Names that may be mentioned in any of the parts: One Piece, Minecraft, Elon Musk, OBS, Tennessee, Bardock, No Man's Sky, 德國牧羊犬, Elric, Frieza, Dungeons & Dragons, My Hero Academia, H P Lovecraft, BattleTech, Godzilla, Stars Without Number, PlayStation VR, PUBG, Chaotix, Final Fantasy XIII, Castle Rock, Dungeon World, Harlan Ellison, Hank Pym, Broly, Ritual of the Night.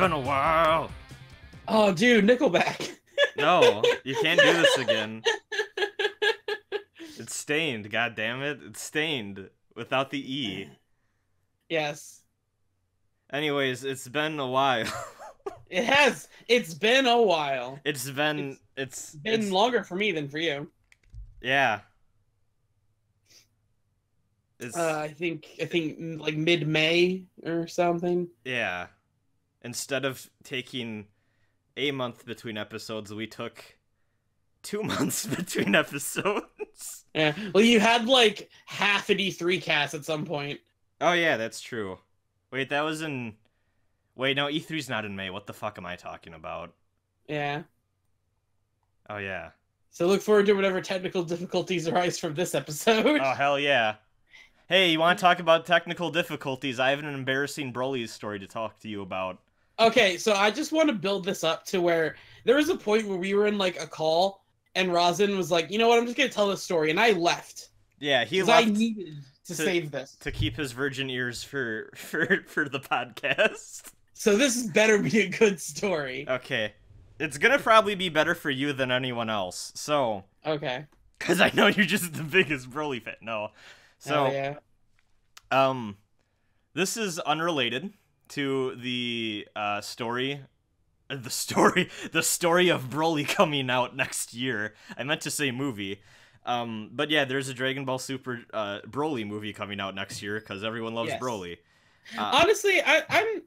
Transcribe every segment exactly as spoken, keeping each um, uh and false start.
been a while. Oh, dude, Nickelback. No, you can't do this again. It's Staind, god damn it. It's Staind without the E. Yes. Anyways, it's been a while. It has. It's been a while. It's been. It's, it's been it's, longer for me than for you. Yeah. It's, uh, I think. I think like mid-May or something. Yeah. Instead of taking a month between episodes, we took two months between episodes. Yeah. Well, you had like half an E three cast at some point. Oh yeah, that's true. Wait, that was in... Wait, no, E three's not in May. What the fuck am I talking about? Yeah. Oh, yeah. So look forward to whatever technical difficulties arise from this episode. Oh, hell yeah. Hey, you want to talk about technical difficulties? I have an embarrassing Broly story to talk to you about. Okay, so I just want to build this up to where... There was a point where we were in, like, a call, and Rosin was like, you know what, I'm just going to tell this story, and I left. Yeah, he left... I needed... To, to save this. To keep his virgin ears for, for for the podcast. So this better be a good story. Okay. It's gonna probably be better for you than anyone else, so... Okay. Because I know you're just the biggest Broly fan. No. So, oh, yeah. Um, this is unrelated to the uh, story... The story... The story of Broly coming out next year. I meant to say movie. Um, but yeah, there's a Dragon Ball Super uh, Broly movie coming out next year because everyone loves yes. Broly. Uh, Honestly, I, I'm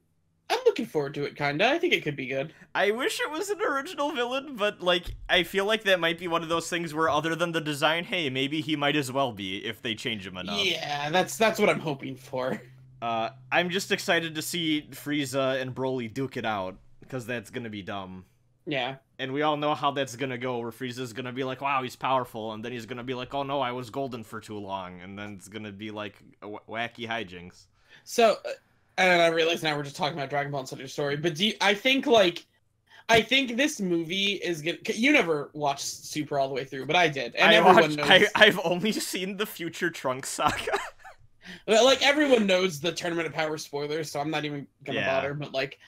I'm looking forward to it, kinda. I think it could be good. I wish it was an original villain, but like I feel like that might be one of those things where, other than the design, hey, maybe he might as well be if they change him enough. Yeah, that's that's what I'm hoping for. Uh, I'm just excited to see Frieza and Broly duke it out because that's gonna be dumb. Yeah. And we all know how that's gonna go, where Frieza's gonna be like, wow, he's powerful, and then he's gonna be like, oh no, I was golden for too long, and then it's gonna be like w wacky hijinks. So, and I realize now we're just talking about Dragon Ball instead of your story, but do you, I think, like, I think this movie is gonna... You never watched Super all the way through, but I did, and I everyone watched, knows... I, I've only seen the future Trunks saga. Like, everyone knows the Tournament of Power spoilers, so I'm not even gonna yeah. bother, but like...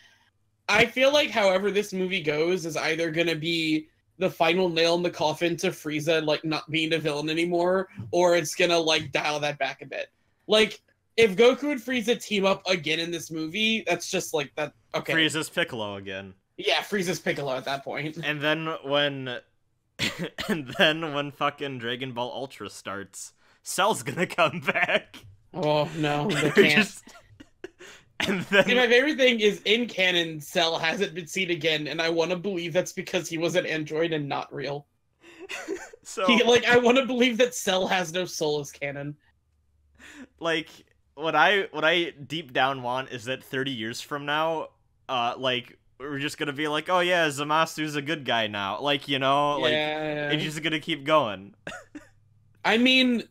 I feel like however this movie goes is either going to be the final nail in the coffin to Frieza, like, not being a villain anymore, or it's going to, like, dial that back a bit. Like, if Goku and Frieza team up again in this movie, that's just, like, that... Okay. Frieza's Piccolo again. Yeah, Frieza's Piccolo at that point. And then when... and then when fucking Dragon Ball Ultra starts, Cell's gonna come back. Oh, no, they can't. just... And then... See, my favorite thing is, in canon, Cell hasn't been seen again, and I want to believe that's because he was an android and not real. So he, like, I want to believe that Cell has no soul as canon. Like, what I what I deep down want is that thirty years from now, uh, like, we're just gonna be like, oh yeah, Zamasu's a good guy now, like, you know, like, yeah. It's just gonna keep going. I mean,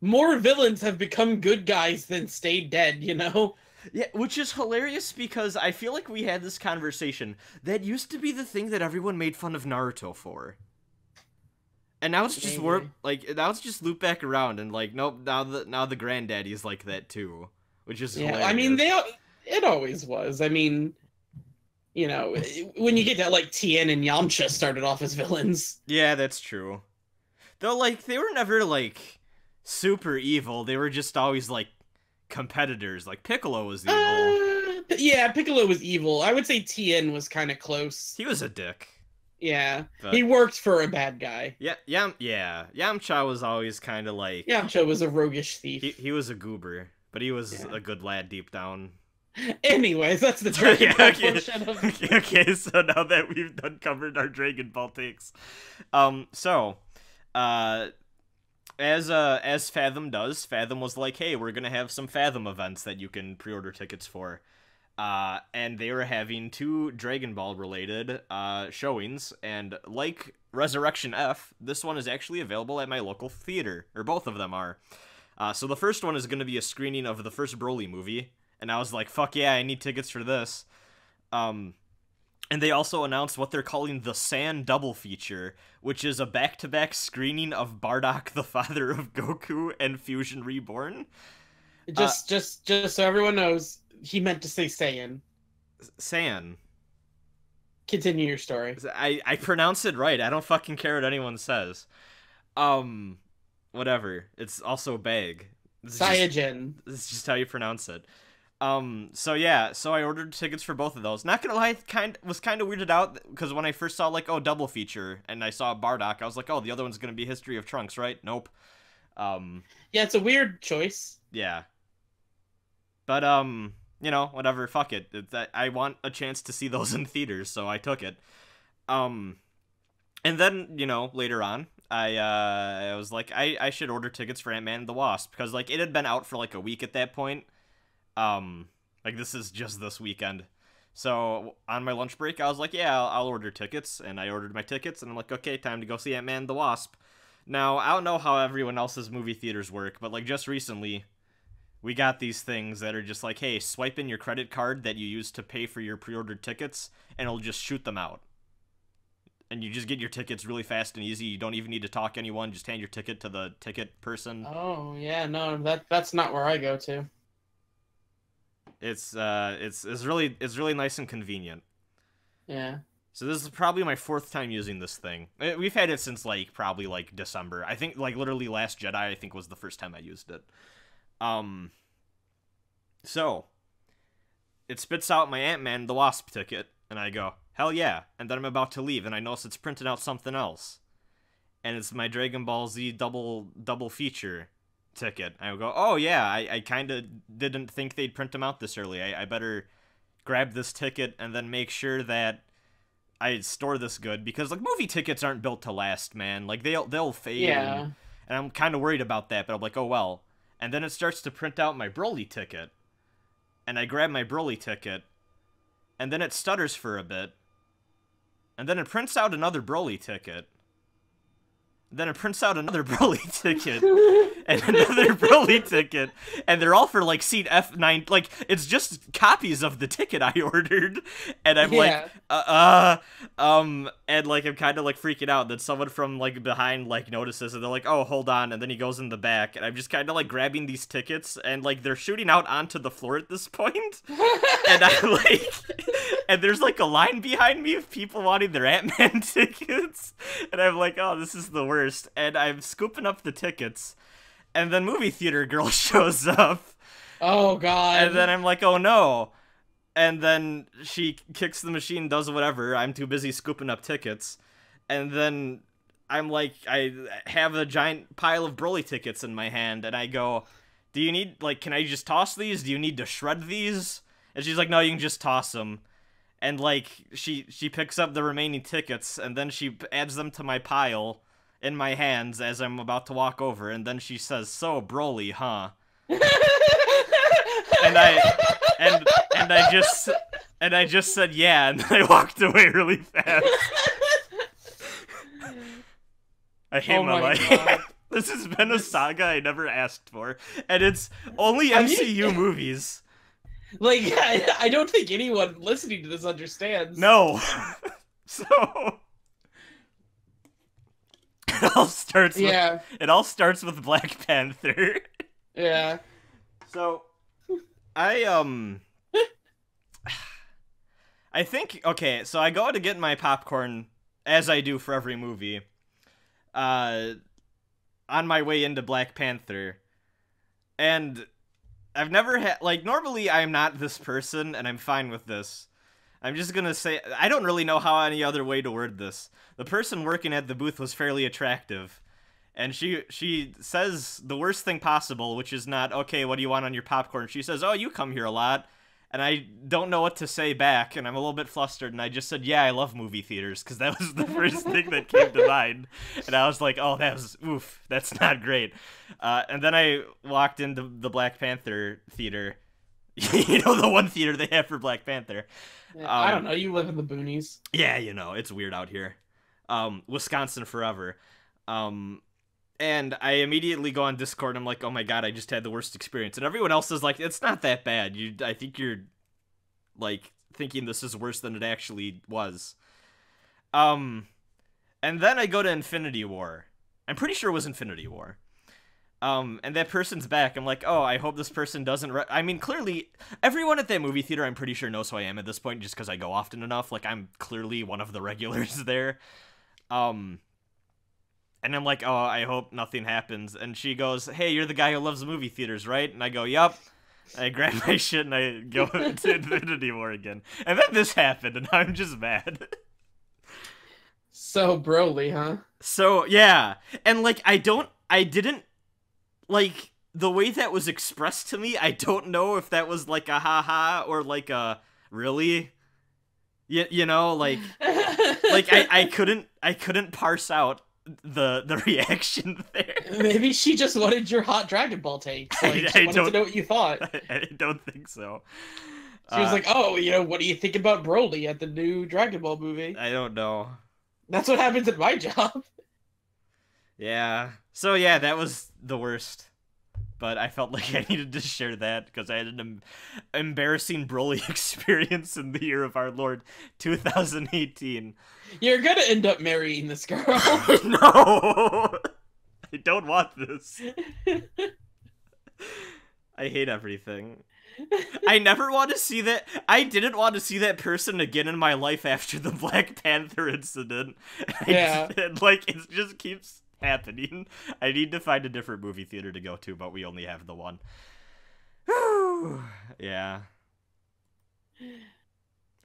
more villains have become good guys than stay dead, you know. Yeah, which is hilarious because I feel like we had this conversation. That used to be the thing that everyone made fun of Naruto for. And now it's just warp, like, now it's just loop back around and like, nope, now the now the granddaddy's like that too, which is yeah. Hilarious. I mean, they it always was. I mean, you know, when you get that, like, Tien and Yamcha started off as villains. Yeah, that's true. Though, like, they were never like super evil. They were just always like competitors. Like, Piccolo was evil. Uh, yeah, Piccolo was evil. I would say Tien was kind of close. He was a dick. Yeah, but... he worked for a bad guy. Yeah, yeah, yeah. Yamcha was always kind of like... Yamcha was a roguish thief. He, he was a goober, but he was yeah. a good lad deep down. Anyways, that's the Dragon Ball portion of... okay, okay, so now that we've uncovered our Dragon Ball takes. Um, so, uh... As uh as Fathom does, Fathom was like, hey, we're gonna have some Fathom events that you can pre-order tickets for. Uh, and they were having two Dragon Ball related uh showings, and like Resurrection F, this one is actually available at my local theater, or both of them are. Uh, so the first one is gonna be a screening of the first Broly movie, and I was like, fuck yeah, I need tickets for this. Um And they also announced what they're calling the Saiyan Double Feature, which is a back-to-back screening of Bardock, the father of Goku, and Fusion Reborn. Just, uh, just, just so everyone knows, he meant to say Saiyan. San. Continue your story. I, I pronounced it right. I don't fucking care what anyone says. Um, whatever. It's also bag. Cyagen. It's just how you pronounce it. Um, so yeah, so I ordered tickets for both of those. Not gonna lie, kind was kind of weirded out, because when I first saw, like, oh, double feature, and I saw Bardock, I was like, oh, the other one's gonna be History of Trunks, right? Nope. Um. Yeah, it's a weird choice. Yeah. But, um, you know, whatever, fuck it. It's, I want a chance to see those in theaters, so I took it. Um, and then, you know, later on, I, uh, I was like, I, I should order tickets for Ant-Man and the Wasp, because, like, it had been out for, like, a week at that point. Um, like, this is just this weekend. So, on my lunch break, I was like, yeah, I'll, I'll order tickets, and I ordered my tickets, and I'm like, okay, time to go see Ant-Man and the Wasp. Now, I don't know how everyone else's movie theaters work, but, like, just recently, we got these things that are just like, hey, swipe in your credit card that you use to pay for your pre-ordered tickets, and it'll just shoot them out. And you just get your tickets really fast and easy. You don't even need to talk to anyone. Just hand your ticket to the ticket person. Oh, yeah, no, that that's not where I go to. It's uh, it's it's really it's really nice and convenient. Yeah. So this is probably my fourth time using this thing. We've had it since like probably like December. I think like literally Last Jedi I think was the first time I used it. Um, so, it spits out my Ant-Man the Wasp ticket, and I go, hell yeah, and then I'm about to leave, and I notice it's printed out something else, and it's my Dragon Ball Z double double feature ticket. I go, oh yeah, I, I kind of didn't think they'd print them out this early, I, I better grab this ticket and then make sure that I store this good, because, like, movie tickets aren't built to last, man, like, they'll, they'll fade, yeah. and, and I'm kind of worried about that, but I'm like, oh well. And then it starts to print out my Broly ticket. And I grab my Broly ticket. And then it stutters for a bit. And then it prints out another Broly ticket. Then it prints out another Broly ticket. And another Broly ticket. And they're all for, like, seat F nine. Like, it's just copies of the ticket I ordered. And I'm yeah. like, uh, uh, um, and, like, I'm kind of, like, freaking out that someone from, like, behind, like, notices. And they're like, oh, hold on. And then he goes in the back. And I'm just kind of, like, grabbing these tickets. And, like, they're shooting out onto the floor at this point. And I'm like, and there's, like, a line behind me of people wanting their Ant-Man tickets. And I'm like, oh, this is the worst. And I'm scooping up the tickets, and then movie theater girl shows up. Oh god. And then I'm like, oh no. And then she kicks the machine, does whatever. I'm too busy scooping up tickets. And then I'm like, I have a giant pile of Broly tickets in my hand, and I go, do you need, like, can I just toss these? Do you need to shred these? And she's like, no, you can just toss them. And, like, she she picks up the remaining tickets, and then she adds them to my pile in my hands as I'm about to walk over, and then she says, so, Broly, huh? and I, and, and I just, and I just said, yeah, and I walked away really fast. I hate oh my, my life. This has been a saga I never asked for, and it's only M C U movies. Like, I, I don't think anyone listening to this understands. No. So... It all starts with, yeah. It all starts with Black Panther. Yeah. So, I, um... I think, okay, so I go to get my popcorn, as I do for every movie, uh, on my way into Black Panther. And I've never had, like, normally I'm not this person, and I'm fine with this. I'm just gonna say, I don't really know how any other way to word this. The person working at the booth was fairly attractive. And she she says the worst thing possible, which is not, okay, what do you want on your popcorn? She says, oh, you come here a lot. And I don't know what to say back, and I'm a little bit flustered, and I just said, yeah, I love movie theaters, because that was the first thing that came to mind. And I was like, oh, that was, oof, that's not great. Uh, and then I walked into the Black Panther theater. You know, the one theater they have for Black Panther. Yeah, um, I don't know. You live in the boonies. Yeah, you know, it's weird out here. Um, Wisconsin forever. Um, and I immediately go on Discord. And I'm like, oh my god, I just had the worst experience. And everyone else is like, it's not that bad. You, I think you're, like, thinking this is worse than it actually was. Um, and then I go to Infinity War. I'm pretty sure it was Infinity War. Um, and that person's back. I'm like, oh, I hope this person doesn't... Re I mean, clearly, everyone at that movie theater, I'm pretty sure, knows who I am at this point, just because I go often enough. Like, I'm clearly one of the regulars there. Um, and I'm like, oh, I hope nothing happens. And she goes, hey, you're the guy who loves movie theaters, right? And I go, yup. I grab my shit and I go to Infinity War again. And then this happened, and I'm just mad. So Broly, huh? So, yeah. And, like, I don't... I didn't... Like, the way that was expressed to me, I don't know if that was, like, a ha-ha or, like, a really? You, you know, like... like, I, I couldn't... I couldn't parse out the the reaction there. Maybe she just wanted your hot Dragon Ball takes. Like, I, I she wanted to know what you thought. I, I don't think so. She uh, was like, oh, you know, what do you think about Broly at the new Dragon Ball movie? I don't know. That's what happens at my job. Yeah. So, yeah, that was the worst. But I felt like I needed to share that because I had an em embarrassing Broly experience in the year of our Lord, two thousand eighteen. You're gonna end up marrying this girl. No! I don't want this. I hate everything. I never want to see that. I didn't want to see that person again in my life after the Black Panther incident. Yeah. Just, like, it just keeps happening. I need to find a different movie theater to go to, but we only have the one. Whew. Yeah.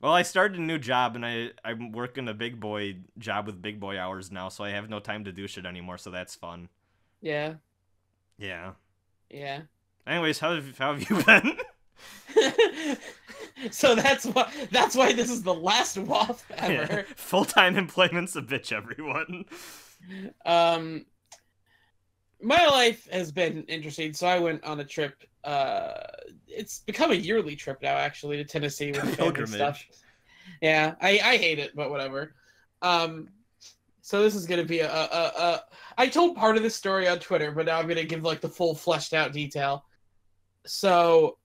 Well, I started a new job, and I, I'm working a big boy job with big boy hours now, so I have no time to do shit anymore, so that's fun. Yeah. Yeah. Yeah. Anyways, how have, how have you been? So that's why that's why this is the last W A F ever. Yeah. Full-time employment's a bitch, everyone. Um, my life has been interesting. So I went on a trip. Uh, it's become a yearly trip now, actually, to Tennessee with pilgrimage stuff. Yeah, I I hate it, but whatever. Um, so this is gonna be a, a, a. I told part of this story on Twitter, but now I'm gonna give like the full fleshed out detail. So.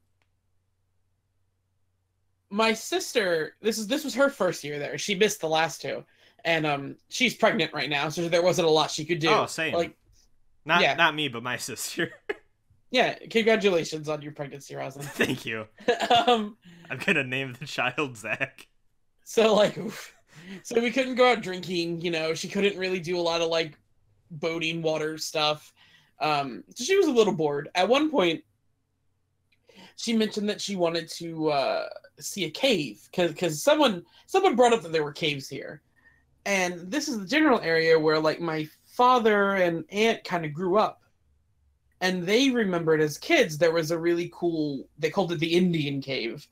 My sister, this is this was her first year there. She missed the last two, and um, she's pregnant right now, so there wasn't a lot she could do. Oh, same. Like, not yeah. not me, but my sister. Yeah, congratulations on your pregnancy, Rosalind. Thank you. um, I'm gonna name the child Zach. So like, oof. So we couldn't go out drinking. You know, she couldn't really do a lot of like boating, water stuff. Um, so she was a little bored. At one point, she mentioned that she wanted to. Uh, see a cave because because someone someone brought up that there were caves here, and this is the general area where like my father and aunt kind of grew up, and they remembered as kids there was a really cool, they called it the Indian Cave,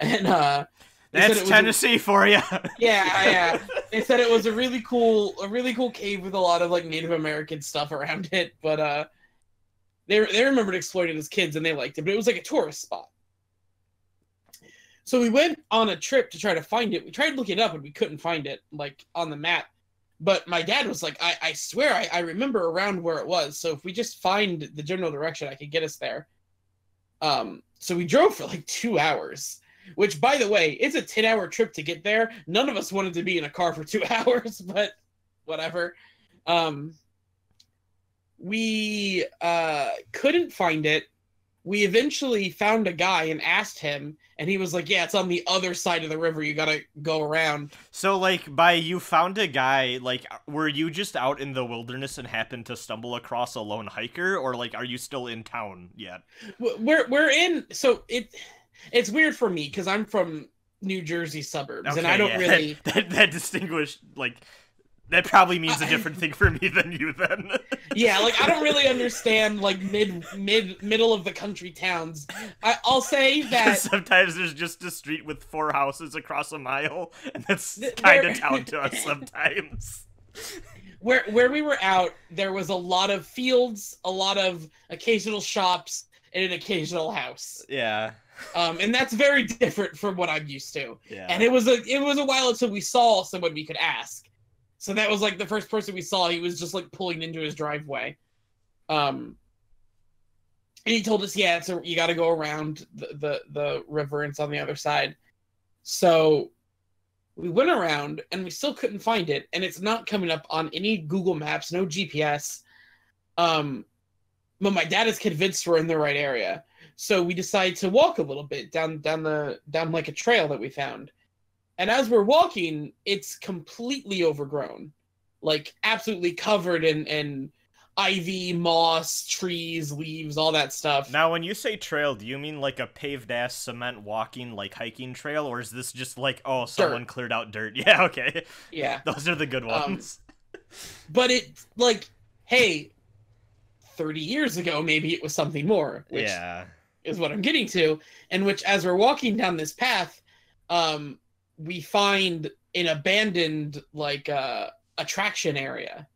and uh that's Tennessee a, for you. Yeah, yeah. They said it was a really cool a really cool cave with a lot of like Native American stuff around it, but uh they they remembered exploring it as kids and they liked it, but it was like a tourist spot. So we went on a trip to try to find it. We tried to look it up, and we couldn't find it, like, on the map. But my dad was like, I, I swear I, I remember around where it was. So if we just find the general direction, I could get us there. Um, so we drove for, like, two hours. Which, by the way, it's a ten-hour trip to get there. None of us wanted to be in a car for two hours, but whatever. Um, we uh, couldn't find it. We eventually found a guy and asked him, and he was like, yeah, it's on the other side of the river. You gotta go around. So, like, by you found a guy, like, were you just out in the wilderness and happened to stumble across a lone hiker? Or, like, are you still in town yet? We're, we're in... So, it it's weird for me, because I'm from New Jersey suburbs, okay, and I don't yeah, really... That, that, that distinguished, like... That probably means a different thing for me than you, then. Yeah, like, I don't really understand, like, mid, mid, middle of the country towns. I, I'll say that... Sometimes there's just a street with four houses across a mile, and that's kind of town to us sometimes. Where, where we were out, there was a lot of fields, a lot of occasional shops, and an occasional house. Yeah. Um, and that's very different from what I'm used to. Yeah. And it was a, it was a while until we saw someone we could ask. So that was, like, the first person we saw. He was just, like, pulling into his driveway. Um, and he told us, yeah, it's a, you got to go around the, the, the river. It's on the other side. So we went around, and we still couldn't find it. And it's not coming up on any Google Maps, no G P S. Um, But my dad is convinced we're in the right area. So we decide to walk a little bit down down the down like a trail that we found. And as we're walking, it's completely overgrown. Like absolutely covered in, in ivy, moss, trees, leaves, all that stuff. Now when you say trail, do you mean like a paved ass cement walking like hiking trail, or is this just like, oh, someone dirt. cleared out dirt? Yeah, okay. Yeah. Those are the good ones. Um, but it's like, hey, thirty years ago maybe it was something more, which yeah. is what I'm getting to, and which as we're walking down this path, um, we find an abandoned like uh, attraction area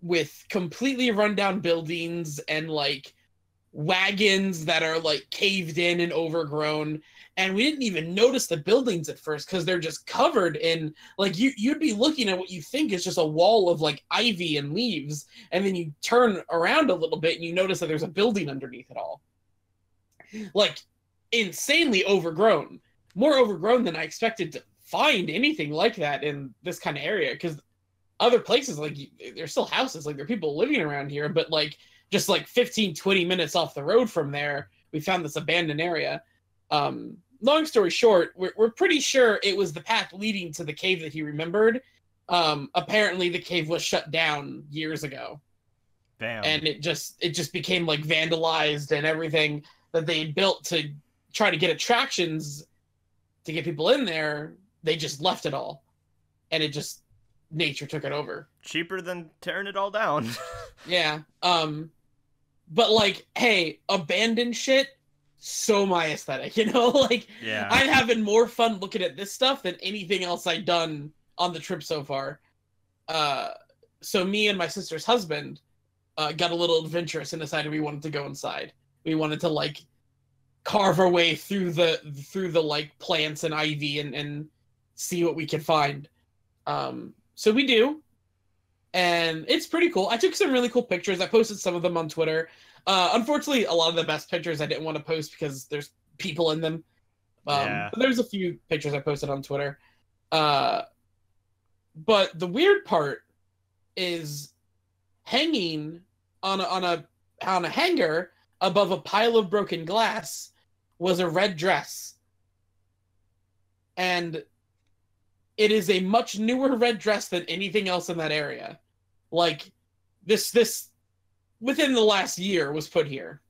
with completely rundown buildings and like wagons that are like caved in and overgrown, and we didn't even notice the buildings at first because they're just covered in like you you'd be looking at what you think is just a wall of like ivy and leaves, and then you turn around a little bit and you notice that there's a building underneath it all, like insanely overgrown, more overgrown than I expected to find anything like that in this kind of area, because other places like there's still houses, like there are people living around here, but like just like fifteen, twenty minutes off the road from there, we found this abandoned area. Um, long story short, we're, we're pretty sure it was the path leading to the cave that he remembered. Um, apparently the cave was shut down years ago. Damn. And it just, it just became like vandalized, and everything that they had built to try to get attractions to get people in there, they just left it all. And it just, nature took it over. Cheaper than tearing it all down. Yeah. Um, But, like, hey, abandoned shit, so my aesthetic, you know? Like, yeah. I'm having more fun looking at this stuff than anything else I've done on the trip so far. Uh, so me and my sister's husband uh, got a little adventurous and decided we wanted to go inside. We wanted to, like, carve our way through the, through the like, plants and ivy and, and see what we could find. Um, so we do. And it's pretty cool. I took some really cool pictures. I posted some of them on Twitter. Uh, unfortunately, a lot of the best pictures I didn't want to post because there's people in them. Um, yeah. But there's a few pictures I posted on Twitter. Uh, but the weird part is hanging on a, on a on a hanger above a pile of broken glass was a red dress. And it is a much newer red dress than anything else in that area. Like, this, this, within the last year was put here.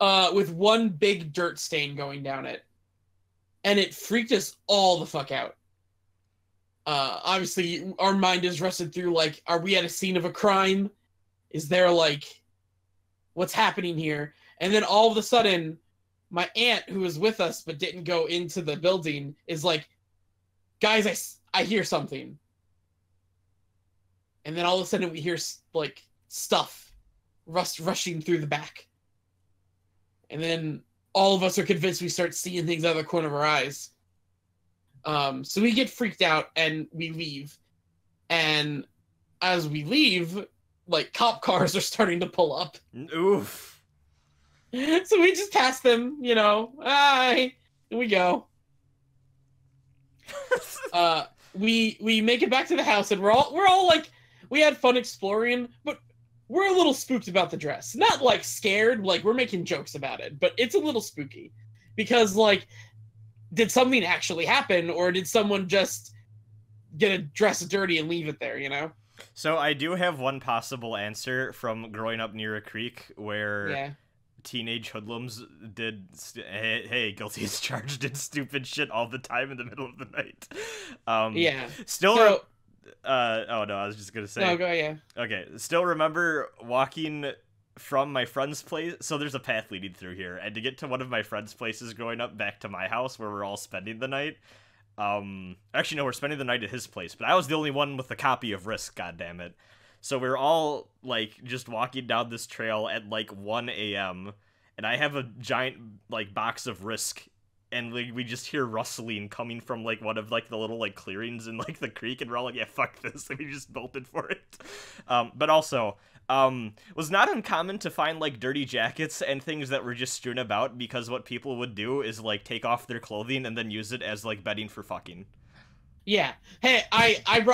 Uh, with one big dirt stain going down it. And it freaked us all the fuck out. Uh, obviously, our mind is rusted through, like, are we at a scene of a crime? Is there, like, what's happening here? And then all of a sudden, my aunt, who was with us but didn't go into the building, is like, guys, I, I hear something. And then all of a sudden we hear, like, stuff rust rushing through the back. And then all of us are convinced we start seeing things out of the corner of our eyes. Um, so we get freaked out, and we leave. And as we leave, like, cop cars are starting to pull up. Oof. So we just pass them, you know, hi, and we go. Uh, we we make it back to the house, and we're all we're all like, we had fun exploring, but we're a little spooked about the dress. Not like scared, like we're making jokes about it, but it's a little spooky because, like, did something actually happen, or did someone just get a dress dirty and leave it there, you know? So I do have one possible answer from growing up near a creek where yeah. teenage hoodlums did st hey, hey guilty as charged, did stupid shit all the time in the middle of the night. Um yeah still so, uh oh no I was just gonna say no, go yeah okay still remember walking from my friend's place, so there's a path leading through here, and to get to one of my friend's places growing up back to my house where we're all spending the night, um actually no we're spending the night at his place, but I was the only one with a copy of Risk, god damn it. So we were all, like, just walking down this trail at, like, one A M, and I have a giant, like, box of Risk, and like, we just hear rustling coming from, like, one of, like, the little, like, clearings in, like, the creek, and we're all like, yeah, fuck this, and we just bolted for it. Um, but also, um, was not uncommon to find, like, dirty jackets and things that were just strewn about, because what people would do is, like, take off their clothing and then use it as, like, bedding for fucking. Yeah. Hey, I I,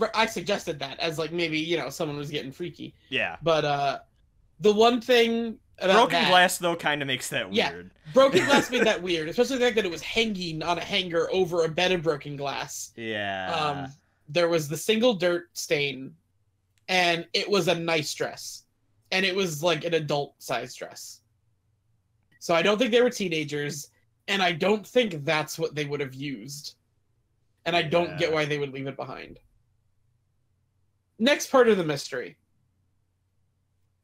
I I suggested that as like maybe, you know, someone was getting freaky. Yeah. But uh, the one thing about Broken that, glass though kind of makes that yeah, weird. Broken glass made that weird, especially the fact that it was hanging on a hanger over a bed of broken glass. Yeah. Um, there was the single dirt stain, and it was a nice dress, and it was like an adult size dress. So I don't think they were teenagers, and I don't think that's what they would have used. And I don't yeah. get why they would leave it behind. Next part of the mystery.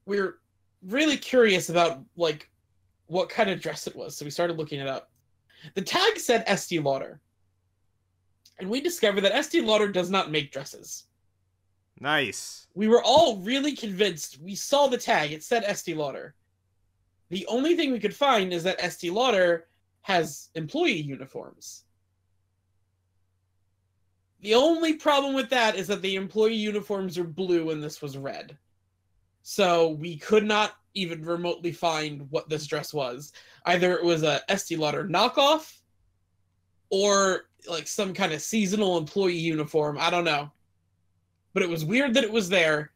We're really curious about, like, what kind of dress it was, so we started looking it up. The tag said Estee Lauder. And we discovered that Estee Lauder does not make dresses. Nice. We were all really convinced. We saw the tag. It said Estee Lauder. The only thing we could find is that Estee Lauder has employee uniforms. The only problem with that is that the employee uniforms are blue and this was red. So we could not even remotely find what this dress was. Either it was a Estee Lauder knockoff or like some kind of seasonal employee uniform. I don't know. But it was weird that it was there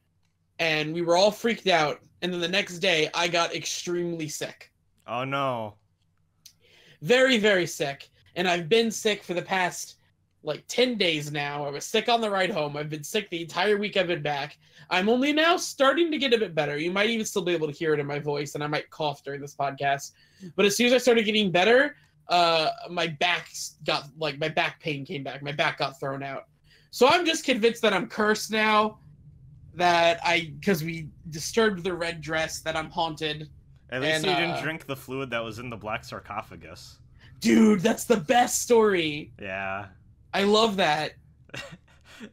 and we were all freaked out. And then the next day I got extremely sick. Oh no. Very, very sick. And I've been sick for the past... like ten days now. I was sick on the ride home. I've been sick the entire week I've been back. I'm only now starting to get a bit better. You might even still be able to hear it in my voice, and I might cough during this podcast. But as soon as I started getting better, uh, my back got, like, my back pain came back. My back got thrown out. So I'm just convinced that I'm cursed now, that I, because we disturbed the red dress, that I'm haunted. At least and, you didn't uh, drink the fluid that was in the black sarcophagus. Dude, that's the best story. Yeah. I love that.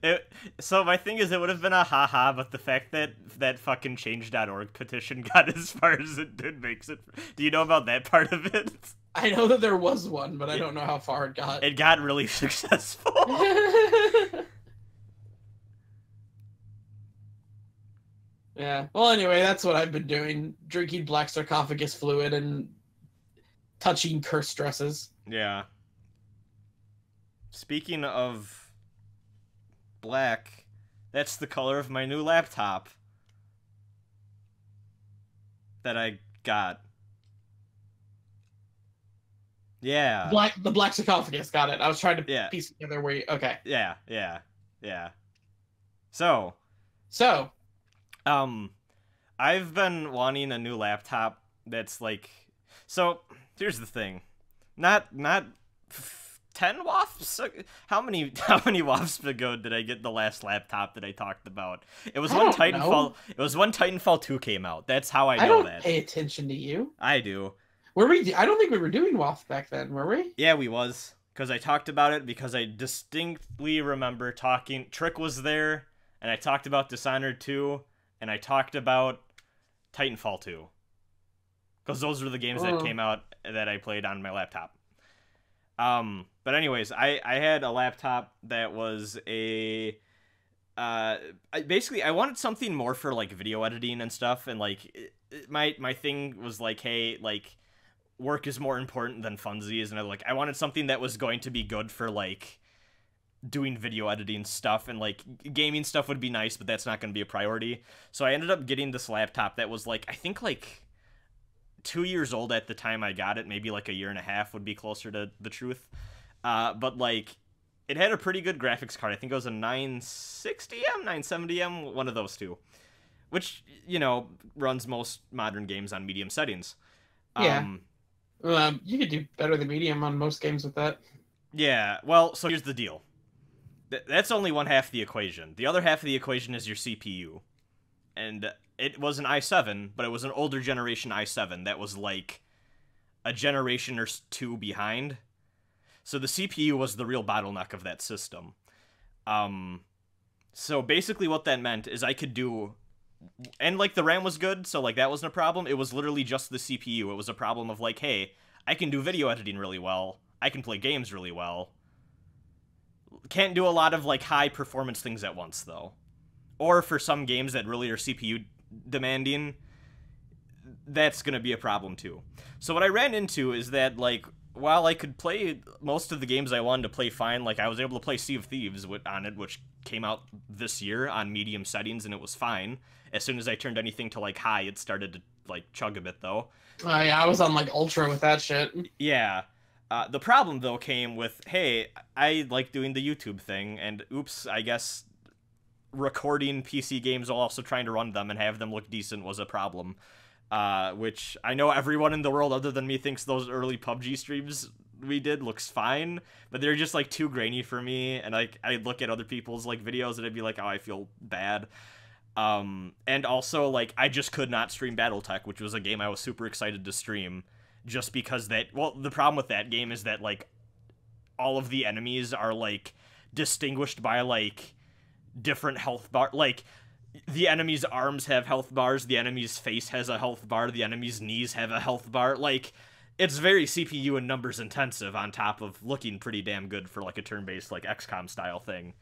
It, so my thing is, it would have been a haha, but the fact that that fucking change dot org petition got as far as it did makes it... Do you know about that part of it? I know that there was one, but I don't know how far it got. It got really successful. Yeah. Well, anyway, that's what I've been doing. Drinking black sarcophagus fluid and touching cursed dresses. Yeah. Speaking of black, that's the color of my new laptop that I got. Yeah. Black, the black sarcophagus, got it. I was trying to yeah. piece together where you... Okay. Yeah, yeah, yeah. So. So. Um, I've been wanting a new laptop that's like... So, here's the thing. Not... not... Ten wasps? How many how many wasps ago did I get the last laptop that I talked about? It was I when Titanfall. Know. It was when Titanfall two came out. That's how I, I know don't that. Pay attention to you. I do. Were we? I don't think we were doing wasps back then, were we? Yeah, we was because I talked about it because I distinctly remember talking. Trick was there, and I talked about Dishonored two, and I talked about Titanfall two, because those were the games oh. that came out that I played on my laptop. Um, but anyways, I, I had a laptop that was a, uh, I basically, I wanted something more for, like, video editing and stuff, and, like, it, it, my, my thing was, like, hey, like, work is more important than funsies, and I, like, I wanted something that was going to be good for, like, doing video editing stuff, and, like, gaming stuff would be nice, but that's not going to be a priority, so I ended up getting this laptop that was, like, I think, like... two years old at the time I got it, maybe like a year and a half would be closer to the truth. Uh, but like, it had a pretty good graphics card. I think it was a nine sixty M, nine seventy M, one of those two, which, you know, runs most modern games on medium settings. Yeah. Um, well, um, you could do better than medium on most games with that. Yeah. Well, so here's the deal. Th- that's only one half of the equation. The other half of the equation is your C P U. And it was an i seven, but it was an older generation i seven that was, like, a generation or two behind. So the C P U was the real bottleneck of that system. Um, so basically what that meant is I could do... And, like, the RAM was good, so, like, that wasn't a problem. It was literally just the C P U. It was a problem of, like, hey, I can do video editing really well. I can play games really well. Can't do a lot of, like, high-performance things at once, though. Or for some games that really are C P U demanding, that's going to be a problem too. So what I ran into is that, like, while I could play most of the games I wanted to play fine, like I was able to play Sea of Thieves on it, which came out this year on medium settings, and it was fine. As soon as I turned anything to like high, it started to like chug a bit though. Oh yeah, I was on like ultra with that shit. Yeah. Uh, the problem, though, came with, hey, I like doing the YouTube thing, and oops, I guess recording P C games while also trying to run them and have them look decent was a problem. Uh, which I know everyone in the world other than me thinks those early P U B G streams we did looks fine, but they're just, like, too grainy for me, and I, I'd look at other people's, like, videos and I'd be like, oh, I feel bad. Um, and also, like, I just could not stream Battletech, which was a game I was super excited to stream. Just because that, well, the problem with that game is that, like, all of the enemies are, like, distinguished by, like, different health bar. Like, the enemy's arms have health bars, the enemy's face has a health bar, the enemy's knees have a health bar. Like, it's very C P U and numbers intensive on top of looking pretty damn good for, like, a turn-based, like, X COM style thing.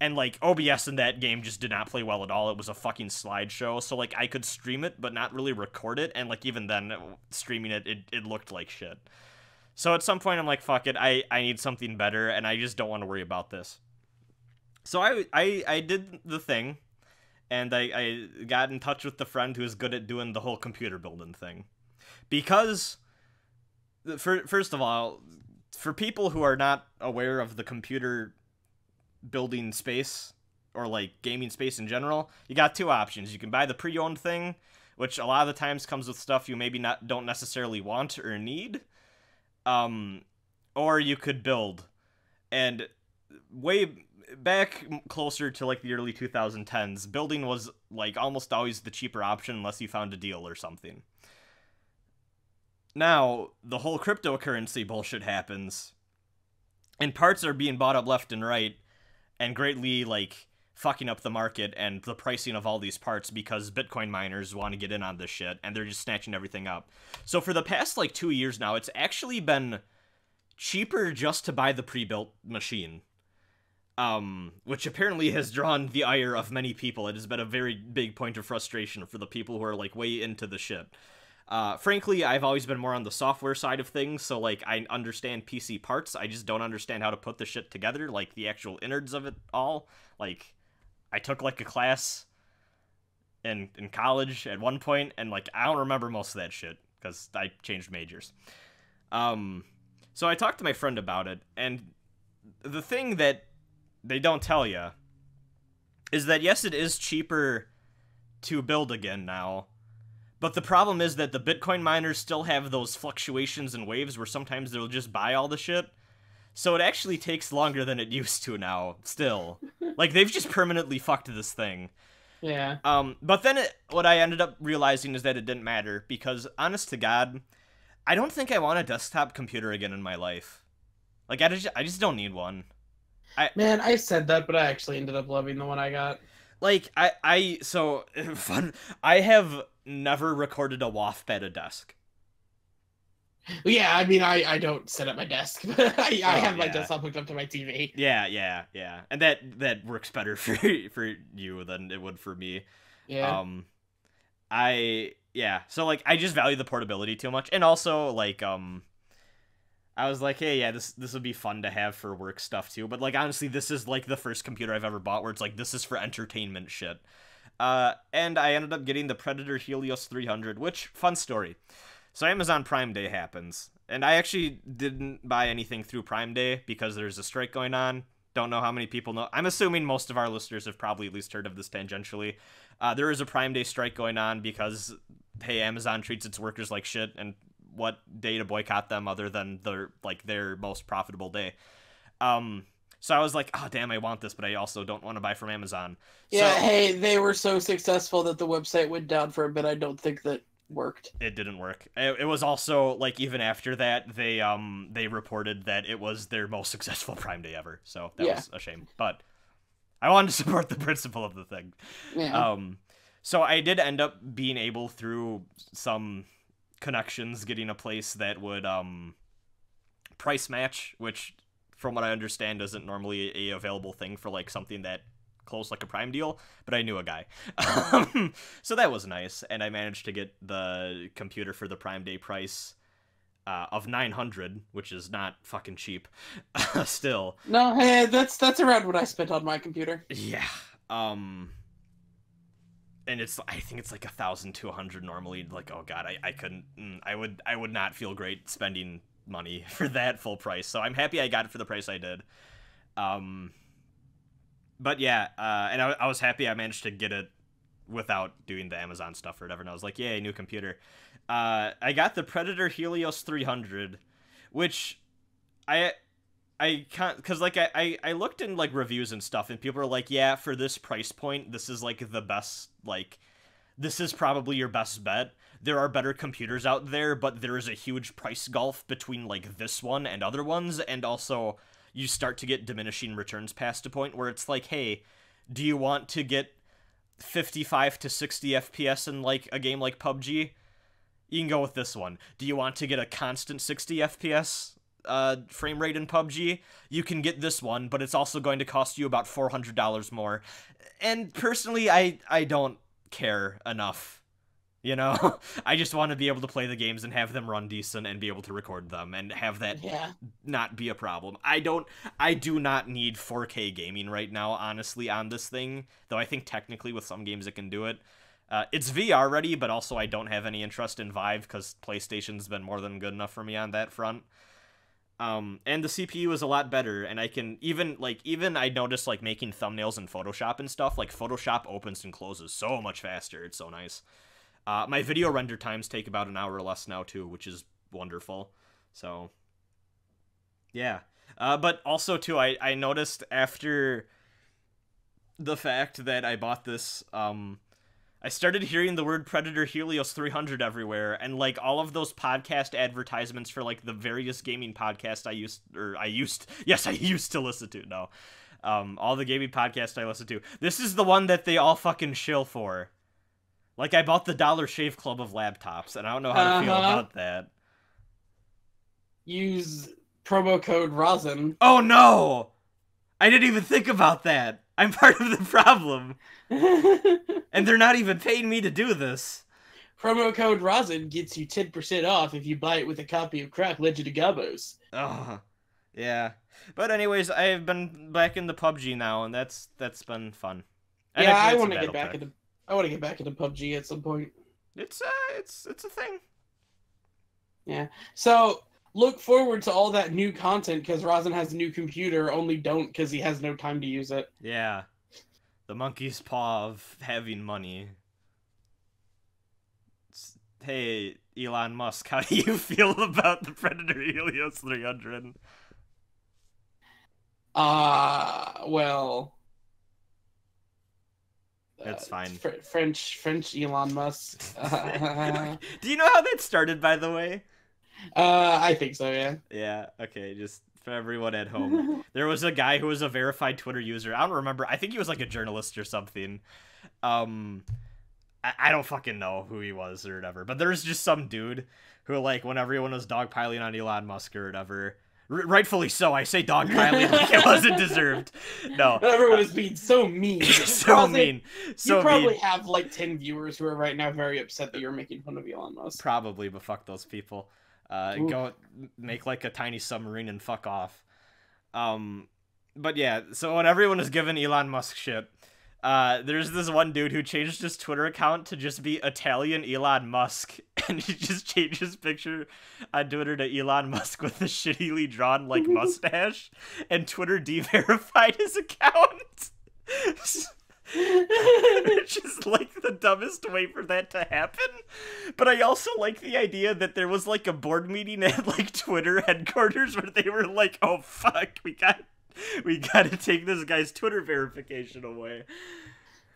And, like, O B S in that game just did not play well at all. It was a fucking slideshow. So, like, I could stream it, but not really record it. And, like, even then, streaming it, it, it looked like shit. So, at some point, I'm like, fuck it. I, I need something better, and I just don't want to worry about this. So, I, I, I did the thing, and I, I got in touch with the friend who is good at doing the whole computer building thing. Because, for, first of all, for people who are not aware of the computer building space or like gaming space in general, you got two options. You can buy the pre-owned thing, which a lot of the times comes with stuff you maybe not don't necessarily want or need, um or you could build. And way back closer to like the early twenty tens, building was like almost always the cheaper option unless you found a deal or something. Now the whole cryptocurrency bullshit happens, and parts are being bought up left and right, and greatly, like, fucking up the market and the pricing of all these parts because Bitcoin miners want to get in on this shit, and they're just snatching everything up. So for the past, like, two years now, it's actually been cheaper just to buy the pre-built machine, um, which apparently has drawn the ire of many people. It has been a very big point of frustration for the people who are, like, way into the shit. Uh, frankly, I've always been more on the software side of things, so, like, I understand P C parts, I just don't understand how to put the shit together, like, the actual innards of it all. Like, I took, like, a class in, in college at one point, and, like, I don't remember most of that shit, because I changed majors. Um, so I talked to my friend about it, and the thing that they don't tell you is that, yes, it is cheaper to build again now, but the problem is that the Bitcoin miners still have those fluctuations and waves where sometimes they'll just buy all the shit. So it actually takes longer than it used to now, still. Like, they've just permanently fucked this thing. Yeah. Um. But then it, what I ended up realizing is that it didn't matter, because, honest to God, I don't think I want a desktop computer again in my life. Like, I just, I just don't need one. I, Man, I said that, but I actually ended up loving the one I got. Like, I, I, so, fun, I have never recorded a W A F at a desk. Yeah, I mean, I, I don't sit at my desk. I, oh, I have yeah. my desktop hooked up to my T V. Yeah, yeah, yeah. And that, that works better for, for you than it would for me. Yeah. Um, I, yeah. So, like, I just value the portability too much. And also, like, um... I was like, hey, yeah, this this would be fun to have for work stuff, too. But, like, honestly, this is, like, the first computer I've ever bought where it's like, this is for entertainment shit. Uh, and I ended up getting the Predator Helios three hundred, which, fun story. So Amazon Prime Day happens. And I actually didn't buy anything through Prime Day because there's a strike going on. Don't know how many people know. I'm assuming most of our listeners have probably at least heard of this tangentially. Uh, there is a Prime Day strike going on because, hey, Amazon treats its workers like shit, and what day to boycott them other than their, like, their most profitable day. Um, so I was like, oh, damn, I want this, but I also don't want to buy from Amazon. Yeah, so, hey, they were so successful that the website went down for a bit. I don't think that worked. It didn't work. It, it was also, like, even after that, they um they reported that it was their most successful Prime Day ever. So that yeah. was a shame. But I wanted to support the principle of the thing. Yeah. Um, so I did end up being able, through some connections, getting a place that would um price match, which from what I understand isn't normally a available thing for like something that close, like a Prime deal, but I knew a guy. Um, so that was nice, and I managed to get the computer for the Prime Day price. uh, of nine hundred, which is not fucking cheap. Still. No, hey, that's that's around what I spent on my computer. Yeah. Um. And it's, I think it's like a thousand two hundred normally. Like, oh god, I, I couldn't, I would, I would not feel great spending money for that full price. So I'm happy I got it for the price I did. Um, but yeah, uh, and I, I was happy I managed to get it without doing the Amazon stuff or whatever. And I was like, yay, new computer. Uh, I got the Predator Helios three hundred, which I... I can't, because, like, I, I, I looked in, like, reviews and stuff, and people are like, yeah, for this price point, this is, like, the best, like, this is probably your best bet. There are better computers out there, but there is a huge price gulf between, like, this one and other ones, and also you start to get diminishing returns past a point where it's like, hey, do you want to get fifty-five to sixty F P S in, like, a game like P U B G? You can go with this one. Do you want to get a constant sixty F P S? Uh, frame rate in P U B G, you can get this one, but it's also going to cost you about four hundred dollars more. And personally, I, I don't care enough, you know? I just want to be able to play the games and have them run decent and be able to record them and have that yeah. not be a problem. I don't, I do not need four K gaming right now, honestly, on this thing, though I think technically with some games it can do it. Uh, it's V R ready, but also I don't have any interest in Vive because PlayStation's been more than good enough for me on that front. Um, and the C P U is a lot better, and I can even, like, even I noticed, like, making thumbnails in Photoshop and stuff, like, Photoshop opens and closes so much faster, it's so nice. Uh, my video render times take about an hour or less now, too, which is wonderful, so, yeah. Uh, but also, too, I, I noticed after the fact that I bought this, um... I started hearing the word Predator Helios three hundred everywhere, and, like, all of those podcast advertisements for, like, the various gaming podcasts I used, or I used, yes, I used to listen to, no, um, all the gaming podcasts I listened to. This is the one that they all fucking shill for. Like, I bought the Dollar Shave Club of laptops, and I don't know how uh-huh. to feel about that. Use promo code Rosin. Oh, no! I didn't even think about that! I'm part of the problem. And they're not even paying me to do this. Promo code Rosin gets you ten percent off if you buy it with a copy of Crack Legend of Gabos. Oh, yeah. But anyways, I've been back into P U B G now, and that's that's been fun. And yeah, I want to get back pack. into I want to get back into P U B G at some point. It's uh, it's it's a thing. Yeah. So look forward to all that new content, because Rosin has a new computer, only don't, because he has no time to use it. Yeah. The monkey's paw of having money. It's, hey, Elon Musk, how do you feel about the Predator Helios three hundred? Uh, well... That's fine. Uh, French, French Elon Musk. Do you know how that started, by the way? Uh, I think so, yeah. Yeah, okay, just for everyone at home. There was a guy who was a verified Twitter user. I don't remember. I think he was like a journalist or something. Um, I, I don't fucking know who he was or whatever. But there's just some dude who, like, when everyone was dogpiling on Elon Musk or whatever... R rightfully so, I say dogpiling like it wasn't deserved. No. Everyone is being so mean. so probably, mean. So you probably mean. have, like, ten viewers who are right now very upset that you're making fun of Elon Musk. Probably, but fuck those people. Uh, go make like a tiny submarine and fuck off. Um, but yeah, so when everyone is given Elon Musk shit, uh, there's this one dude who changed his Twitter account to just be Italian Elon Musk, and he just changed his picture on Twitter to Elon Musk with a shittily drawn like mustache, and Twitter de-verified his account. Which is like the dumbest way for that to happen, but I also like the idea that there was like a board meeting at like Twitter headquarters where they were like, oh fuck, we got we got to take this guy's Twitter verification away.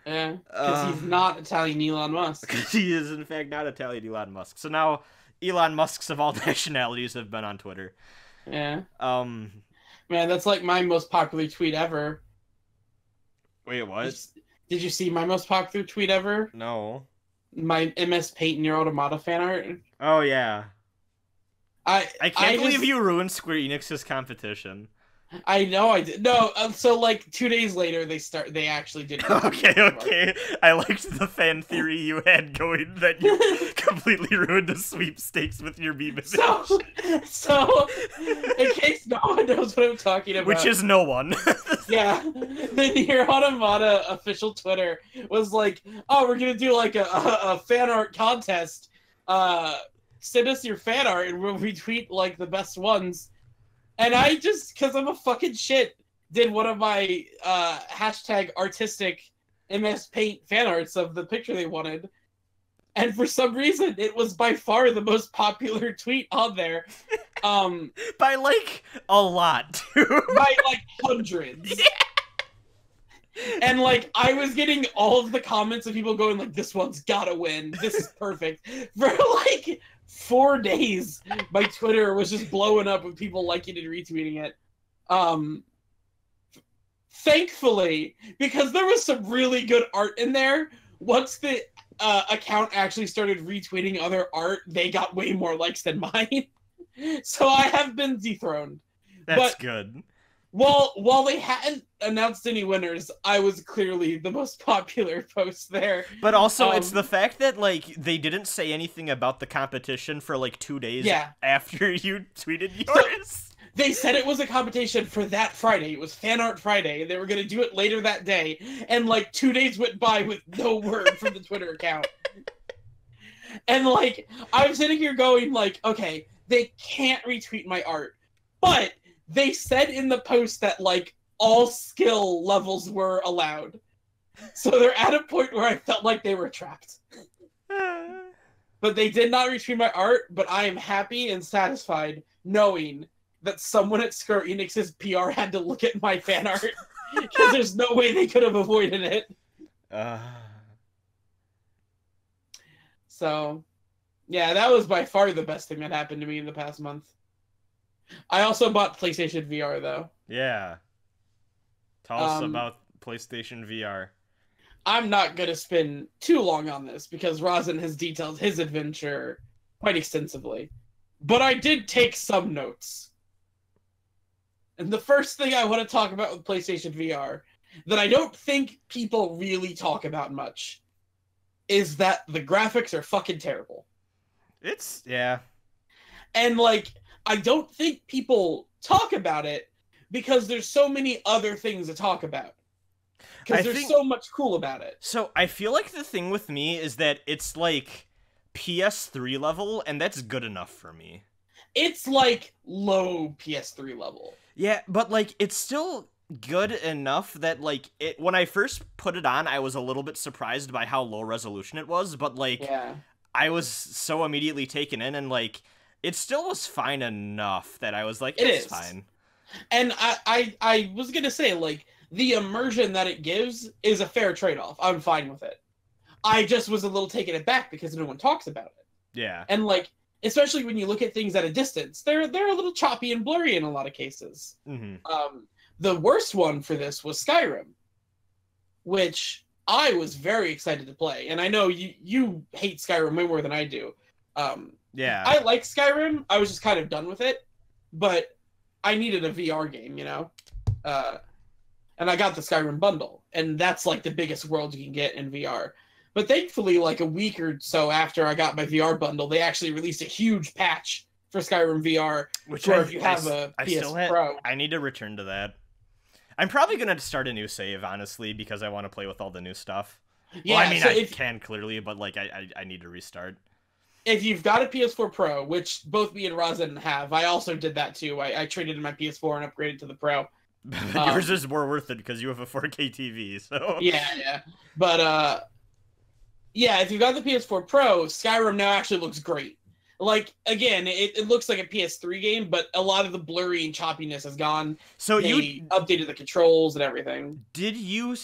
Yeah, because um, he's not Italian Elon Musk. He is in fact not Italian Elon Musk. So now Elon Musks of all nationalities have been on Twitter. Yeah. Um, man, that's like my most popular tweet ever. Wait, what? It's Did you see my most popular tweet ever? No. My M S Paint Nier Automata fan art. Oh yeah. I I can't I believe just... you ruined Square Enix's competition. I know I did. No, um, so like two days later, they start. They actually did. okay, okay. I liked the fan theory you had going that you completely ruined the sweepstakes with your meme. So, so, in case no one knows what I'm talking about, which is no one. yeah, the Nier Automata official Twitter was like, "Oh, we're gonna do like a a, a fan art contest. Uh, send us your fan art, and we'll retweet like the best ones." And I just, because I'm a fucking shit, did one of my uh, hashtag artistic M S Paint fan arts of the picture they wanted. And for some reason, it was by far the most popular tweet on there. Um, by, like, a lot, too. By, like, hundreds. Yeah. And, like, I was getting all of the comments of people going, like, this one's gotta win. This is perfect. For, like... four days, my Twitter was just blowing up with people liking and retweeting it. Um, thankfully, because there was some really good art in there, once the uh, account actually started retweeting other art, they got way more likes than mine. So I have been dethroned. That's but good. While, while they hadn't announced any winners, I was clearly the most popular post there. But also, um, it's the fact that, like, they didn't say anything about the competition for, like, two days yeah. after you tweeted yours. So they said it was a competition for that Friday. It was Fan Art Friday, and they were going to do it later that day. And, like, two days went by with no word from the Twitter account. And, like, I'm sitting here going, like, okay, they can't retweet my art. But... they said in the post that, like, all skill levels were allowed. So they're at a point where I felt like they were trapped. But they did not retweet my art, but I am happy and satisfied knowing that someone at Square Enix's P R had to look at my fan art. Because there's no way they could have avoided it. Uh... So, yeah, that was by far the best thing that happened to me in the past month. I also bought PlayStation V R, though. Yeah. Tell us um, about PlayStation V R. I'm not going to spend too long on this, because Rosin has detailed his adventure quite extensively. But I did take some notes. And the first thing I want to talk about with PlayStation V R, that I don't think people really talk about much, is that the graphics are fucking terrible. It's... yeah. And, like... I don't think people talk about it because there's so many other things to talk about. Because there's think, so much cool about it. So I feel like the thing with me is that it's like P S three level, and that's good enough for me. It's like low P S three level. Yeah, but like it's still good enough that like it. When I first put it on, I was a little bit surprised by how low resolution it was. But like yeah. I was so immediately taken in and like... it still was fine enough that I was like, it's it is. fine. And I, I, I was going to say, like, the immersion that it gives is a fair trade-off. I'm fine with it. I just was a little taken aback because no one talks about it. Yeah. And, like, especially when you look at things at a distance, they're, they're a little choppy and blurry in a lot of cases. Mm-hmm. Um, the worst one for this was Skyrim, which I was very excited to play. And I know you, you hate Skyrim way more than I do. Um, yeah. I like Skyrim. I was just kind of done with it, but I needed a V R game, you know? Uh, and I got the Skyrim bundle, and that's like the biggest world you can get in V R. But thankfully, like a week or so after I got my V R bundle, they actually released a huge patch for Skyrim V R. Which I, if you have a I, P S I still had, Pro. I need to return to that. I'm probably going to start a new save, honestly, because I want to play with all the new stuff. Yeah, well, I mean, so I if, can clearly, but like I, I, I need to restart. If you've got a P S four Pro, which both me and Rosin have, I also did that too. I, I traded in my P S four and upgraded to the Pro. But yours um, is more worth it because you have a four K T V, so... yeah, yeah. But, uh... yeah, if you've got the P S four Pro, Skyrim now actually looks great. Like, again, it, it looks like a P S three game, but a lot of the blurry and choppiness is gone. So they you... updated the controls and everything. Did you...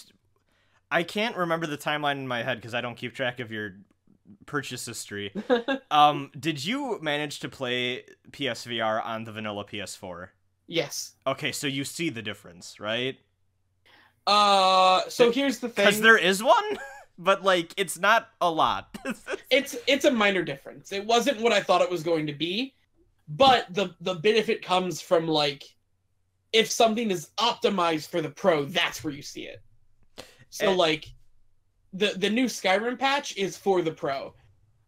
I can't remember the timeline in my head because I don't keep track of your... purchase history. Um, did you manage to play P S V R on the vanilla P S four? Yes. Okay, so you see the difference, right? Uh, so it, here's the thing. Because there is one, but, like, it's not a lot. it's it's a minor difference. It wasn't what I thought it was going to be, but the, the benefit comes from, like, if something is optimized for the Pro, that's where you see it. So, and like, the the new Skyrim patch is for the Pro.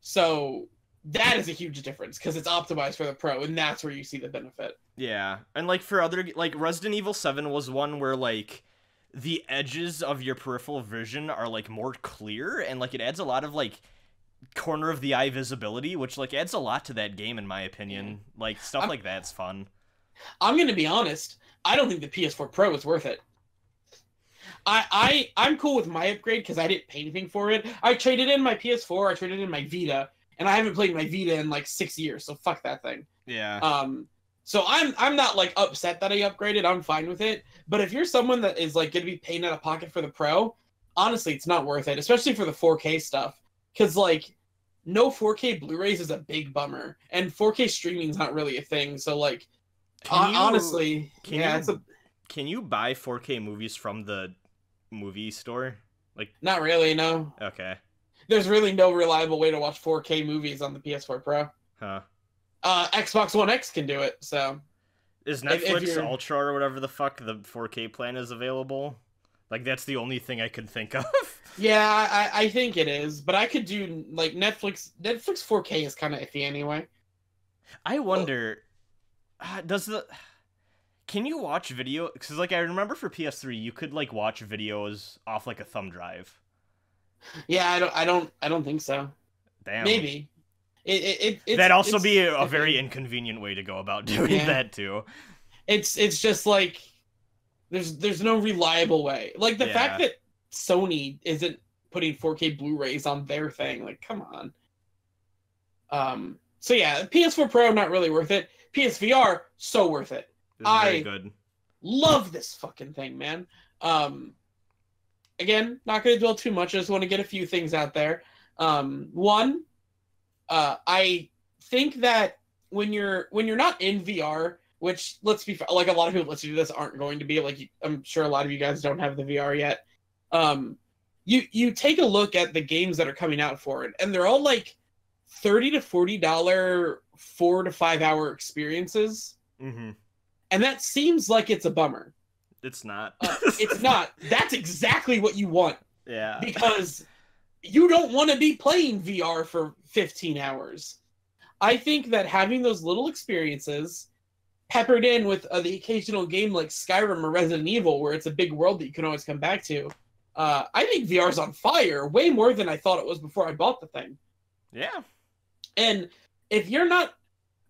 So that is a huge difference, because it's optimized for the Pro, and that's where you see the benefit. Yeah, and, like, for other... Like, Resident Evil seven was one where, like, the edges of your peripheral vision are, like, more clear, and, like, it adds a lot of, like, corner-of-the-eye visibility, which, like, adds a lot to that game, in my opinion. Like, stuff I'm, like that's fun. I'm gonna be honest. I don't think the P S four Pro is worth it. I, I, I'm cool with my upgrade, because I didn't pay anything for it. I traded in my P S four, I traded in my Vita, and I haven't played my Vita in, like, six years, so fuck that thing. Yeah. Um... So I'm I'm not, like, upset that I upgraded. I'm fine with it. But if you're someone that is, like, going to be paying out of pocket for the Pro, honestly, it's not worth it, especially for the four K stuff. Because, like, no four K Blu-rays is a big bummer. And four K streaming's not really a thing. So, like, can you, honestly, can yeah, you, it's a... Can you buy four K movies from the movie store? Like, not really, no. Okay. There's really no reliable way to watch four K movies on the P S four Pro. Huh. Uh, Xbox One X can do it, so... Is Netflix if, if Ultra or whatever the fuck the four K plan is available? Like, that's the only thing I could think of. Yeah, I, I think it is, but I could do, like, Netflix... Netflix four K is kind of iffy anyway. I wonder... Uh, does the... Can you watch video... Because, like, I remember for P S three, you could, like, watch videos off, like, a thumb drive. Yeah, I don't... I don't, I don't think so. Damn. Maybe. It, it, it, it's, That'd also it's, be a, a very inconvenient way to go about doing yeah. that too. It's it's just like there's there's no reliable way. Like the yeah. fact that Sony isn't putting four K Blu-rays on their thing, like come on. Um. So yeah, P S four Pro not really worth it. P S V R so worth it. This I very good. love this fucking thing, man. Um. Again, not gonna dwell too much. I just want to get a few things out there. Um. One. Uh, I think that when you're when you're not in V R, which let's be like a lot of people let's do this aren't going to be like you, I'm sure a lot of you guys don't have the V R yet. Um, you you take a look at the games that are coming out for it, and they're all like thirty to forty dollar four to five hour experiences, mm-hmm. and that seems like it's a bummer. It's not. uh, it's not. That's exactly what you want. Yeah. Because. You don't want to be playing V R for fifteen hours. I think that having those little experiences peppered in with uh, the occasional game like Skyrim or Resident Evil, where it's a big world that you can always come back to, uh, I think V R's on fire way more than I thought it was before I bought the thing. Yeah. And if you're not...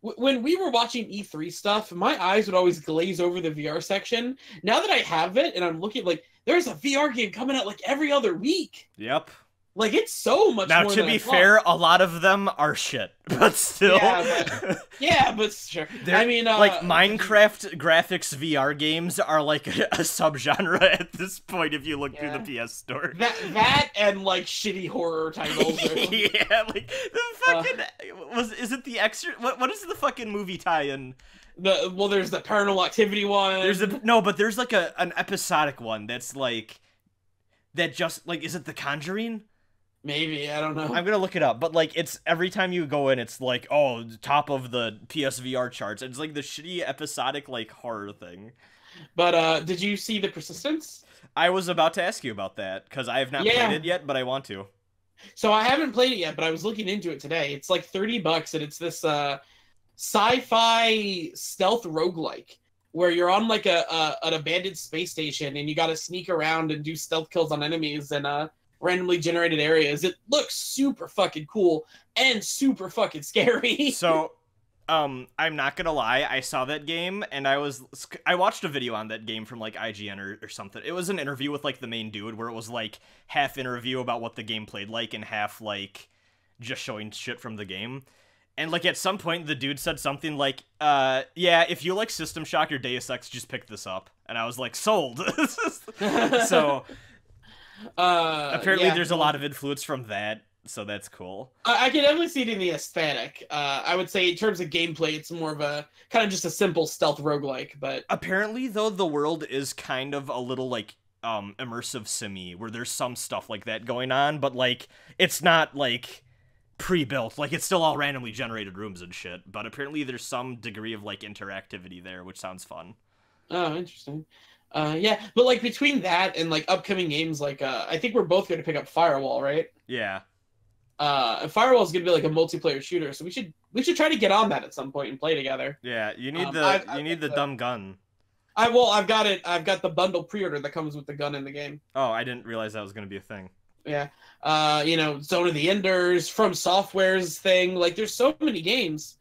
W when we were watching E three stuff, my eyes would always glaze over the V R section. Now that I have it and I'm looking like, there's a V R game coming out like every other week. Yep. Like, it's so much now, more Now, to be fair, a lot of them are shit, but still. Yeah, but, yeah, but sure. I mean, uh, like, Minecraft uh, graphics V R games are, like, a, a subgenre at this point if you look yeah. through the P S store. That, that and, like, shitty horror titles. Or... yeah, like, the fucking... Uh, was, is it the extra... What, what is the fucking movie tie-in? The, well, there's the Paranormal Activity one. There's a, no, but there's, like, a an episodic one that's, like... That just, like, is it The Conjuring? Maybe, I don't know. I'm gonna look it up, but, like, it's, every time you go in, it's like, oh, top of the P S V R charts. It's, like, the shitty episodic, like, horror thing. But, uh, did you see The Persistence? I was about to ask you about that, because I have not yeah. played it yet, but I want to. So I haven't played it yet, but I was looking into it today. It's, like, thirty bucks, and it's this, uh, sci-fi stealth roguelike, where you're on, like, a, a an abandoned space station, and you gotta sneak around and do stealth kills on enemies, and, uh... randomly generated areas. It looks super fucking cool and super fucking scary. So, um, I'm not gonna lie, I saw that game and I was, I watched a video on that game from like I G N or, or something. It was an interview with like the main dude where it was like half interview about what the game played like and half like just showing shit from the game. And like at some point the dude said something like, uh, yeah, if you like System Shock or Deus Ex, just pick this up. And I was like, sold. So... Uh, Apparently yeah. there's a lot of influence from that, so that's cool. I, I can definitely see it in the aesthetic. Uh, I would say in terms of gameplay, it's more of a, kind of just a simple stealth roguelike, but... Apparently, though, the world is kind of a little, like, um, immersive sim-y, where there's some stuff like that going on, but, like, it's not, like, pre-built. Like, it's still all randomly generated rooms and shit, but apparently there's some degree of, like, interactivity there, which sounds fun. Oh, interesting. Uh, yeah, but like between that and like upcoming games, like uh, I think we're both going to pick up Firewall, right? Yeah. Uh, Firewall is going to be like a multiplayer shooter, so we should we should try to get on that at some point and play together. Yeah, you need um, the I've, you I've need the a, dumb gun. I well, I've got it. I've got the bundle pre-order that comes with the gun in the game. Oh, I didn't realize that was going to be a thing. Yeah, uh, you know, Zone of the Enders, From Software's thing. Like, there's so many games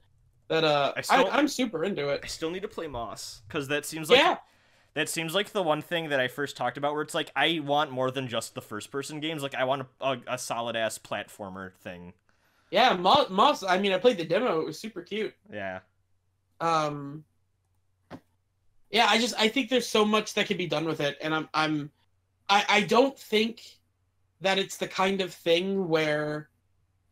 that uh, I still, I, I'm super into it. I still need to play Moss because that seems like yeah. that seems like the one thing that I first talked about where it's like I want more than just the first-person games. Like, I want a, a, a solid-ass platformer thing. Yeah, Moss. I mean, I played the demo. It was super cute. Yeah. Um. Yeah, I just I think there's so much that can be done with it, and I'm I'm I I don't think that it's the kind of thing where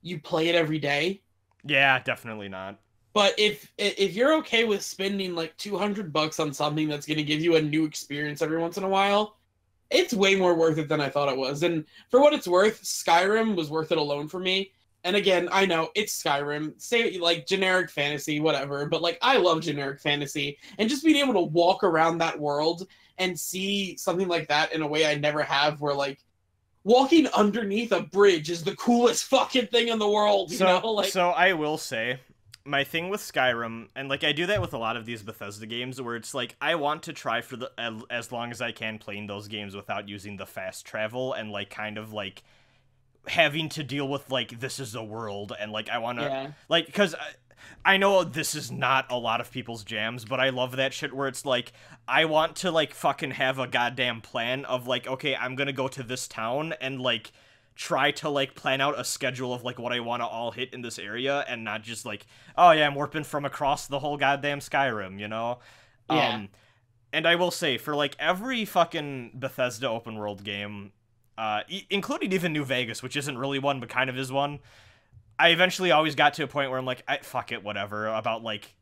you play it every day. Yeah, definitely not. But if if you're okay with spending like two hundred bucks on something that's going to give you a new experience every once in a while, it's way more worth it than I thought it was. And for what it's worth, Skyrim was worth it alone for me. And again, I know it's Skyrim. Say what you like, generic fantasy, whatever. But like, I love generic fantasy, and just being able to walk around that world and see something like that in a way I never have, where like walking underneath a bridge is the coolest fucking thing in the world. You so, know, like so I will say, my thing with Skyrim, and like I do that with a lot of these Bethesda games, where it's like I want to try for the as long as I can playing those games without using the fast travel and like kind of like. having to deal with like this is the world and like I want to yeah. like because I, I know this is not a lot of people's jams, but I love that shit where it's like I want to like fucking have a goddamn plan of like, okay, I'm gonna go to this town and like try to like plan out a schedule of like what I want to all hit in this area, and not just like, oh yeah, I'm warping from across the whole goddamn Skyrim, you know. Yeah. Um and I will say, for like every fucking Bethesda open world game, Uh, e- including even New Vegas, which isn't really one, but kind of is one, I eventually always got to a point where I'm like, I, fuck it, whatever, about, like,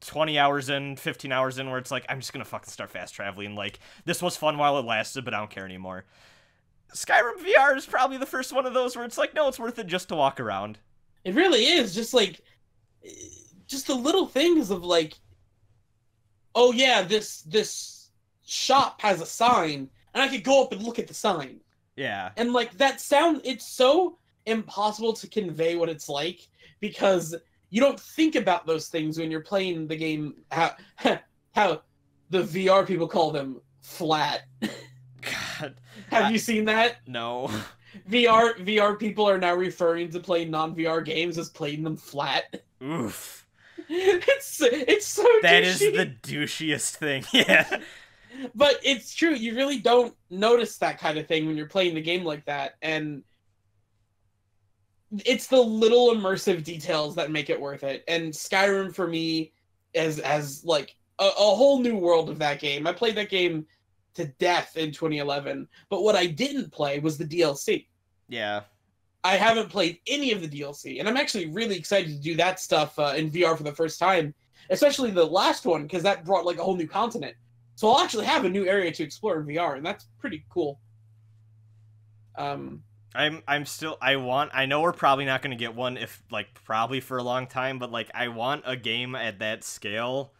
twenty hours in, fifteen hours in, where it's like, I'm just gonna fucking start fast traveling, like, this was fun while it lasted, but I don't care anymore. Skyrim V R is probably the first one of those where it's like, no, it's worth it just to walk around. It really is, just, like, just the little things of, like, oh, yeah, this, this shop has a sign, and I could go up and look at the sign. Yeah. And, like, that sound, it's so impossible to convey what it's like, because you don't think about those things when you're playing the game, how, how the V R people call them, flat. God. Have I, you seen that? No. V R V R people are now referring to playing non-V R games as playing them flat. Oof. It's, it's so That douchey. Is the douchiest thing, yeah. But it's true, you really don't notice that kind of thing when you're playing the game like that, and it's the little immersive details that make it worth it, and Skyrim for me is, as like, a, a whole new world of that game. I played that game to death in twenty eleven, but what I didn't play was the D L C. Yeah. I haven't played any of the D L C, and I'm actually really excited to do that stuff uh, in V R for the first time, especially the last one, because that brought like a whole new continent. So I'll actually have a new area to explore in V R, and that's pretty cool. Um, I'm I'm still I want I know we're probably not gonna get one if like probably for a long time, but like I want a game at that scale,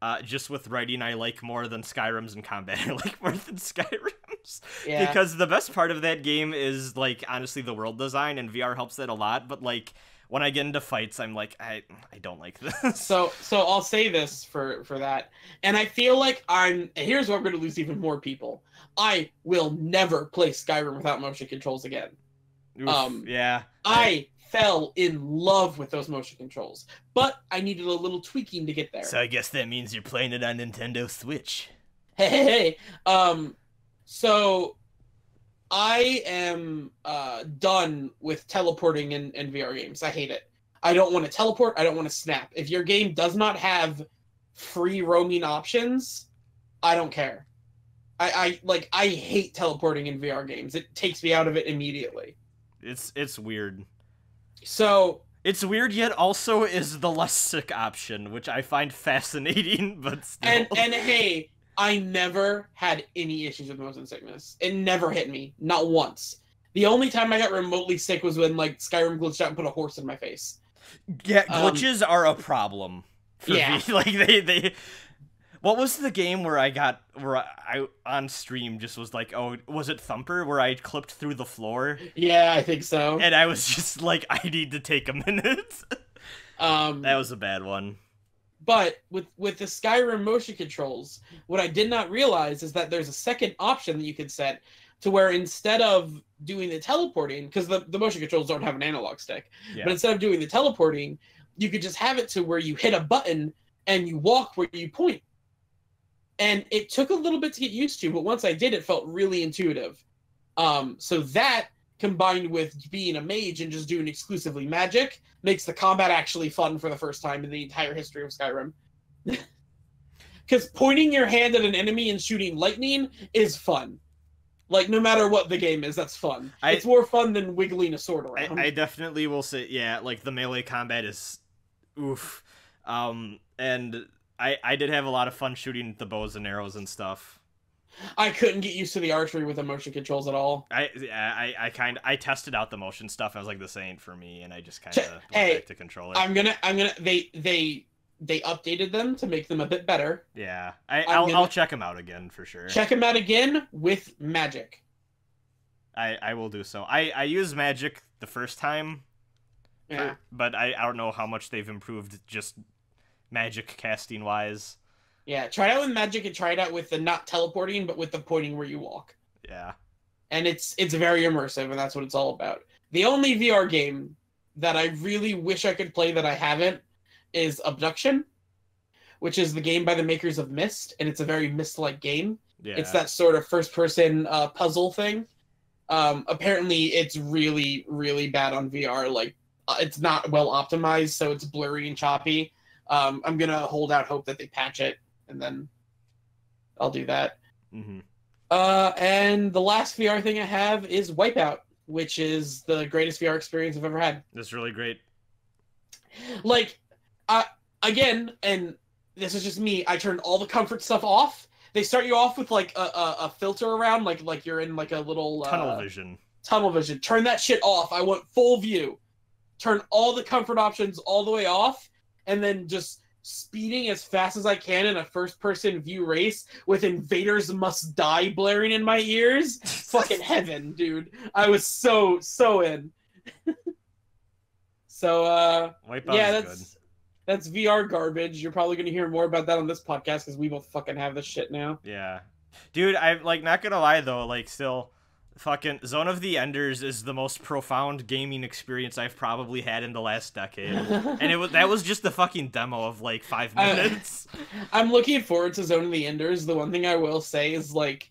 uh, just with writing I like more than Skyrim's and combat I like more than Skyrim's. Yeah. Because the best part of that game is like honestly the world design, and V R helps that a lot. But like when I get into fights, I'm like, I I don't like this. So so I'll say this for, for that. And I feel like I'm... Here's where I'm going to lose even more people. I will never play Skyrim without motion controls again. Oof, um, yeah. I fell in love with those motion controls. But I needed a little tweaking to get there. So I guess that means you're playing it on Nintendo Switch. Hey, hey, hey. Um, so... I am uh, done with teleporting in, in V R games. I hate it. I don't want to teleport. I don't want to snap. If your game does not have free roaming options, I don't care. I, I like. I hate teleporting in V R games. It takes me out of it immediately. It's it's weird. So it's weird, yet also is the less sick option, which I find fascinating. But still. and and hey. I never had any issues with motion sickness. It never hit me. Not once. The only time I got remotely sick was when, like, Skyrim glitched out and put a horse in my face. Yeah, glitches um, are a problem. For yeah. Me. Like, they, they... What was the game where I got, where I, I on stream just was like, oh, was it Thumper, where I clipped through the floor? Yeah, I think so. And I was just like, I need to take a minute. Um, that was a bad one. But with, with the Skyrim motion controls, what I did not realize is that there's a second option that you can set to where instead of doing the teleporting, because the, the motion controls don't have an analog stick, yeah. but instead of doing the teleporting, you could just have it to where you hit a button and you walk where you point. And it took a little bit to get used to, but once I did, it felt really intuitive. Um, so that, combined with being a mage and just doing exclusively magic, makes the combat actually fun for the first time in the entire history of Skyrim. Because pointing your hand at an enemy and shooting lightning is fun. Like, no matter what the game is, that's fun. I, it's more fun than wiggling a sword around. I, I definitely will say, yeah, like, the melee combat is oof. Um, and... I, I did have a lot of fun shooting the bows and arrows and stuff. I couldn't get used to the archery with the motion controls at all. I I, I kind of I tested out the motion stuff. I was like, this ain't for me, and I just kind of went hey, back to controller. I'm gonna I'm gonna they they they updated them to make them a bit better. Yeah, I I'll, I'll check them out again for sure. Check them out again with magic. I I will do so. I I used magic the first time. Yeah, for, but I I don't know how much they've improved just. Magic casting wise. Yeah, try it out with magic and try it out with the not teleporting, but with the pointing where you walk. Yeah. And it's it's very immersive, and that's what it's all about. The only V R game that I really wish I could play that I haven't is Abduction, which is the game by the makers of Myst, and it's a very Myst-like game. Yeah. It's that sort of first-person uh, puzzle thing. Um, apparently, it's really, really bad on V R. Like, uh, it's not well optimized, so it's blurry and choppy. Um, I'm going to hold out hope that they patch it, and then I'll do that. Mm-hmm. Uh, and the last V R thing I have is Wipeout, which is the greatest V R experience I've ever had. That's really great. Like, uh, again, and this is just me, I turned all the comfort stuff off. They start you off with, like, a, a, a filter around, like like you're in, like, a little... Tunnel uh, vision. Tunnel vision. Turn that shit off. I want full view. Turn all the comfort options all the way off. And then just speeding as fast as I can in a first-person view race with Invaders Must Die blaring in my ears. Fucking heaven, dude. I was so, so in. so, uh... Wipeout yeah, that's, is good. That's V R garbage. You're probably going to hear more about that on this podcast because we both fucking have this shit now. Yeah. Dude, I'm, like, not going to lie, though. Like, still, fucking... Zone of the Enders is the most profound gaming experience I've probably had in the last decade. And it was that was just the fucking demo of, like, five minutes. Uh, I'm looking forward to Zone of the Enders. The one thing I will say is, like...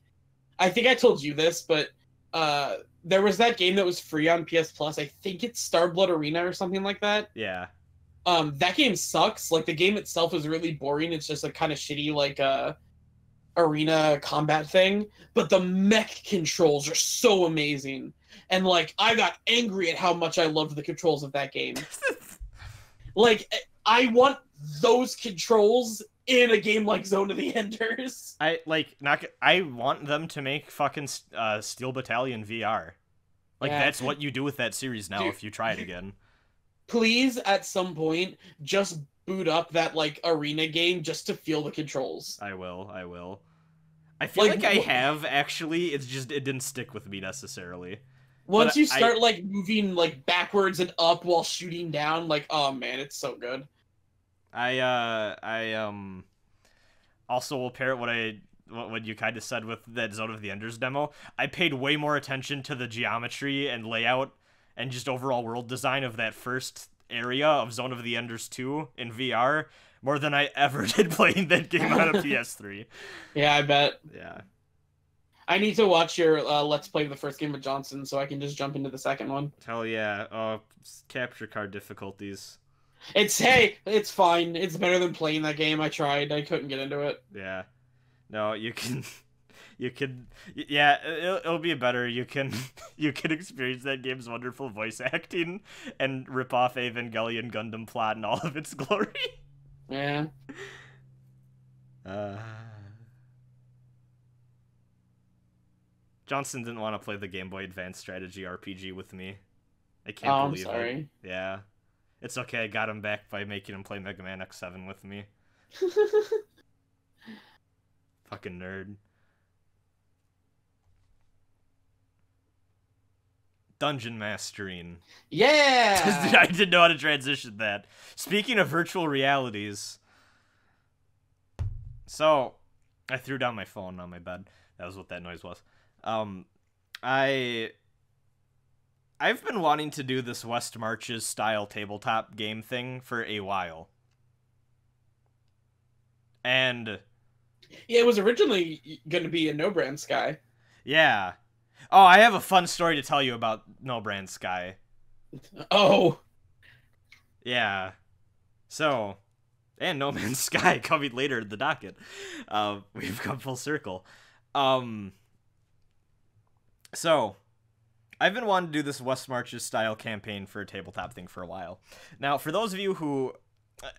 I think I told you this, but... Uh, there was that game that was free on P S Plus. I think it's Starblood Arena or something like that. Yeah. Um, that game sucks. Like, the game itself is really boring. It's just a kind of shitty, like, uh... arena combat thing, but the mech controls are so amazing, and like I got angry at how much I loved the controls of that game. Like, I want those controls in a game like Zone of the Enders. I like not I want them to make fucking uh, Steel Battalion V R. Like, yeah. That's what you do with that series now. Dude, if you try it again, please at some point just boot up that like arena game just to feel the controls. I will. I will. I feel like, like I have, actually. It's just, it didn't stick with me necessarily. Once but you start, I, like, moving, like, backwards and up while shooting down, like, oh, man, it's so good. I, uh, I, um, also will pair what I, what, what you kind of said with that Zone of the Enders demo. I paid way more attention to the geometry and layout and just overall world design of that first area of Zone of the Enders two in V R more than I ever did playing that game on a P S three. Yeah, I bet. Yeah. I need to watch your uh, Let's Play the first game with Johnson so I can just jump into the second one. Hell yeah. Uh, capture card difficulties. It's, hey, it's fine. It's better than playing that game. I tried. I couldn't get into it. Yeah. No, you can... You can... Yeah, it'll, it'll be better. You can you can experience that game's wonderful voice acting and rip off Evangelion Gundam plot in all of its glory. Yeah. Uh, Johnson didn't want to play the Game Boy Advance strategy R P G with me. I can't oh, believe I'm sorry. It. Yeah. It's okay, I got him back by making him play Mega Man X seven with me. fucking nerd. Dungeon mastering. Yeah! I didn't know how to transition that. Speaking of virtual realities. So, I threw down my phone on my bed. That was what that noise was. Um, I... I've been wanting to do this West Marches style tabletop game thing for a while. And... yeah, it was originally going to be a No Brand Sky. Yeah. Oh, I have a fun story to tell you about No Brand Sky. Oh. Yeah. So, and No Man's Sky coming later in the docket. Uh, we've come full circle. Um. So, I've been wanting to do this West Marches style campaign for a tabletop thing for a while. Now, for those of you who...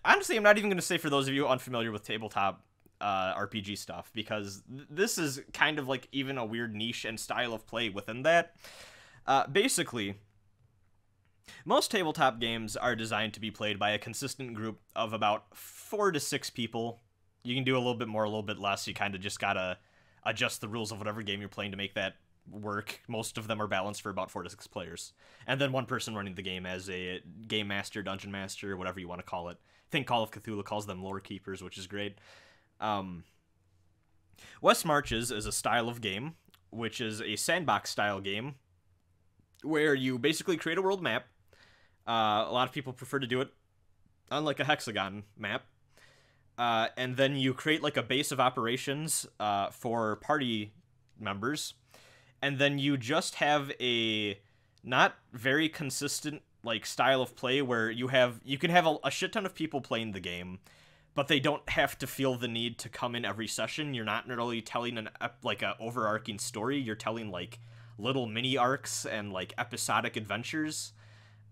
honestly, I'm not even going to say for those of you unfamiliar with tabletop uh, R P G stuff, because th this is kind of like even a weird niche and style of play within that. Uh, basically, most tabletop games are designed to be played by a consistent group of about four to six people. You can do a little bit more, a little bit less. You kind of just got to adjust the rules of whatever game you're playing to make that work. Most of them are balanced for about four to six players. And then one person running the game as a game master, dungeon master, whatever you want to call it. I think Call of Cthulhu calls them lore keepers, which is great. Um, West Marches is a style of game, which is a sandbox-style game, where you basically create a world map. Uh, a lot of people prefer to do it on, like, a hexagon map. Uh, and then you create, like, a base of operations uh, for party members. And then you just have a not very consistent, like, style of play where you have... you can have a, a shit ton of people playing the game, but they don't have to feel the need to come in every session. You're not really telling, an like, an overarching story. You're telling, like, little mini-arcs and, like, episodic adventures.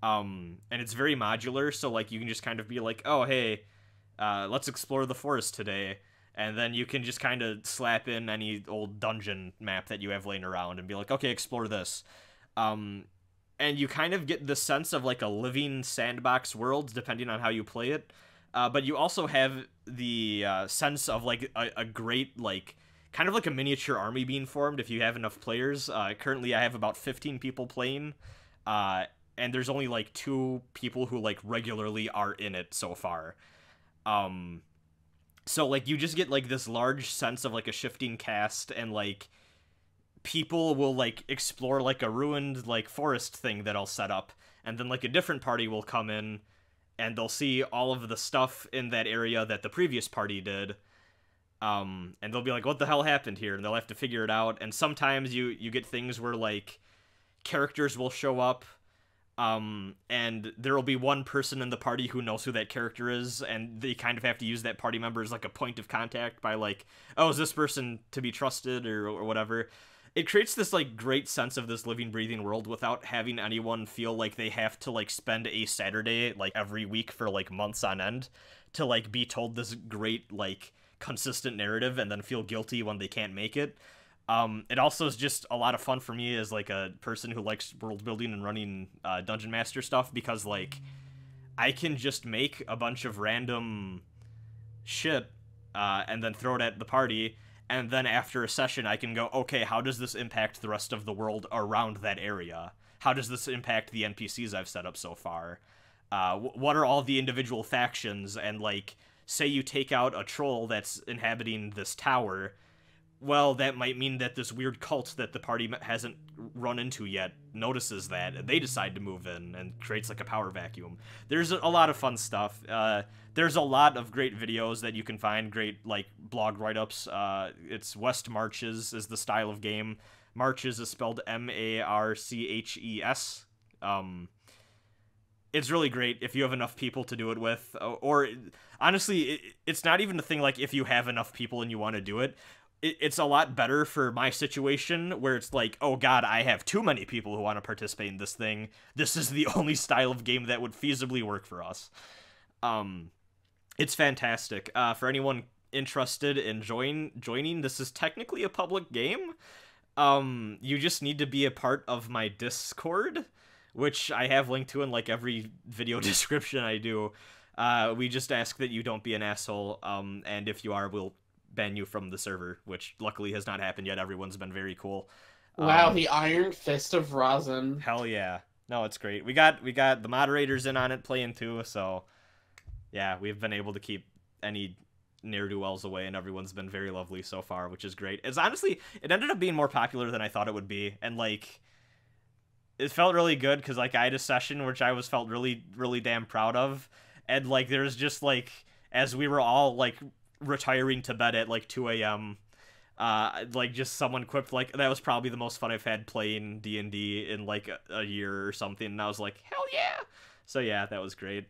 Um, and it's very modular, so, like, you can just kind of be like, oh, hey, uh, let's explore the forest today. And then you can just kind of slap in any old dungeon map that you have laying around and be like, okay, explore this. Um, and you kind of get the sense of, like, a living sandbox world, depending on how you play it. Uh, but you also have the uh, sense of, like, a, a great, like, kind of like a miniature army being formed if you have enough players. Uh, currently, I have about fifteen people playing, uh, and there's only, like, two people who, like, regularly are in it so far. Um... So, like, you just get, like, this large sense of, like, a shifting cast, and, like, people will, like, explore, like, a ruined, like, forest thing that I'll set up, and then, like, a different party will come in, and they'll see all of the stuff in that area that the previous party did, um, and they'll be like, what the hell happened here? And they'll have to figure it out, and sometimes you, you get things where, like, characters will show up, Um, and there will be one person in the party who knows who that character is, and they kind of have to use that party member as, like, a point of contact by, like, oh, is this person to be trusted, or, or whatever. It creates this, like, great sense of this living, breathing world without having anyone feel like they have to, like, spend a Saturday, like, every week for, like, months on end to, like, be told this great, like, consistent narrative and then feel guilty when they can't make it. Um, it also is just a lot of fun for me as, like, a person who likes world building and running uh, Dungeon Master stuff, because, like, I can just make a bunch of random shit uh, and then throw it at the party, and then after a session I can go, okay, how does this impact the rest of the world around that area? How does this impact the N P Cs I've set up so far? Uh, wh what are all the individual factions? And, like, say you take out a troll that's inhabiting this tower... well, that might mean that this weird cult that the party hasn't run into yet notices that, and they decide to move in, and creates, like, a power vacuum. There's a lot of fun stuff. Uh, there's a lot of great videos that you can find, great, like, blog write-ups. Uh, it's West Marches is the style of game. Marches is spelled M A R C H E S. Um... It's really great if you have enough people to do it with, or, honestly, it's not even the thing, like, if you have enough people and you want to do it. It's a lot better for my situation where it's like, oh god, I have too many people who want to participate in this thing. This is the only style of game that would feasibly work for us. Um, it's fantastic. Uh, for anyone interested in join joining, this is technically a public game. Um, you just need to be a part of my Discord, which I have linked to in, like, every video description I do. Uh, we just ask that you don't be an asshole, um, and if you are, we'll ban you from the server, which luckily has not happened yet. Everyone's been very cool. Wow, um, the iron fist of Rosin. Hell yeah. No, it's great. We got we got the moderators in on it playing too, so yeah, we've been able to keep any ne'er-do-wells away, and everyone's been very lovely so far, which is great. It's honestly, it ended up being more popular than I thought it would be, and like, it felt really good, because like, I had a session which I was felt really, really damn proud of, and like, there's just like, as we were all like retiring to bed at like two a m, uh, like just someone quipped like, that was probably the most fun I've had playing D and D in like a, a year or something, and I was like, hell yeah! So yeah, that was great.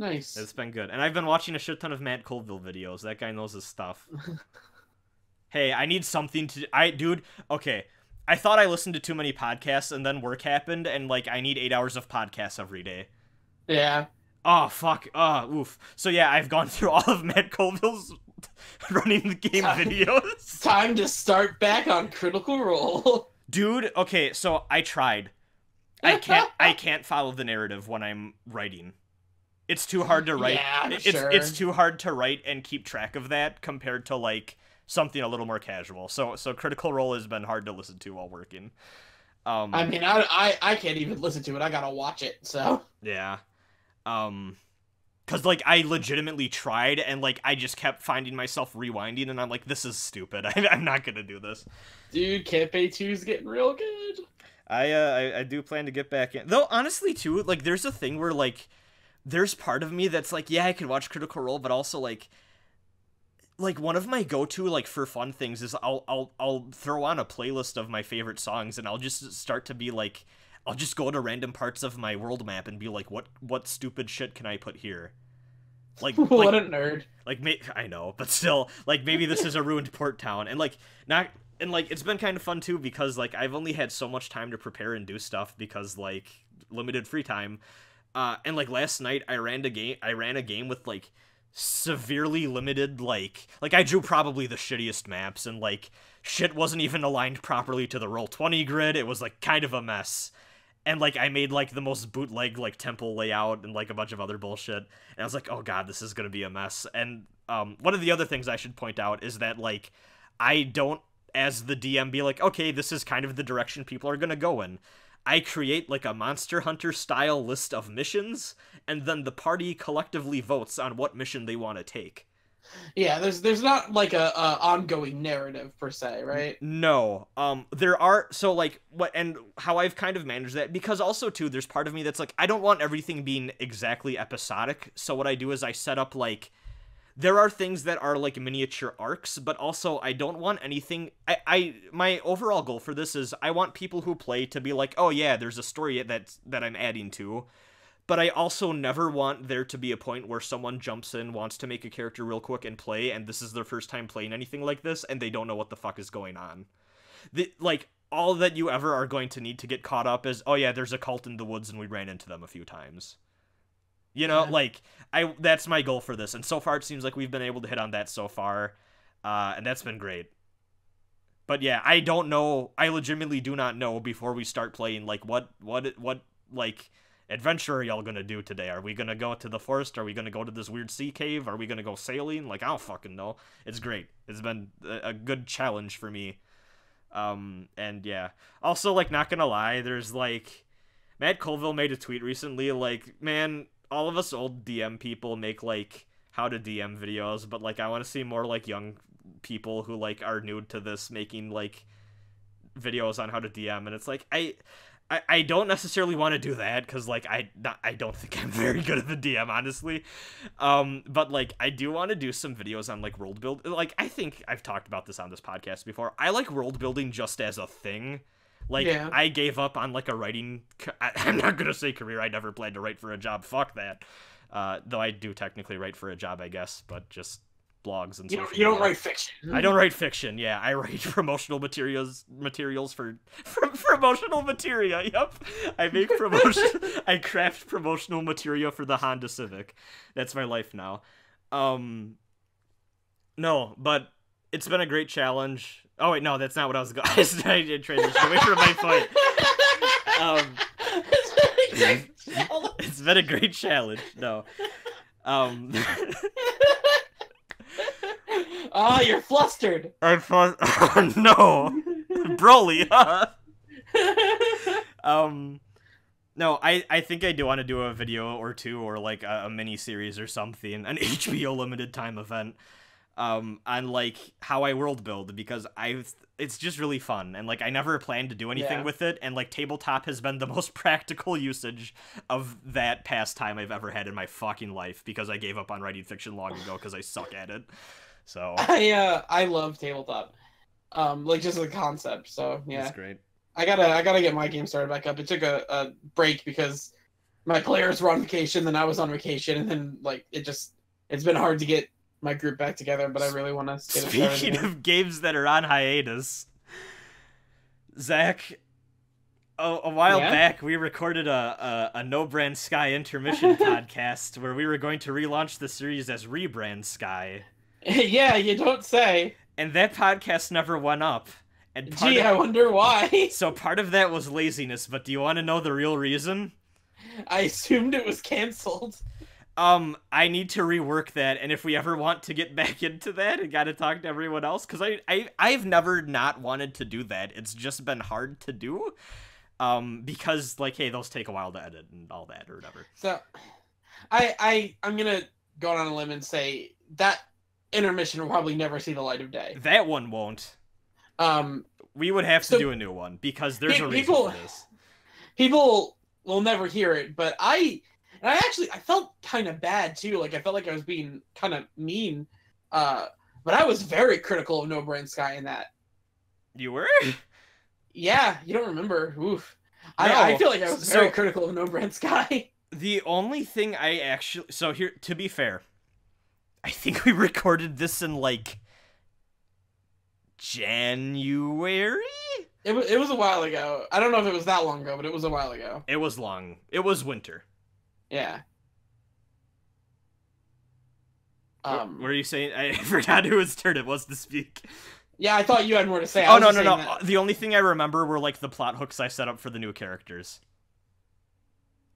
Nice. It's been good. And I've been watching a shit ton of Matt Colville videos. That guy knows his stuff. Hey, I need something to... I, dude, okay. I thought I listened to too many podcasts, and then work happened, and, like, I need eight hours of podcasts every day. Yeah. Oh, fuck. Oh, oof. So, yeah, I've gone through all of Matt Colville's running the game time, videos. Time to start back on Critical Role. Dude, okay, so I tried. I can't, I can't follow the narrative when I'm writing. It's too hard to write. Yeah, it's, sure. it's too hard to write and keep track of that compared to like something a little more casual. So so Critical Role has been hard to listen to while working. Um, I mean, I, I I can't even listen to it. I gotta watch it. So yeah, um, because like I legitimately tried, and like I just kept finding myself rewinding, and I'm like, this is stupid. I, I'm not gonna do this. Dude, Campaign two is getting real good. I uh I, I do plan to get back in, though. Honestly, too, like there's a thing where like. There's part of me that's like, yeah, I could watch Critical Role, but also like, like one of my go-to like for fun things is I'll I'll I'll throw on a playlist of my favorite songs, and I'll just start to be like, I'll just go to random parts of my world map and be like, what what stupid shit can I put here? Like what like, a nerd. Like may, I know, but still, like maybe this is a ruined port town, and like not and like it's been kind of fun too, because like I've only had so much time to prepare and do stuff because like limited free time. Uh, and, like, last night, I ran a game, I ran a game with, like, severely limited, like... Like, I drew probably the shittiest maps, and, like, shit wasn't even aligned properly to the Roll twenty grid. It was, like, kind of a mess. And, like, I made, like, the most bootleg, like, temple layout and, like, a bunch of other bullshit. And I was like, oh, God, this is gonna be a mess. And um, one of the other things I should point out is that, like, I don't, as the D M, be like, okay, this is kind of the direction people are gonna go in. I create, like, a Monster Hunter-style list of missions, and then the party collectively votes on what mission they want to take. Yeah, there's there's not, like, a, a ongoing narrative, per se, right? No. Um, there are, so, like, what and how I've kind of managed that, because also, too, there's part of me that's, like, I don't want everything being exactly episodic, so what I do is I set up, like, there are things that are, like, miniature arcs, but also I don't want anything... I, I my overall goal for this is I want people who play to be like, oh yeah, there's a story that's, that I'm adding to. But I also never want there to be a point where someone jumps in, wants to make a character real quick and play, and this is their first time playing anything like this, and they don't know what the fuck is going on. The, like, all that you ever are going to need to get caught up is, oh yeah, there's a cult in the woods and we ran into them a few times. You know, yeah. like, I that's my goal for this. And so far, it seems like we've been able to hit on that so far. Uh, and that's been great. But yeah, I don't know. I legitimately do not know before we start playing, like, what, what, what, like, adventure are y'all going to do today? Are we going to go to the forest? Are we going to go to this weird sea cave? Are we going to go sailing? Like, I don't fucking know. It's great. It's been a good challenge for me. Um, and yeah. Also, like, not going to lie, there's, like, Matt Colville made a tweet recently, like, man... all of us old D M people make, like, how to D M videos, but, like, I want to see more, like, young people who, like, are new to this making, like, videos on how to D M, and it's like, I I, I don't necessarily want to do that, because, like, I, not, I don't think I'm very good at the D M, honestly, um, but, like, I do want to do some videos on, like, world build, like, I think I've talked about this on this podcast before, I like world building just as a thing. Like, yeah. I gave up on, like, a writing... I, I'm not going to say career. I never planned to write for a job. Fuck that. Uh, though I do technically write for a job, I guess, but just blogs and stuff. You don't, you don't write fiction. I don't write fiction, yeah. I write promotional materials materials for... for promotional materia, yep. I make promotion... I craft promotional materia for the Honda Civic. That's my life now. Um, no, but it's been a great challenge... Oh, wait, no, that's not what I was going to say. I did transition away from my point. Um, it's been a great challenge. No. Um, Oh, you're flustered! I'm flu- oh, no! Broly, huh? um, no, I, I think I do want to do a video or two, or like a, a mini-series or something, an H B O limited time event, um, on like how I world build, because I've, it's just really fun, and like I never planned to do anything yeah. with it, and like tabletop has been the most practical usage of that pastime I've ever had in my fucking life, because I gave up on writing fiction long ago because I suck at it. So I uh I love tabletop, um like just the concept. So yeah, that's great. I gotta I gotta get my game started back up. It took a, a break because my players were on vacation, then I was on vacation, and then like it just it's been hard to get my group back together. But I really want to. Speaking it of games that are on hiatus, Zach, a, a while yeah? back we recorded a a, a No Brand Sky intermission podcast where we were going to relaunch the series as Rebrand Sky. Yeah, you don't say. And that podcast never went up. And Gee, of... I wonder why. So part of that was laziness, but do you want to know the real reason? I assumed it was canceled. Um, I need to rework that, and if we ever want to get back into that, I gotta talk to everyone else, because I, I, I've never not wanted to do that. It's just been hard to do, um, because, like, hey, those take a while to edit and all that, or whatever. So, I, I, I'm gonna go on a limb and say that intermission will probably never see the light of day. That one won't. Um, we would have to so do a new one, because there's people, a reason for this. People will never hear it, but I... And I actually... I felt kind of bad, too. Like, I felt like I was being kind of mean. Uh, but I was very critical of No Brand Sky in that. You were? Yeah, you don't remember. Oof. No, I, I feel like I was very so, critical of No Brand Sky. The only thing I actually... So, here, to be fair... I think we recorded this in, like, January? It was, it was a while ago. I don't know if it was that long ago, but it was a while ago. It was long. It was winter. Yeah. Um, what, what are you saying? I forgot whose turn it was to speak. Yeah, I thought you had more to say. I oh, no, no, no. That. The only thing I remember were, like, the plot hooks I set up for the new characters.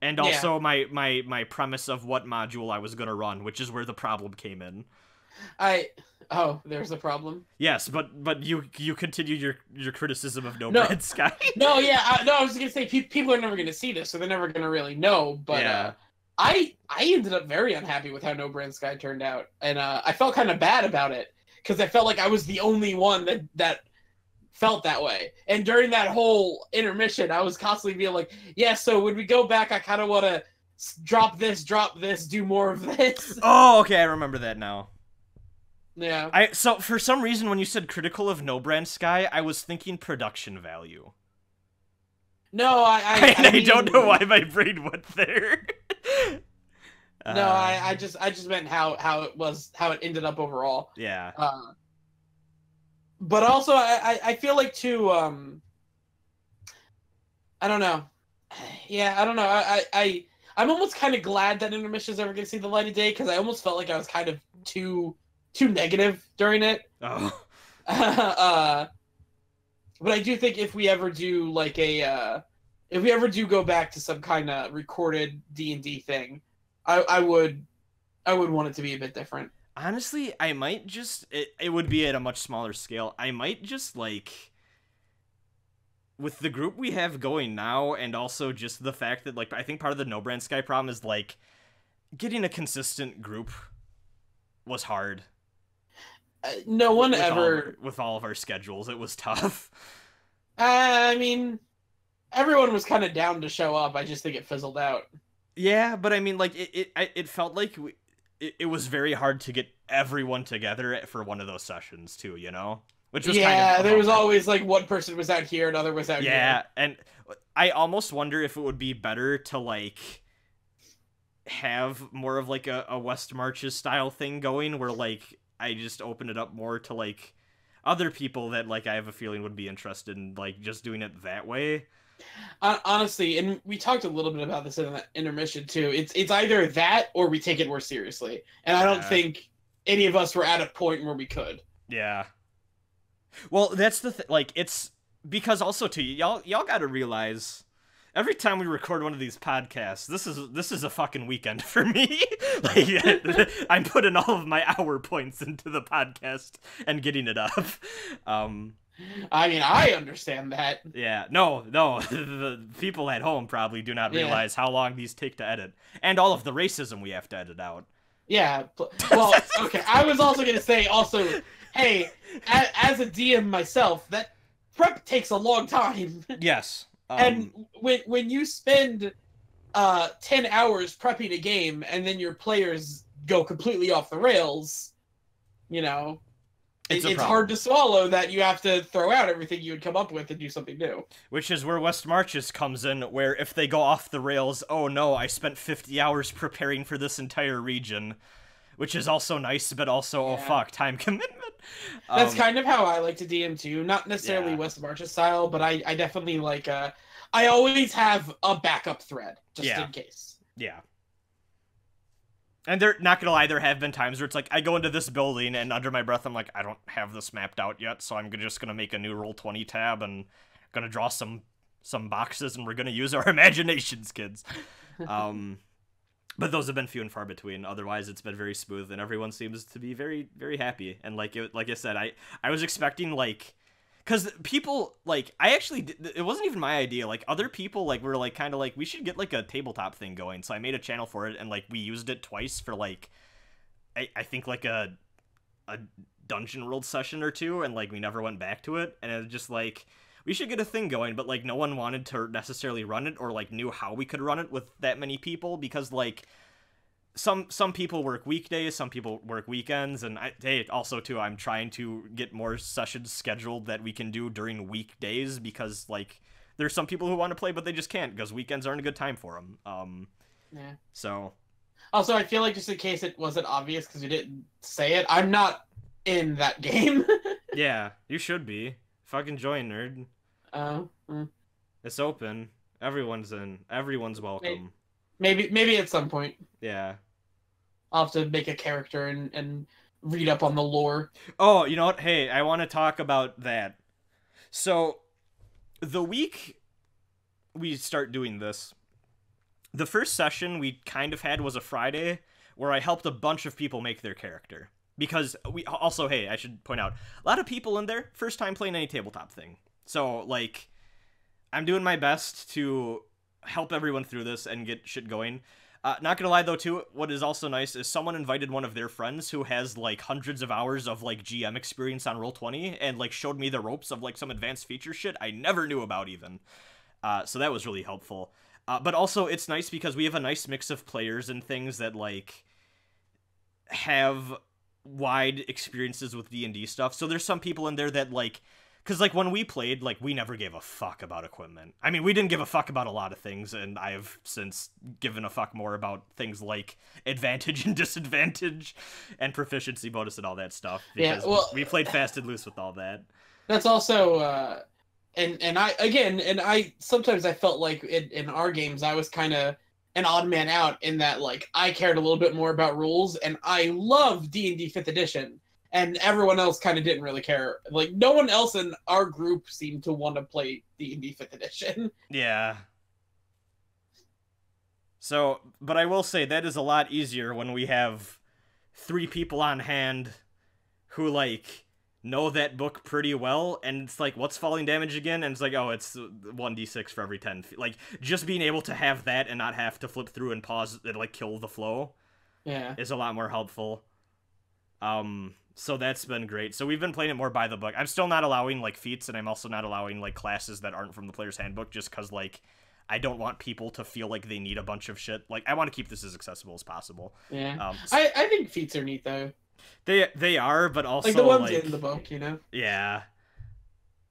And also yeah. my, my, my premise of what module I was going to run, which is where the problem came in. I... Oh, there's a problem? Yes, but but you you continued your, your criticism of No Man's no, Sky. No, yeah. I, no, I was going to say, pe people are never going to see this, so they're never going to really know. But yeah. uh, I I ended up very unhappy with how No Man's Sky turned out. And uh, I felt kind of bad about it, because I felt like I was the only one that... that felt that way. And during that whole intermission, I was constantly being like, yeah, so when we go back, I kind of want to drop this, drop this, do more of this. Oh, okay, I remember that now. Yeah. I So, for some reason, when you said critical of No Brand Sky, I was thinking production value. No, I... I, I, I mean, don't know why my brain went there. uh, no, I, I just I just meant how, how it was, how it ended up overall. Yeah. Uh, But also, I, I feel like, too, um, I don't know. Yeah, I don't know. I, I, I'm almost kind of glad that intermission is ever going to see the light of day, because I almost felt like I was kind of too too negative during it. Oh. uh, but I do think if we ever do, like, a, uh, if we ever do go back to some kind of recorded D and D thing, I, I would, I would want it to be a bit different. Honestly, I might just... It, it would be at a much smaller scale. I might just, like... With the group we have going now, and also just the fact that, like... I think part of the No Brand Sky problem is, like... Getting a consistent group was hard. Uh, no one with, with ever... All, with all of our schedules, it was tough. I mean... Everyone was kind of down to show up. I just think it fizzled out. Yeah, but I mean, like, it, it, it felt like... we. It was very hard to get everyone together for one of those sessions, too, you know? Which was yeah, kind of there was always, like, one person was out here, another was out yeah, here. Yeah, and I almost wonder if it would be better to, like, have more of, like, a, a West Marches style thing going, where, like, I just open it up more to, like, other people that, like, I have a feeling would be interested in, like, just doing it that way. Honestly, and we talked a little bit about this in the intermission too, it's it's either that or we take it more seriously, and I don't yeah. think any of us were at a point where we could. Yeah, well, that's the th like it's because also too, y'all y'all gotta realize every time we record one of these podcasts, this is this is a fucking weekend for me. Like, I'm putting all of my hour points into the podcast and getting it up. Um, I mean, I understand that. Yeah, no, no. The people at home probably do not realize yeah. how long these take to edit, and all of the racism we have to edit out. Yeah. Well, okay. I was also gonna say, also, hey, as, as a D M myself, that prep takes a long time. Yes. Um, and when when you spend uh, ten hours prepping a game and then your players go completely off the rails, you know, it's, it, it's hard to swallow that you have to throw out everything you would come up with and do something new. Which is where West Marches comes in, where if they go off the rails, oh no, I spent fifty hours preparing for this entire region. Which is also nice, but also, yeah. oh fuck, time commitment. Um, That's kind of how I like to D M too. Not necessarily yeah. West Marches style, but I, I definitely like, uh, I always have a backup thread, just yeah. in case. Yeah. And they're not gonna lie, there have been times where it's like, I go into this building, and under my breath, I'm like, I don't have this mapped out yet, so I'm just gonna make a new Roll twenty tab, and gonna draw some, some boxes, and we're gonna use our imaginations, kids. Um... But those have been few and far between. Otherwise, it's been very smooth, and everyone seems to be very, very happy. And like, it, like I said, I, I was expecting like, because people like, I actually, did, it wasn't even my idea. Like other people, like were like kind of like, we should get like a tabletop thing going. So I made a channel for it, and like we used it twice for like, I, I think like a, a dungeon world session or two, and like we never went back to it. And it was just like, we should get a thing going, but, like, no one wanted to necessarily run it or, like, knew how we could run it with that many people because, like, some some people work weekdays, some people work weekends, and, I, hey, also, too, I'm trying to get more sessions scheduled that we can do during weekdays because, like, there's some people who want to play, but they just can't because weekends aren't a good time for them. Um, yeah. So. Also, I feel like just in case it wasn't obvious because we didn't say it, I'm not in that game. Yeah, you should be. Fucking join, nerd. Oh. Uh, mm. It's open. Everyone's in. Everyone's welcome. Maybe maybe at some point. Yeah. I'll have to make a character and, and read up on the lore. Oh, you know what? Hey, I want to talk about that. So, the week we start doing this, the first session we kind of had was a Friday where I helped a bunch of people make their character. Because we also, hey, I should point out, a lot of people in there, first time playing any tabletop thing. So, like, I'm doing my best to help everyone through this and get shit going. Uh, not gonna lie, though, too, what is also nice is someone invited one of their friends who has, like, hundreds of hours of, like, G M experience on Roll twenty and, like, showed me the ropes of, like, some advanced feature shit I never knew about even. Uh, so that was really helpful. Uh, but also, it's nice because we have a nice mix of players and things that, like, have wide experiences with D and D stuff. So there's some people in there that like, because like when we played, like we never gave a fuck about equipment. I mean, we didn't give a fuck about a lot of things, and I have since given a fuck more about things like advantage and disadvantage and proficiency bonus and all that stuff. Because yeah, well, we played fast and loose with all that. That's also uh and and I again and I sometimes I felt like in, in our games I was kind of an odd man out in that, like, I cared a little bit more about rules, and I love D and D fifth edition, and everyone else kind of didn't really care. Like, no one else in our group seemed to want to play D and D fifth edition. Yeah. So, but I will say that is a lot easier when we have three people on hand who, like, know that book pretty well, and it's like, what's falling damage again? And it's like, oh, it's one d six for every ten feet. Like, just being able to have that and not have to flip through and pause and, like, kill the flow yeah. is a lot more helpful. Um, so that's been great. So we've been playing it more by the book. I'm still not allowing, like, feats, and I'm also not allowing, like, classes that aren't from the player's handbook just because, like, I don't want people to feel like they need a bunch of shit. Like, I want to keep this as accessible as possible. Yeah. Um, so I, I think feats are neat, though. They they are, but also like the ones like, in the book, you know. Yeah.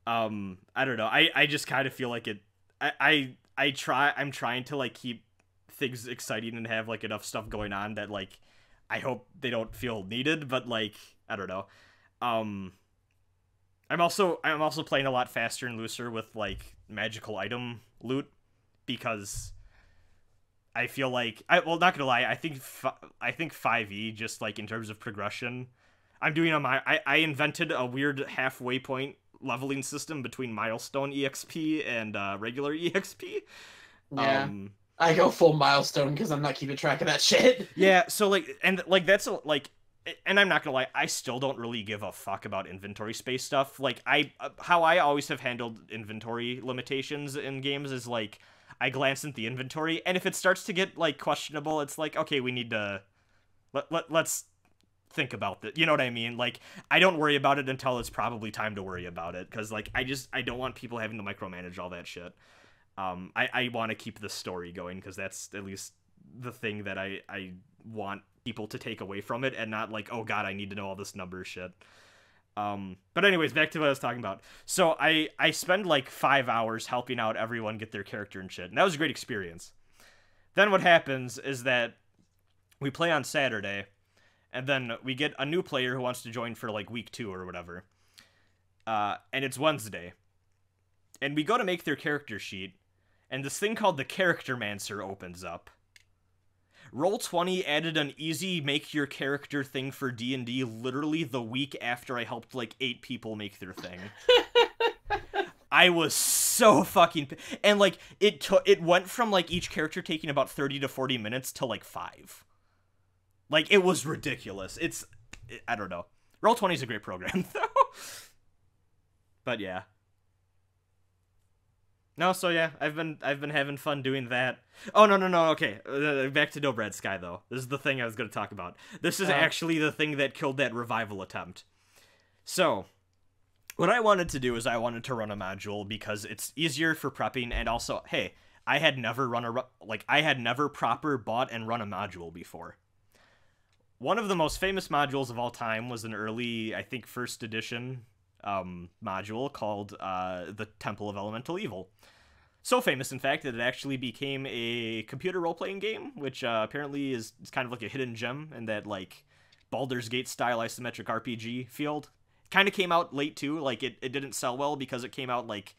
Um, I don't know. I, I just kind of feel like it. I, I I try. I'm trying to like keep things exciting and have like enough stuff going on that like I hope they don't feel needed. But like I don't know. Um, I'm also I'm also playing a lot faster and looser with like magical item loot because I feel like, I well, not gonna lie, I think I think five E, just, like, in terms of progression, I'm doing on my, I, I invented a weird halfway point leveling system between milestone E X P and uh, regular E X P, Yeah. Um, I go full milestone because I'm not keeping track of that shit. Yeah, so, like, and, like, that's, a, like, and I'm not gonna lie, I still don't really give a fuck about inventory space stuff. Like, I, how I always have handled inventory limitations in games is, like, I glance at the inventory, and if it starts to get, like, questionable, it's like, okay, we need to, let, let, let's think about it. You know what I mean? Like, I don't worry about it until it's probably time to worry about it, because, like, I just, I don't want people having to micromanage all that shit. Um, I, I want to keep the story going, because that's at least the thing that I, I want people to take away from it, and not like, oh god, I need to know all this number shit. Um, but anyways, back to what I was talking about. So I, I spend like five hours helping out everyone get their character and shit, and that was a great experience. Then what happens is that we play on Saturday, and then we get a new player who wants to join for like week two or whatever. Uh, and it's Wednesday. And we go to make their character sheet, and this thing called the Character Mancer opens up. Roll twenty added an easy make your character thing for D and D literally the week after I helped like eight people make their thing. I was so fucking... And like, it took, it went from like each character taking about thirty to forty minutes to like five. Like, it was ridiculous. It's... I don't know. Roll twenty is a great program, though. But yeah. No, so yeah, I've been I've been having fun doing that. Oh no no no, okay, uh, back to No Man's Sky though. This is the thing I was gonna talk about. This is uh, actually the thing that killed that revival attempt. So, what I wanted to do is I wanted to run a module because it's easier for prepping, and also, hey, I had never run a like I had never proper bought and run a module before. One of the most famous modules of all time was an early, I think, first edition. Um, module called uh, the Temple of Elemental Evil. So famous, in fact, that it actually became a computer role-playing game, which uh, apparently is, is kind of like a hidden gem in that, like, Baldur's Gate-style isometric R P G field. It kind of came out late, too. Like, it, it didn't sell well because it came out, like,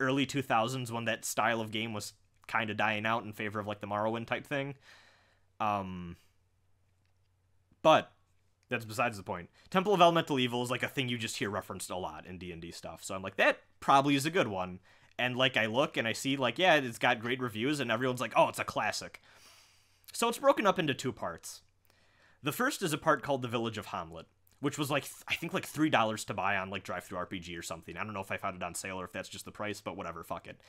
early two thousands when that style of game was kind of dying out in favor of, like, the Morrowind-type thing. Um, but... That's besides the point. Temple of Elemental Evil is like a thing you just hear referenced a lot in D and D stuff. So I'm like, that probably is a good one. And like I look and I see like, yeah, it's got great reviews and everyone's like, oh, it's a classic. So it's broken up into two parts. The first is a part called the Village of Hommlet, which was like, I think like three dollars to buy on like drive thru R P G or something. I don't know if I found it on sale or if that's just the price, but whatever, fuck it.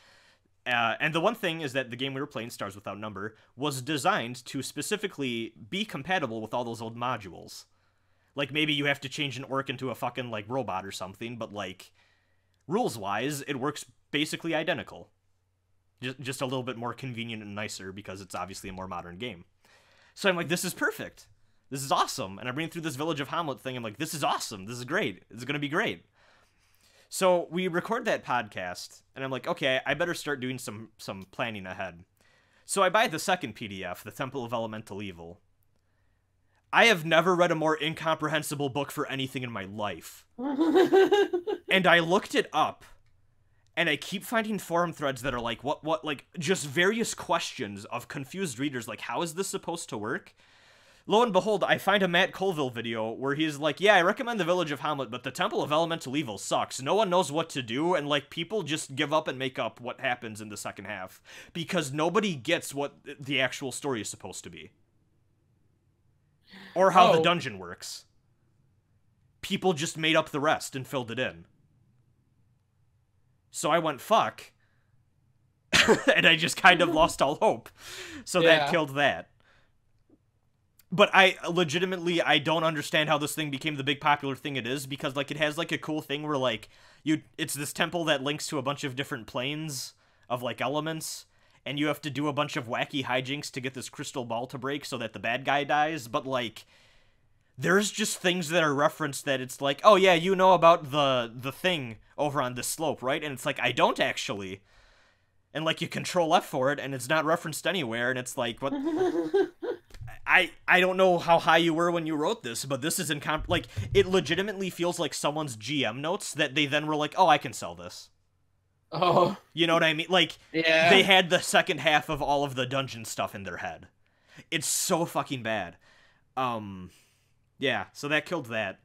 Uh, and the one thing is that the game we were playing, Stars Without Number, was designed to specifically be compatible with all those old modules. Like, maybe you have to change an orc into a fucking, like, robot or something, but, like, rules-wise, it works basically identical. Just, just a little bit more convenient and nicer, because it's obviously a more modern game. So I'm like, this is perfect. This is awesome. And I'm reading through this Village of Hommlet thing, I'm like, this is awesome. This is great. This is gonna be great. So we record that podcast, and I'm like, okay, I better start doing some, some planning ahead. So I buy the second P D F, The Temple of Elemental Evil. I have never read a more incomprehensible book for anything in my life. And I looked it up, and I keep finding forum threads that are like, what, what, like, just various questions of confused readers, like, how is this supposed to work? Lo and behold, I find a Matt Colville video where he's like, yeah, I recommend the Village of Hommlet, but the Temple of Elemental Evil sucks. No one knows what to do, and, like, people just give up and make up what happens in the second half, because nobody gets what the actual story is supposed to be. Or how oh. the dungeon works. People just made up the rest and filled it in. So I went, fuck. And I just kind of lost all hope. So yeah. That killed that. But I legitimately, I don't understand how this thing became the big popular thing it is, because like it has like a cool thing where like, you it's this temple that links to a bunch of different planes of like elements. And you have to do a bunch of wacky hijinks to get this crystal ball to break so that the bad guy dies. But, like, there's just things that are referenced that it's like, oh, yeah, you know about the, the thing over on this slope, right? And it's like, I don't actually. And, like, you control F for it, and it's not referenced anywhere. And it's like, what? I, I don't know how high you were when you wrote this, but this is incom... Like, it legitimately feels like someone's G M notes that they then were like, oh, I can sell this. Oh, you know what I mean? Like, yeah. They had the second half of all of the dungeon stuff in their head. It's so fucking bad. Um, yeah, so that killed that.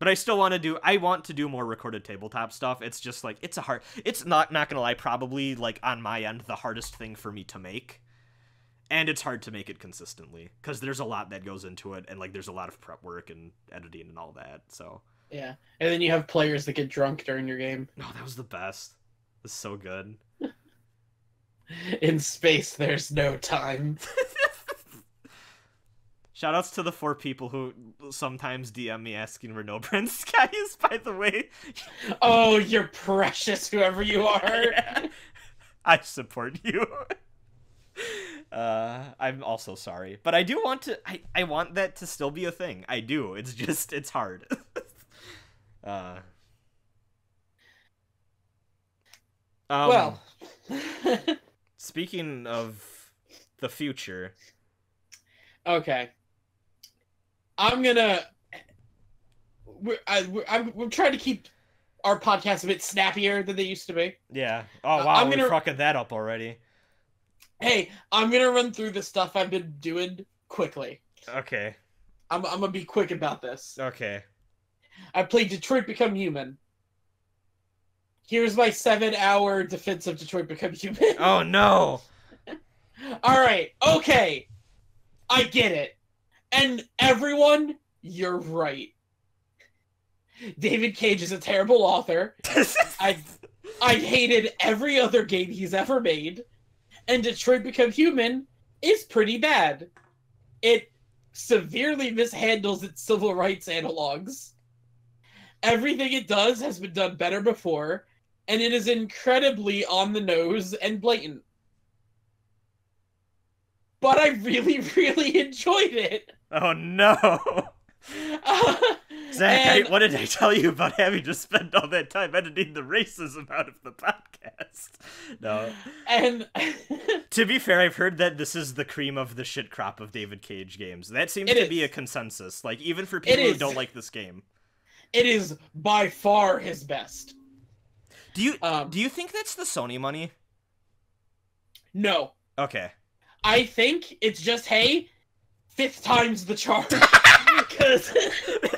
But I still want to do, I want to do more recorded tabletop stuff. It's just like, it's a hard, it's not, not gonna lie, probably like on my end, the hardest thing for me to make. And it's hard to make it consistently because there's a lot that goes into it. And like, there's a lot of prep work and editing and all that. So yeah. And then you have players that get drunk during your game. Oh, that was the best. It was so good. In space, there's no time. Shoutouts to the four people who sometimes D M me asking where No Man's Sky is, by the way. Oh, you're precious, whoever you are. Yeah. I support you. Uh, I'm also sorry. But I do want to, I, I want that to still be a thing. I do. It's just, it's hard. uh. Um, well. Speaking of the future. Okay. I'm gonna. We're, I, we're, I'm, we're trying to keep our podcast a bit snappier than they used to be. Yeah. Oh wow, uh, we're fucking that up already. Hey, I'm gonna run through the stuff I've been doing quickly. Okay. I'm I'm gonna be quick about this. Okay. I played Detroit Become Human. Here's my seven-hour defense of Detroit Become Human. Oh no. All right. Okay. I get it. And everyone, you're right. David Cage is a terrible author. I I hated every other game he's ever made. And Detroit Become Human is pretty bad. It severely mishandles its civil rights analogs. Everything it does has been done better before, and it is incredibly on the nose and blatant. But I really, really enjoyed it. Oh, no. Uh, Zach, I, what did I tell you about having to spend all that time editing the racism out of the podcast? No. And to be fair, I've heard that this is the cream of the shit crop of David Cage games. That seems to is. be a consensus, like, even for people who don't like this game. It is by far his best. Do you, um, do you think that's the Sony money? No. Okay. I think it's just, hey, fifth time's the charm. Because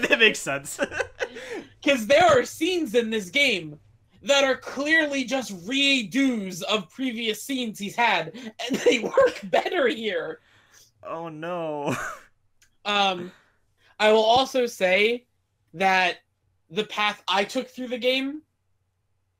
that makes sense. Because there are scenes in this game that are clearly just redos of previous scenes he's had, and they work better here. Oh no. um, I will also say that the path I took through the game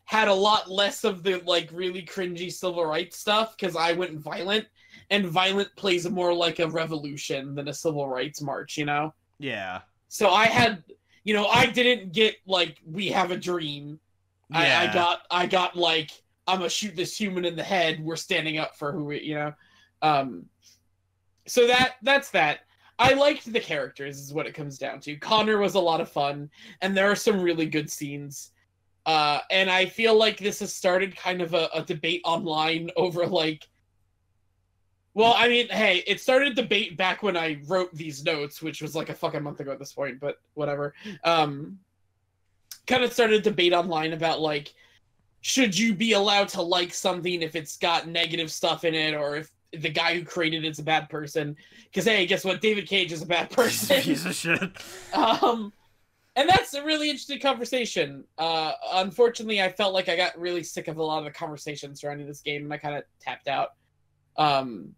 had a lot less of the like really cringy civil rights stuff because I went violent. And violent plays more like a revolution than a civil rights march, you know? Yeah. So I had, you know, I didn't get, like, we have a dream. Yeah. I, I got, I got like, I'm gonna shoot this human in the head. We're standing up for who we, you know? Um, so that, that's that. I liked the characters is what it comes down to. Connor was a lot of fun. And there are some really good scenes. Uh, and I feel like this has started kind of a, a debate online over, like, well, I mean, hey, it started debate back when I wrote these notes, which was like a fucking month ago at this point, but whatever. Um, kind of started debate online about, like, should you be allowed to like something if it's got negative stuff in it or if the guy who created it's a bad person? Because, hey, guess what? David Cage is a bad person. He's a shit. Um, and that's a really interesting conversation. Uh, unfortunately, I felt like I got really sick of a lot of the conversations surrounding this game, and I kind of tapped out. Um...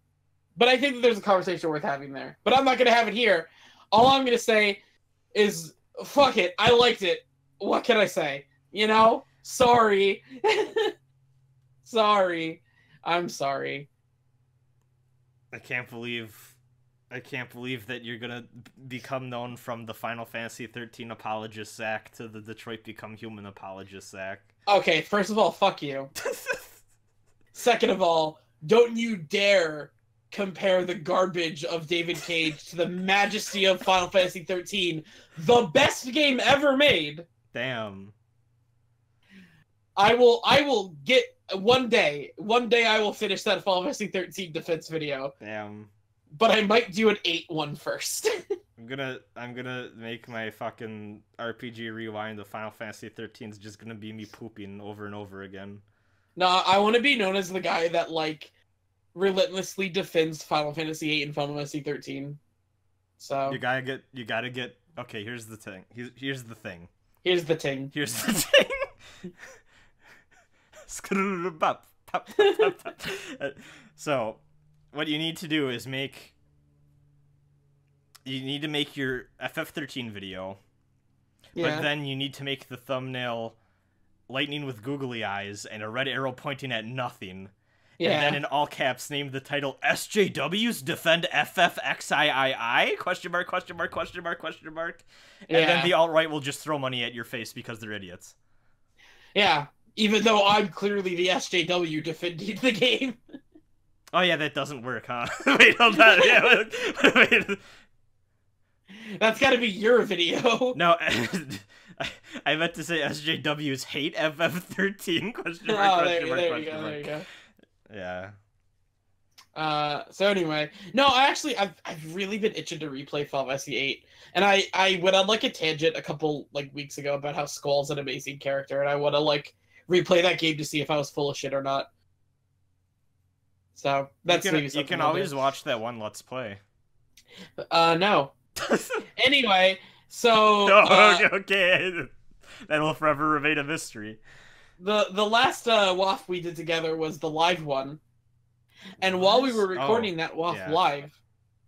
But I think that there's a conversation worth having there. But I'm not going to have it here. All I'm going to say is, fuck it. I liked it. What can I say? You know? Sorry. Sorry. I'm sorry. I can't believe... I can't believe that you're going to become known from the Final Fantasy thirteen apologist, Zach, to the Detroit Become Human apologist, Zach. Okay, first of all, fuck you. Second of all, don't you dare compare the garbage of David Cage to the majesty of Final Fantasy thirteen, the best game ever made. Damn. I will I will get one day, one day I will finish that Final Fantasy thirteen defense video. Damn. But I might do an eight one first. I'm gonna I'm gonna make my fucking R P G rewind of Final Fantasy thirteen is just gonna be me pooping over and over again. No, I wanna be known as the guy that like relentlessly defends Final Fantasy eight and Final Fantasy thirteen. So you gotta get you gotta get Okay, here's the thing. Here's, here's the thing. Here's the thing. Here's the thing. So, what you need to do is make... You need to make your F F thirteen video. Yeah. But then you need to make the thumbnail lightning with googly eyes and a red arrow pointing at nothing. Yeah. And then in all caps, name the title S J Ws Defend F F X I I I? Question mark, question mark, question mark, question mark. And yeah. then the alt-right will just throw money at your face because they're idiots. Yeah, even though I'm clearly the S J W defending the game. Oh yeah, that doesn't work, huh? Wait, hold on. Yeah, wait, wait. That's gotta be your video. No, I meant to say S J Ws hate F F thirteen? Question mark, oh, question there, mark, there question go, mark. There you go. Yeah. Uh. So anyway, no. I actually, I've I've really been itching to replay Final Fantasy eight, and I I went on like a tangent a couple like weeks ago about how Squall's an amazing character, and I want to like replay that game to see if I was full of shit or not. So that's you can, you can always do. watch that one Let's Play. Uh. No. Anyway. So. No, uh, okay. That will forever remain a mystery. The the last uh, WAF we did together was the live one, and while we were recording oh, that WAF yeah. live,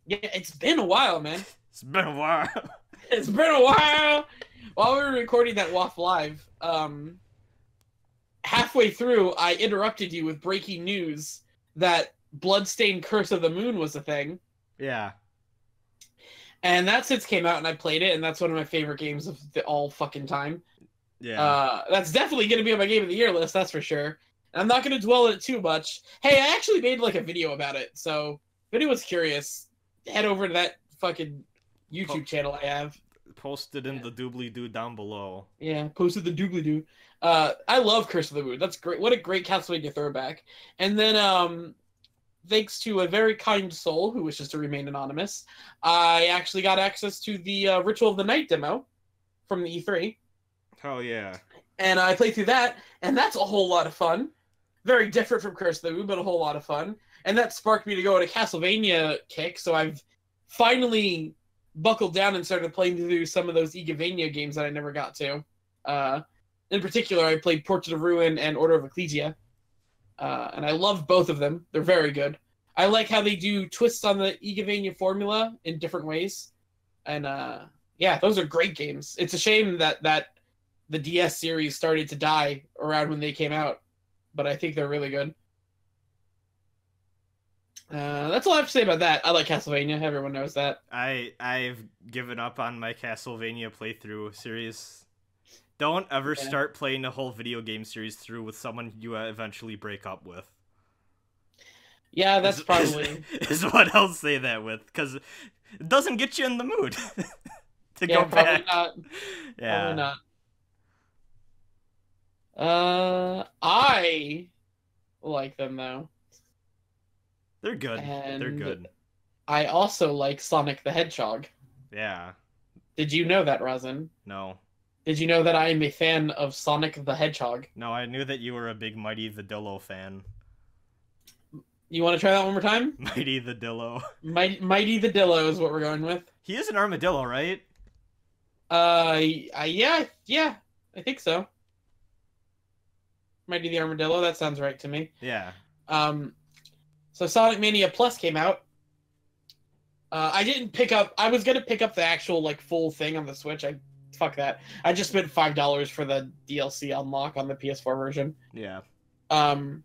yeah, it's been a while, man. It's been a while. It's been a while. While we were recording that WAF live, um, halfway through, I interrupted you with breaking news that Bloodstained Curse of the Moon was a thing. Yeah. And that since came out, and I played it, and that's one of my favorite games of the all fucking time. Yeah, uh, that's definitely going to be on my Game of the Year list, that's for sure. And I'm not going to dwell on it too much. Hey, I actually made, like, a video about it, so if anyone's curious, head over to that fucking YouTube po channel I have. Posted in yeah. the doobly-doo down below. Yeah, posted the doobly-doo. Uh, I love Curse of the Moon. That's great. What a great Castlevania throwback. And then, um, thanks to a very kind soul who wishes to remain anonymous, I actually got access to the uh, Ritual of the Night demo from the E three. Hell yeah. And I played through that, and that's a whole lot of fun. Very different from Curse of the Moon, but a whole lot of fun. And that sparked me to go on a Castlevania kick, so I've finally buckled down and started playing through some of those Igavania games that I never got to. Uh, in particular, I played Portrait of Ruin and Order of Ecclesia. Uh, and I love both of them. They're very good. I like how they do twists on the Igavania formula in different ways. And, uh, yeah, those are great games. It's a shame that that... the D S series started to die around when they came out, but I think they're really good. Uh, that's all I have to say about that. I like Castlevania. Everyone knows that. I, I've given up on my Castlevania playthrough series. Don't ever yeah. start playing a whole video game series through with someone you eventually break up with. Yeah, that's is, probably... Is, is what I'll say that with, because it doesn't get you in the mood to yeah, go back. Probably not. Yeah, probably not. Uh, I like them, though. They're good. And They're good. I also like Sonic the Hedgehog. Yeah. Did you know that, Rosin? No. Did you know that I am a fan of Sonic the Hedgehog? No, I knew that you were a big Mighty the Dillo fan. You want to try that one more time? Mighty the Dillo. Mighty, Mighty the Dillo is what we're going with. He is an armadillo, right? Uh, yeah, yeah, I think so. Mighty the Armadillo, that sounds right to me. Yeah. Um, so Sonic Mania Plus came out. Uh, I didn't pick up... I was going to pick up the actual, like, full thing on the Switch. I Fuck that. I just spent five dollars for the D L C unlock on the P S four version. Yeah. Um,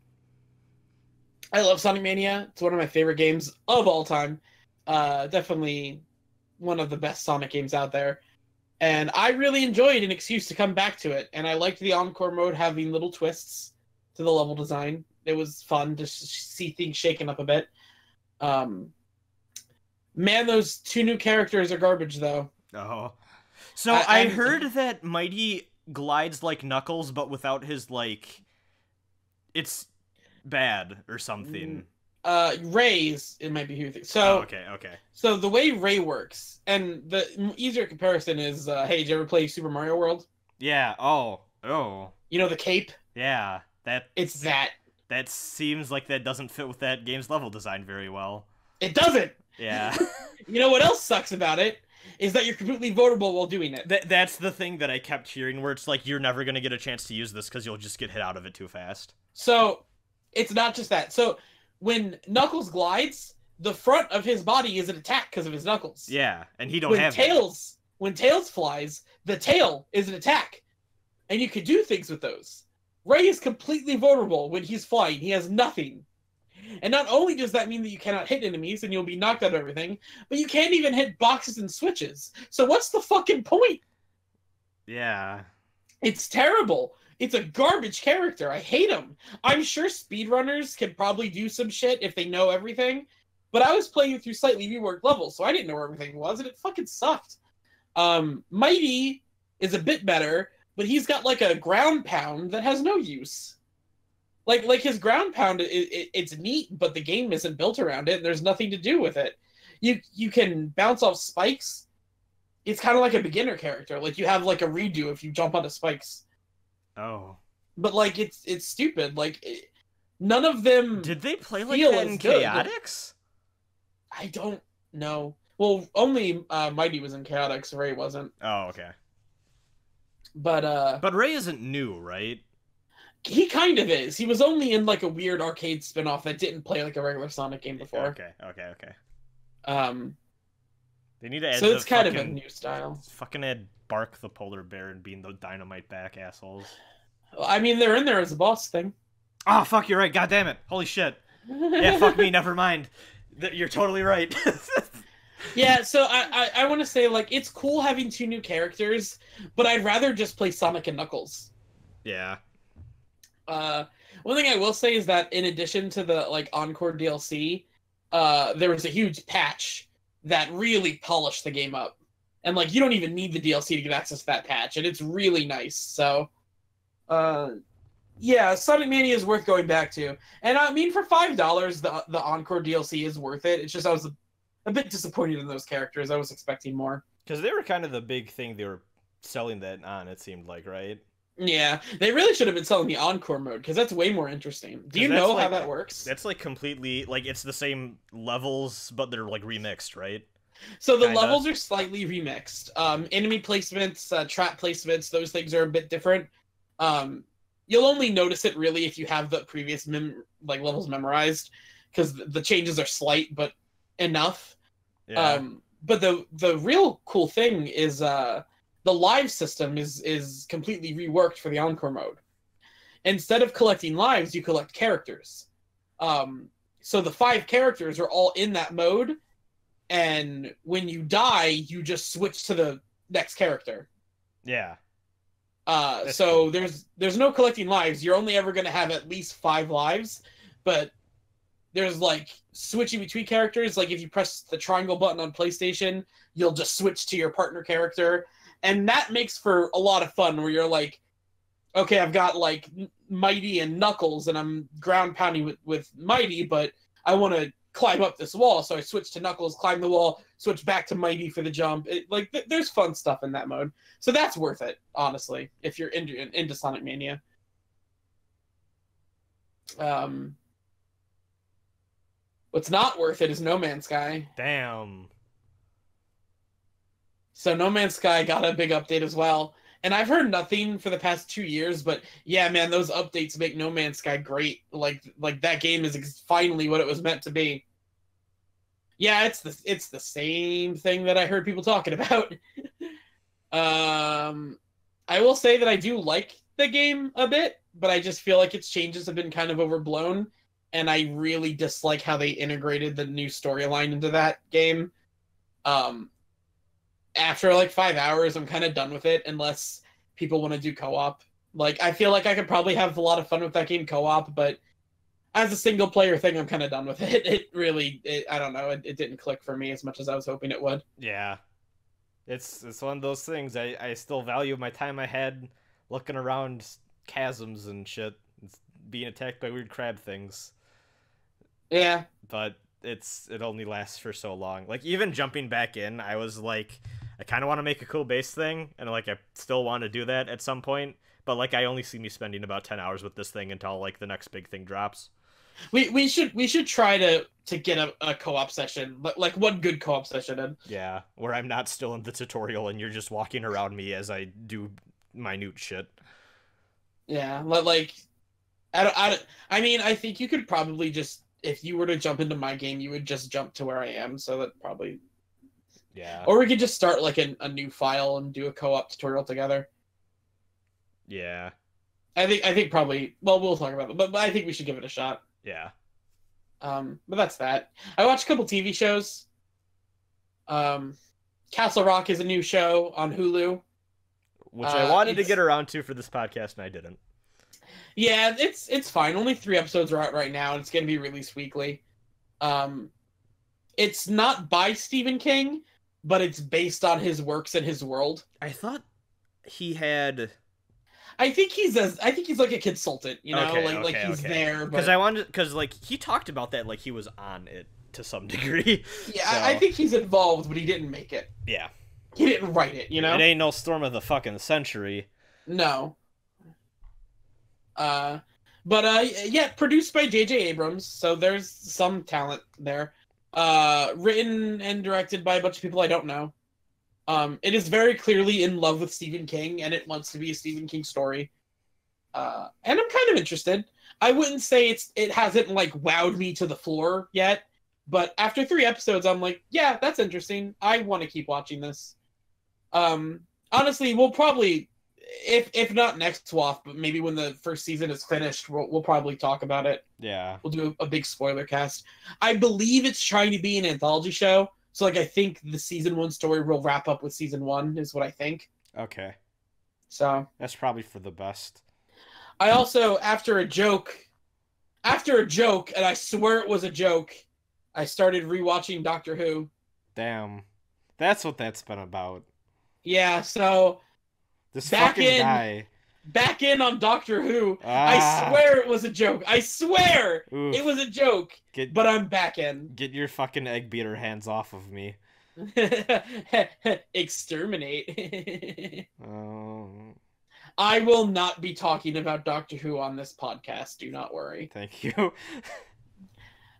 I love Sonic Mania. It's one of my favorite games of all time. Uh, definitely one of the best Sonic games out there. And I really enjoyed an excuse to come back to it. And I liked the Encore mode having little twists to the level design. It was fun to see things shaken up a bit. Um, man, those two new characters are garbage, though. Oh. So I, I, I heard that Mighty glides like Knuckles, but without his, like... It's bad or something. Uh, Ray's, it might be who you think. So, oh, okay, okay. So the way Ray works, and the easier comparison is, uh, hey, did you ever play Super Mario World? Yeah, oh, oh. You know the cape? Yeah, that... It's that. That seems like that doesn't fit with that game's level design very well. It doesn't! Yeah. You know what else sucks about it? is that you're completely vulnerable while doing it. Th that's the thing that I kept hearing, where it's like, you're never going to get a chance to use this because you'll just get hit out of it too fast. So it's not just that. So when Knuckles glides, the front of his body is an attack because of his knuckles. Yeah, and he don't when have Tails, that. When Tails flies, the tail is an attack, and you can do things with those. Ray is completely vulnerable when he's flying. He has nothing. And not only does that mean that you cannot hit enemies and you'll be knocked out of everything, but you can't even hit boxes and switches. So what's the fucking point? Yeah. It's terrible. It's a garbage character. I hate him. I'm sure speedrunners can probably do some shit if they know everything, but I was playing through slightly reworked levels, so I didn't know where everything was, and it fucking sucked. Um, Mighty is a bit better, but he's got like a ground pound that has no use. Like, like his ground pound, it, it, it's neat, but the game isn't built around it, and there's nothing to do with it. You you can bounce off spikes. It's kind of like a beginner character. Like, you have, like, a redo if you jump onto spikes. Oh. But, like, it's it's stupid. Like, it, none of them Did they play like that in Chaotix? Good. I don't know. Well, only uh, Mighty was in Chaotix. Ray wasn't. Oh, okay. But, uh... But Ray isn't new, right? He kind of is. He was only in, like, a weird arcade spinoff that didn't play, like, a regular Sonic game before. Okay, okay, okay. Um, they need to add so it's kind fucking, of a new style. Fucking add Bark the Polar Bear and Bean the Dynamite back, assholes. I mean, they're in there as a boss thing. Oh, fuck, you're right. God damn it. Holy shit. Yeah, fuck me. Never mind. You're totally right. Yeah, so I, I, I want to say, like, it's cool having two new characters, but I'd rather just play Sonic and Knuckles. Yeah. Uh, one thing I will say is that in addition to the, like, Encore D L C, uh, there was a huge patch that really polished the game up. And, like, you don't even need the D L C to get access to that patch, and it's really nice. So, uh, yeah, Sonic Mania is worth going back to. And, I mean, for five dollars, the, the Encore D L C is worth it. It's just I was a, a bit disappointed in those characters. I was expecting more. Because they were kind of the big thing they were selling that on, it seemed like, right? Yeah, they really should have been selling the Encore mode, because that's way more interesting. Do you know like, how that works? That's, like, completely... Like, it's the same levels, but they're, like, remixed, right? So the Kinda. levels are slightly remixed. Um, enemy placements, uh, trap placements, those things are a bit different. Um, you'll only notice it, really, if you have the previous mem like levels memorized, because the changes are slight, but enough. Yeah. Um, but the, the real cool thing is... Uh, The live system is, is completely reworked for the Encore mode. Instead of collecting lives, you collect characters. Um, so the five characters are all in that mode, and when you die, you just switch to the next character. Yeah. Uh, so cool. there's there's no collecting lives. You're only ever going to have at least five lives, but there's, like, switching between characters. Like, if you press the triangle button on PlayStation, you'll just switch to your partner character. And that makes for a lot of fun, where you're like, okay, I've got, like, Mighty and Knuckles, and I'm ground pounding with, with Mighty, but I want to climb up this wall, so I switch to Knuckles, climb the wall, switch back to Mighty for the jump. It, like, th there's fun stuff in that mode. So that's worth it, honestly, if you're into, into Sonic Mania. Um, what's not worth it is No Man's Sky. Damn. So No Man's Sky got a big update as well. And I've heard nothing for the past two years, but yeah, man, those updates make No Man's Sky great. Like, like that game is finally what it was meant to be. Yeah, it's the, it's the same thing that I heard people talking about. um, I will say that I do like the game a bit, but I just feel like its changes have been kind of overblown. And I really dislike how they integrated the new storyline into that game. Um... After, like, five hours, I'm kind of done with it, unless people want to do co-op. Like, I feel like I could probably have a lot of fun with that game co-op, but as a single-player thing, I'm kind of done with it. It really, it, I don't know, it, it didn't click for me as much as I was hoping it would. Yeah. It's it's one of those things. I, I still value my time I had looking around chasms and shit, it's being attacked by weird crab things. Yeah. But it's it only lasts for so long. Like, even jumping back in, I was like... I kind of want to make a cool base thing, and, like, I still want to do that at some point, but, like, I only see me spending about ten hours with this thing until, like, the next big thing drops. We we should we should try to to get a, a co-op session, but like one good co-op session. And yeah, where I'm not still in the tutorial and you're just walking around me as I do minute shit. Yeah, like I don't, I don't, I mean, I think you could probably just, if you were to jump into my game, you would just jump to where I am. So that probably. Yeah. Or we could just start like an, a new file and do a co-op tutorial together. Yeah. I think I think probably. Well, we'll talk about it, but, but I think we should give it a shot. Yeah. Um, but that's that. I watched a couple T V shows. Um, Castle Rock is a new show on Hulu, which I uh, wanted to get around to for this podcast and I didn't. Yeah, it's it's fine. Only three episodes are out right now, and it's going to be released weekly. Um, it's not by Stephen King, but it's based on his works and his world. I thought he had. I think he's a, I think he's like a consultant, you know, okay, like okay, like he's okay. there. Because but... I wanted, because like he talked about that, like he was on it to some degree. Yeah, so... I, I think he's involved, but he didn't make it. Yeah, he didn't write it. You know, it ain't no storm of the fucking century. No. Uh, but uh, yeah, produced by J J Abrams, so there's some talent there. Uh, written and directed by a bunch of people I don't know. Um, it is very clearly in love with Stephen King, and it wants to be a Stephen King story. Uh, and I'm kind of interested. I wouldn't say it's it hasn't, like, wowed me to the floor yet, but after three episodes, I'm like, yeah, that's interesting. I want to keep watching this. Um, honestly, we'll probably, if if not next W A F, but maybe when the first season is finished, we'll, we'll probably talk about it. Yeah. We'll do a, a big spoiler cast. I believe it's trying to be an anthology show. So, like, I think the season one story will wrap up with season one, is what I think. Okay. So. That's probably for the best. I also, after a joke, after a joke, and I swear it was a joke, I started rewatching Doctor Who. Damn. That's what that's been about. Yeah, so. This back fucking in, guy. Back in on Doctor Who. Ah. I swear it was a joke. I swear Oof. It was a joke. Get, but I'm back in. Get your fucking egg beater hands off of me. Exterminate. Oh. I will not be talking about Doctor Who on this podcast. Do not worry. Thank you.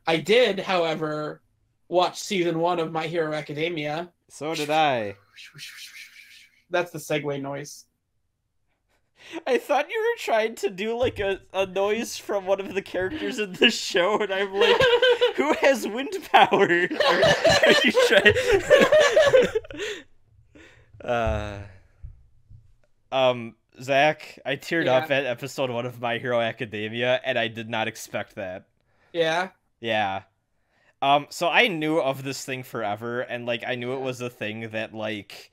I did, however, watch season one of My Hero Academia. So did I. That's the segue noise. I thought you were trying to do, like, a, a noise from one of the characters in this show, and I'm like, who has wind power? Or, are you trying... uh, um, Zach, I teared yeah. up at episode one of My Hero Academia, and I did not expect that. Yeah? Yeah. Um, so I knew of this thing forever, and, like, I knew it was a thing that, like...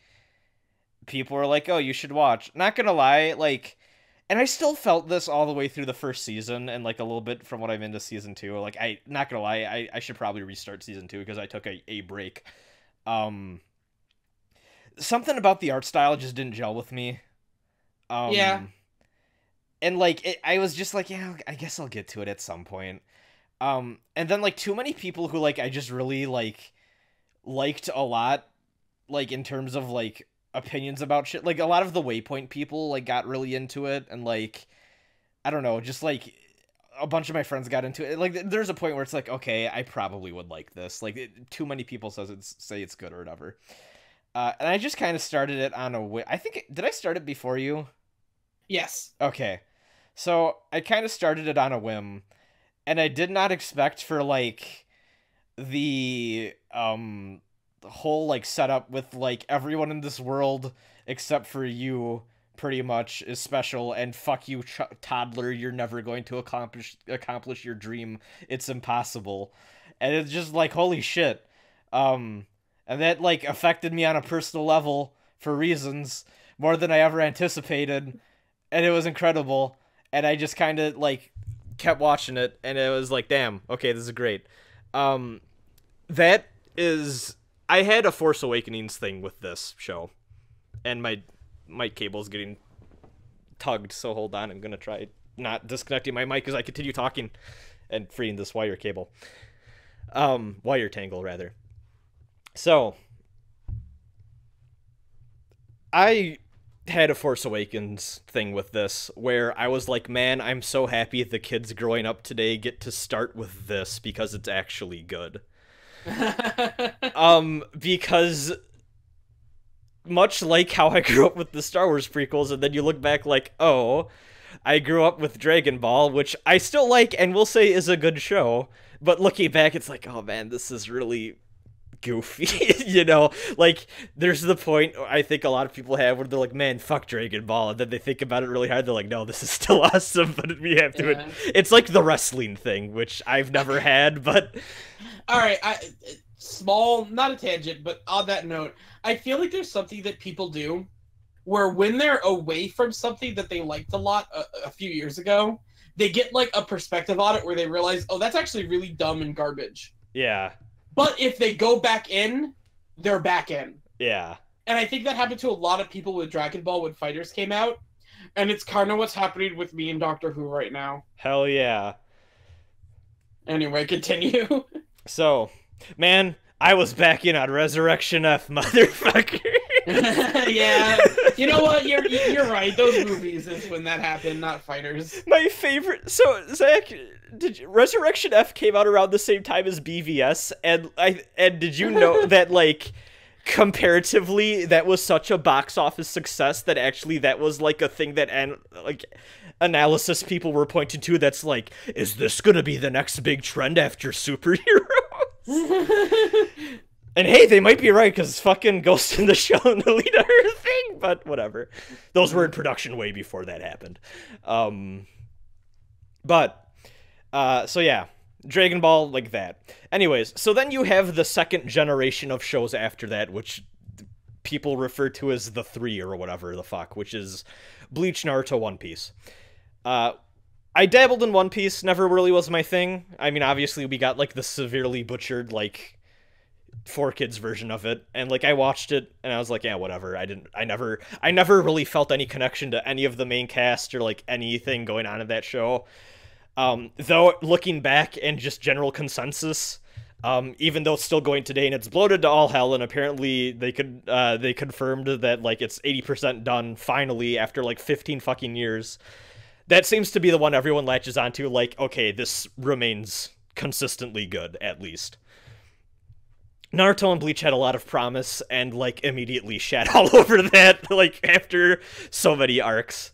people were like, oh, you should watch. Not gonna lie, like, and I still felt this all the way through the first season, and like a little bit from what I'm into season two. Like, I not gonna lie, I, I should probably restart season two because I took a, a break. Um, something about the art style just didn't gel with me. Um, yeah. And like, it, I was just like, yeah, I guess I'll get to it at some point. Um, and then like too many people who like I just really like liked a lot, like in terms of like. Opinions about shit, like a lot of the Waypoint people like got really into it, and like I don't know, just like a bunch of my friends got into it. Like there's a point where it's like, okay, I probably would like this. Like it, too many people says it's say it's good or whatever. Uh, and I just kind of started it on a. I think did I start it before you? Yes. Okay, so I kind of started it on a whim, and I did not expect for like the um. The whole like setup with like everyone in this world except for you pretty much is special, and fuck you, ch toddler, you're never going to accomplish accomplish your dream, it's impossible. And it's just like, holy shit. Um and that like affected me on a personal level for reasons more than I ever anticipated, and it was incredible. And I just kind of like kept watching it, and it was like, damn, okay, this is great. Um that is I had a Force Awakens thing with this show, and my my cable's getting tugged, so hold on, I'm gonna try not disconnecting my mic as I continue talking and freeing this wire cable. Um, wire tangle, rather. So, I had a Force Awakens thing with this, where I was like, man, I'm so happy the kids growing up today get to start with this because it's actually good. um, because much like how I grew up with the Star Wars prequels, and then you look back like, oh, I grew up with Dragon Ball, which I still like and will say is a good show, but looking back, it's like, oh man, this is really goofy. You know, like, there's the point I think a lot of people have where they're like, man, fuck Dragon Ball, and then they think about it really hard, they're like, no, this is still awesome, but we have to. Yeah. It's like the wrestling thing, which I've never had, but... Alright, I... small, not a tangent, but on that note, I feel like there's something that people do where when they're away from something that they liked a lot a, a few years ago, they get, like, a perspective on it where they realize, oh, that's actually really dumb and garbage. Yeah. But if they go back in, they're back in. Yeah. And I think that happened to a lot of people with Dragon Ball when Fighters came out, and it's kind of what's happening with me and Doctor Who right now. Hell yeah. Anyway, continue. So, man, I was back in on Resurrection F, motherfucker. Yeah. You know what? You're, you're right. Those movies is when that happened, not Fighters. My favorite... So, Zach... Did you, Resurrection F came out around the same time as B V S, and I and did you know that, like, comparatively, that was such a box office success that actually that was like a thing that an, like analysis people were pointing to. That's like, is this gonna be the next big trend after superheroes? And hey, they might be right, because fucking Ghost in the Shell and Alita are a thing, but whatever. Those were in production way before that happened. Um, but. Uh, so yeah, Dragon Ball, like that. Anyways, so then you have the second generation of shows after that, which people refer to as the three or whatever the fuck, which is Bleach, Naruto, One Piece. Uh, I dabbled in One Piece, never really was my thing. I mean, obviously we got, like, the severely butchered, like, for kids version of it, and, like, I watched it and I was like, yeah, whatever. I didn't, I never, I never really felt any connection to any of the main cast or, like, anything going on in that show. Um, though, looking back and just general consensus, um, even though it's still going today and it's bloated to all hell, and apparently they could, uh, they confirmed that, like, it's eighty percent done, finally, after, like, fifteen fucking years, that seems to be the one everyone latches onto, like, okay, this remains consistently good, at least. Naruto and Bleach had a lot of promise, and, like, immediately shat all over that, like, after so many arcs.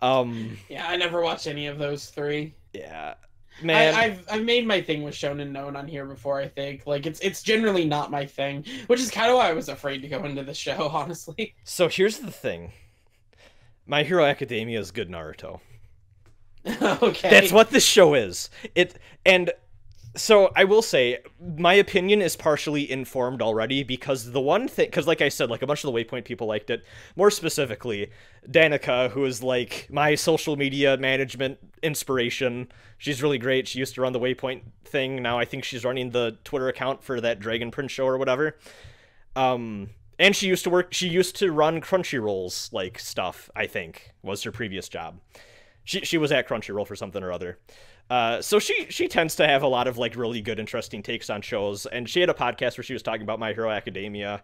Um, yeah, I never watched any of those three. Yeah, man. I, I've I've made my thing with Shonen known on here before. I think, like, it's it's generally not my thing, which is kind of why I was afraid to go into the show, honestly. So here's the thing: My Hero Academia is good Naruto. Okay, that's what this show is. It and so I will say my opinion is partially informed already because the one thing, because like I said, like a bunch of the Waypoint people liked it. More specifically, Danica, who is like my social media management inspiration. She's really great. She used to run the Waypoint thing. Now I think she's running the Twitter account for that Dragon Prince show or whatever. Um, and she used to work. She used to run Crunchyroll's like stuff. I think was her previous job. She she was at Crunchyroll for something or other. Uh, so she, she tends to have a lot of, like, really good, interesting takes on shows, and she had a podcast where she was talking about My Hero Academia,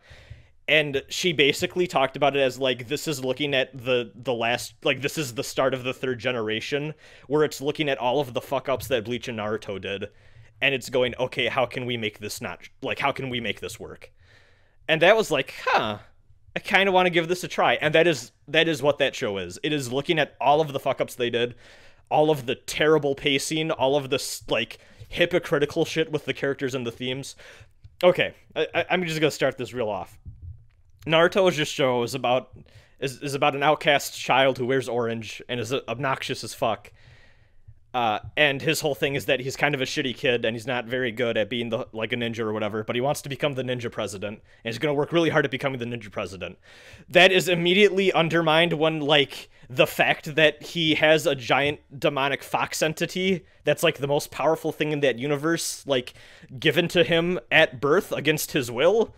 and she basically talked about it as, like, this is looking at the, the last, like, this is the start of the third generation, where it's looking at all of the fuck-ups that Bleach and Naruto did, and it's going, okay, how can we make this not, like, how can we make this work? And that was like, huh, I kind of want to give this a try, and that is, that is what that show is. It is looking at all of the fuck-ups they did, all of the terrible pacing, all of this, like, hypocritical shit with the characters and the themes. Okay, I, I'm just gonna start this reel off. Naruto's just show is about, is, is about an outcast child who wears orange and is obnoxious as fuck. Uh, and his whole thing is that he's kind of a shitty kid and he's not very good at being, the, like, a ninja or whatever, but he wants to become the ninja president, and he's going to work really hard at becoming the ninja president. That is immediately undermined when, like, the fact that he has a giant demonic fox entity that's, like, the most powerful thing in that universe, like, given to him at birth against his will,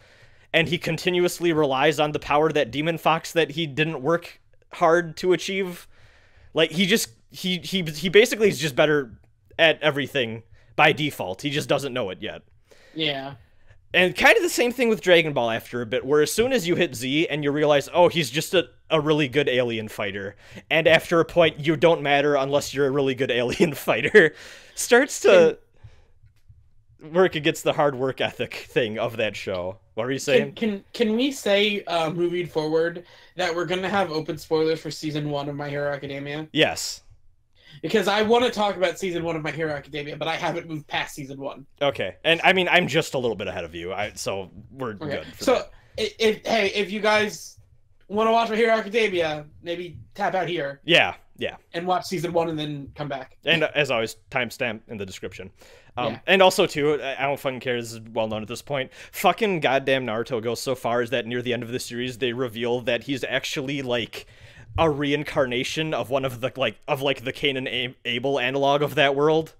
and he continuously relies on the power of that demon fox that he didn't work hard to achieve. Like, he just... He, he he basically is just better at everything by default. He just doesn't know it yet. Yeah. And kind of the same thing with Dragon Ball after a bit, where as soon as you hit Z and you realize, oh, he's just a, a really good alien fighter, and after a point, you don't matter unless you're a really good alien fighter, starts to can, work against the hard work ethic thing of that show. What are you saying? Can can, can we say, uh, moving forward, that we're going to have open spoilers for Season one of My Hero Academia? Yes. Because I want to talk about Season one of My Hero Academia, but I haven't moved past Season one. Okay. And, I mean, I'm just a little bit ahead of you, I, so we're okay. good. For so, that. If, if, hey, if you guys want to watch My Hero Academia, maybe tap out here. Yeah, yeah. And watch Season one and then come back. And, uh, as always, timestamp in the description. Um, yeah. And also, too, I don't fucking care, this is well known at this point, fucking goddamn Naruto goes so far as that near the end of the series, they reveal that he's actually, like... a reincarnation of one of the like of like the Cain and Abel analog of that world.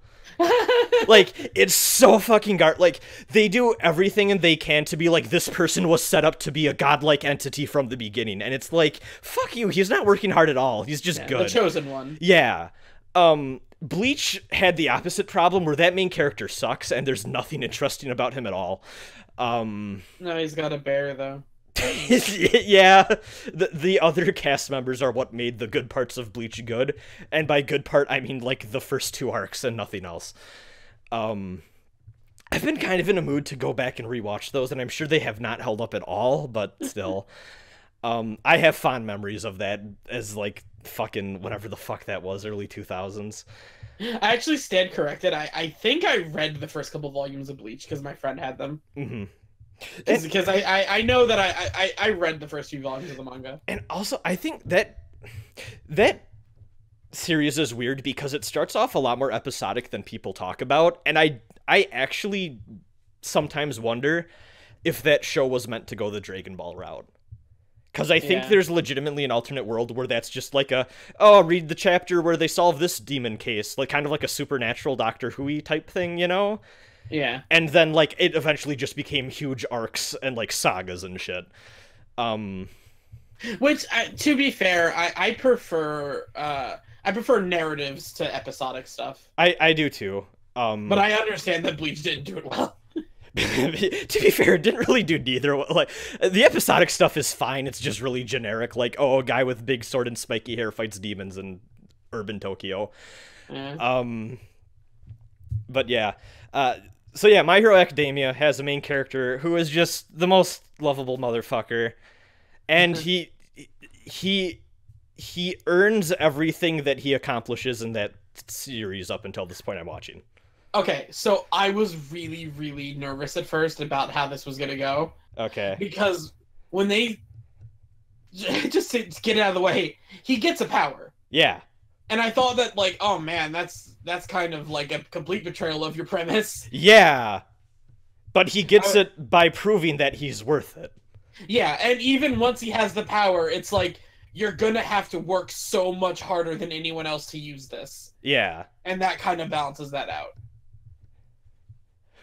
Like, it's so fucking gar like they do everything and they can to be like, this person was set up to be a godlike entity from the beginning, and it's like, fuck you, he's not working hard at all, he's just yeah, good. The chosen one. Yeah. Um Bleach had the opposite problem, where that main character sucks and there's nothing interesting about him at all. Um No, he's got a bear though. Yeah, the, the other cast members are what made the good parts of Bleach good, and by good part, I mean, like, the first two arcs and nothing else. Um, I've been kind of in a mood to go back and rewatch those, and I'm sure they have not held up at all, but still. um, I have fond memories of that as, like, fucking whatever the fuck that was, early two thousands. I actually stand corrected. I, I think I read the first couple volumes of Bleach because my friend had them. Mm-hmm. Because I, I, I know that I, I, I read the first few volumes of the manga. And also, I think that that series is weird because it starts off a lot more episodic than people talk about. And I, I actually sometimes wonder if that show was meant to go the Dragon Ball route. Because I think yeah. there's legitimately an alternate world where that's just like a, oh, read the chapter where they solve this demon case. Like, kind of like a supernatural Doctor Who-y type thing, you know? Yeah. And then, like, it eventually just became huge arcs and, like, sagas and shit. Um... Which, uh, to be fair, I, I prefer, uh... I prefer narratives to episodic stuff. I, I do, too. Um... But I understand that Bleach didn't do it well. To be fair, it didn't really do neither. Like, the episodic stuff is fine, it's just really generic. Like, oh, a guy with big sword and spiky hair fights demons in urban Tokyo. Yeah. Um... But, yeah. Uh... So yeah, My Hero Academia has a main character who is just the most lovable motherfucker, and he he he earns everything that he accomplishes in that series up until this point I'm watching. Okay, so I was really really nervous at first about how this was gonna go. Okay. Because when they just to get it out of the way, he gets a power. Yeah. And I thought that, like, oh man, that's that's kind of like a complete betrayal of your premise. Yeah, but he gets I, it by proving that he's worth it. Yeah, and even once he has the power, it's like, you're gonna have to work so much harder than anyone else to use this. Yeah. And that kind of balances that out.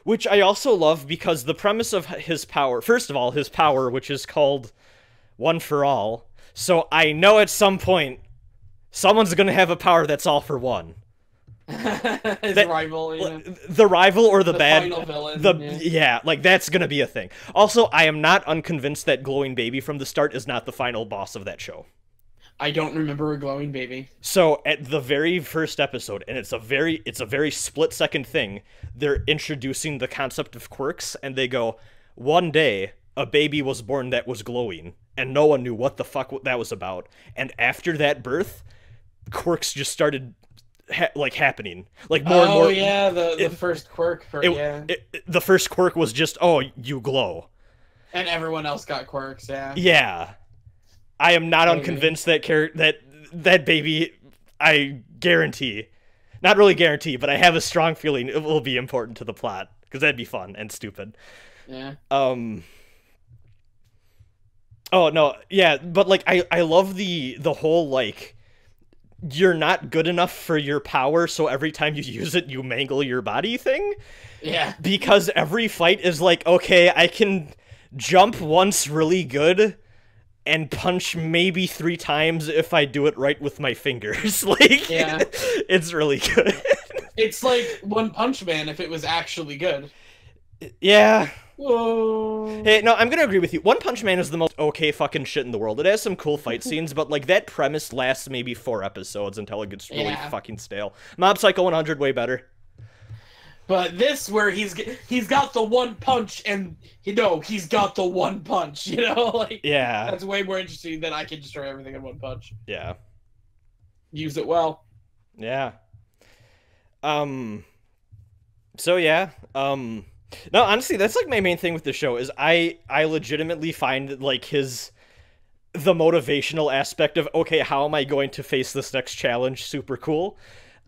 Which I also love, because the premise of his power, first of all, his power, which is called One for All, so I know at some point... someone's gonna have a power that's all for one. His that, rival, yeah. The rival or the, the bad final villain, the yeah. yeah, like, that's gonna be a thing. Also, I am not unconvinced that glowing baby from the start is not the final boss of that show. I don't remember a glowing baby. So at the very first episode, and it's a very it's a very split second thing, they're introducing the concept of quirks, and they go, one day a baby was born that was glowing, and no one knew what the fuck that was about. And after that birth, quirks just started ha like happening, like more oh, and more. Oh yeah, the, the it, first quirk. For, it, yeah, it, it, the first quirk was just, oh, you glow, and everyone else got quirks. Yeah. Yeah, I am not Maybe. unconvinced that character that that baby. I guarantee, not really guarantee, but I have a strong feeling it will be important to the plot, because that'd be fun and stupid. Yeah. Um. Oh no, yeah, but like I I love the the whole like. You're not good enough for your power, so every time you use it, you mangle your body thing. Yeah. Because every fight is like, okay, I can jump once really good and punch maybe three times if I do it right with my fingers. Like, yeah. It's really good. It's like One Punch Man if it was actually good. Yeah. Whoa. Hey, no, I'm gonna agree with you. One Punch Man is the most okay fucking shit in the world. It has some cool fight scenes, but like that premise lasts maybe four episodes until it gets really yeah. fucking stale. Mob Psycho one hundred way better. But this, where he's he's got the one punch, and you know he's got the one punch. You know, like yeah, that's way more interesting than I can destroy everything in one punch. Yeah, use it well. Yeah. Um. So yeah. Um. No, honestly, that's like my main thing with the show is I I legitimately find like his the motivational aspect of okay, how am I going to face this next challenge? Super cool.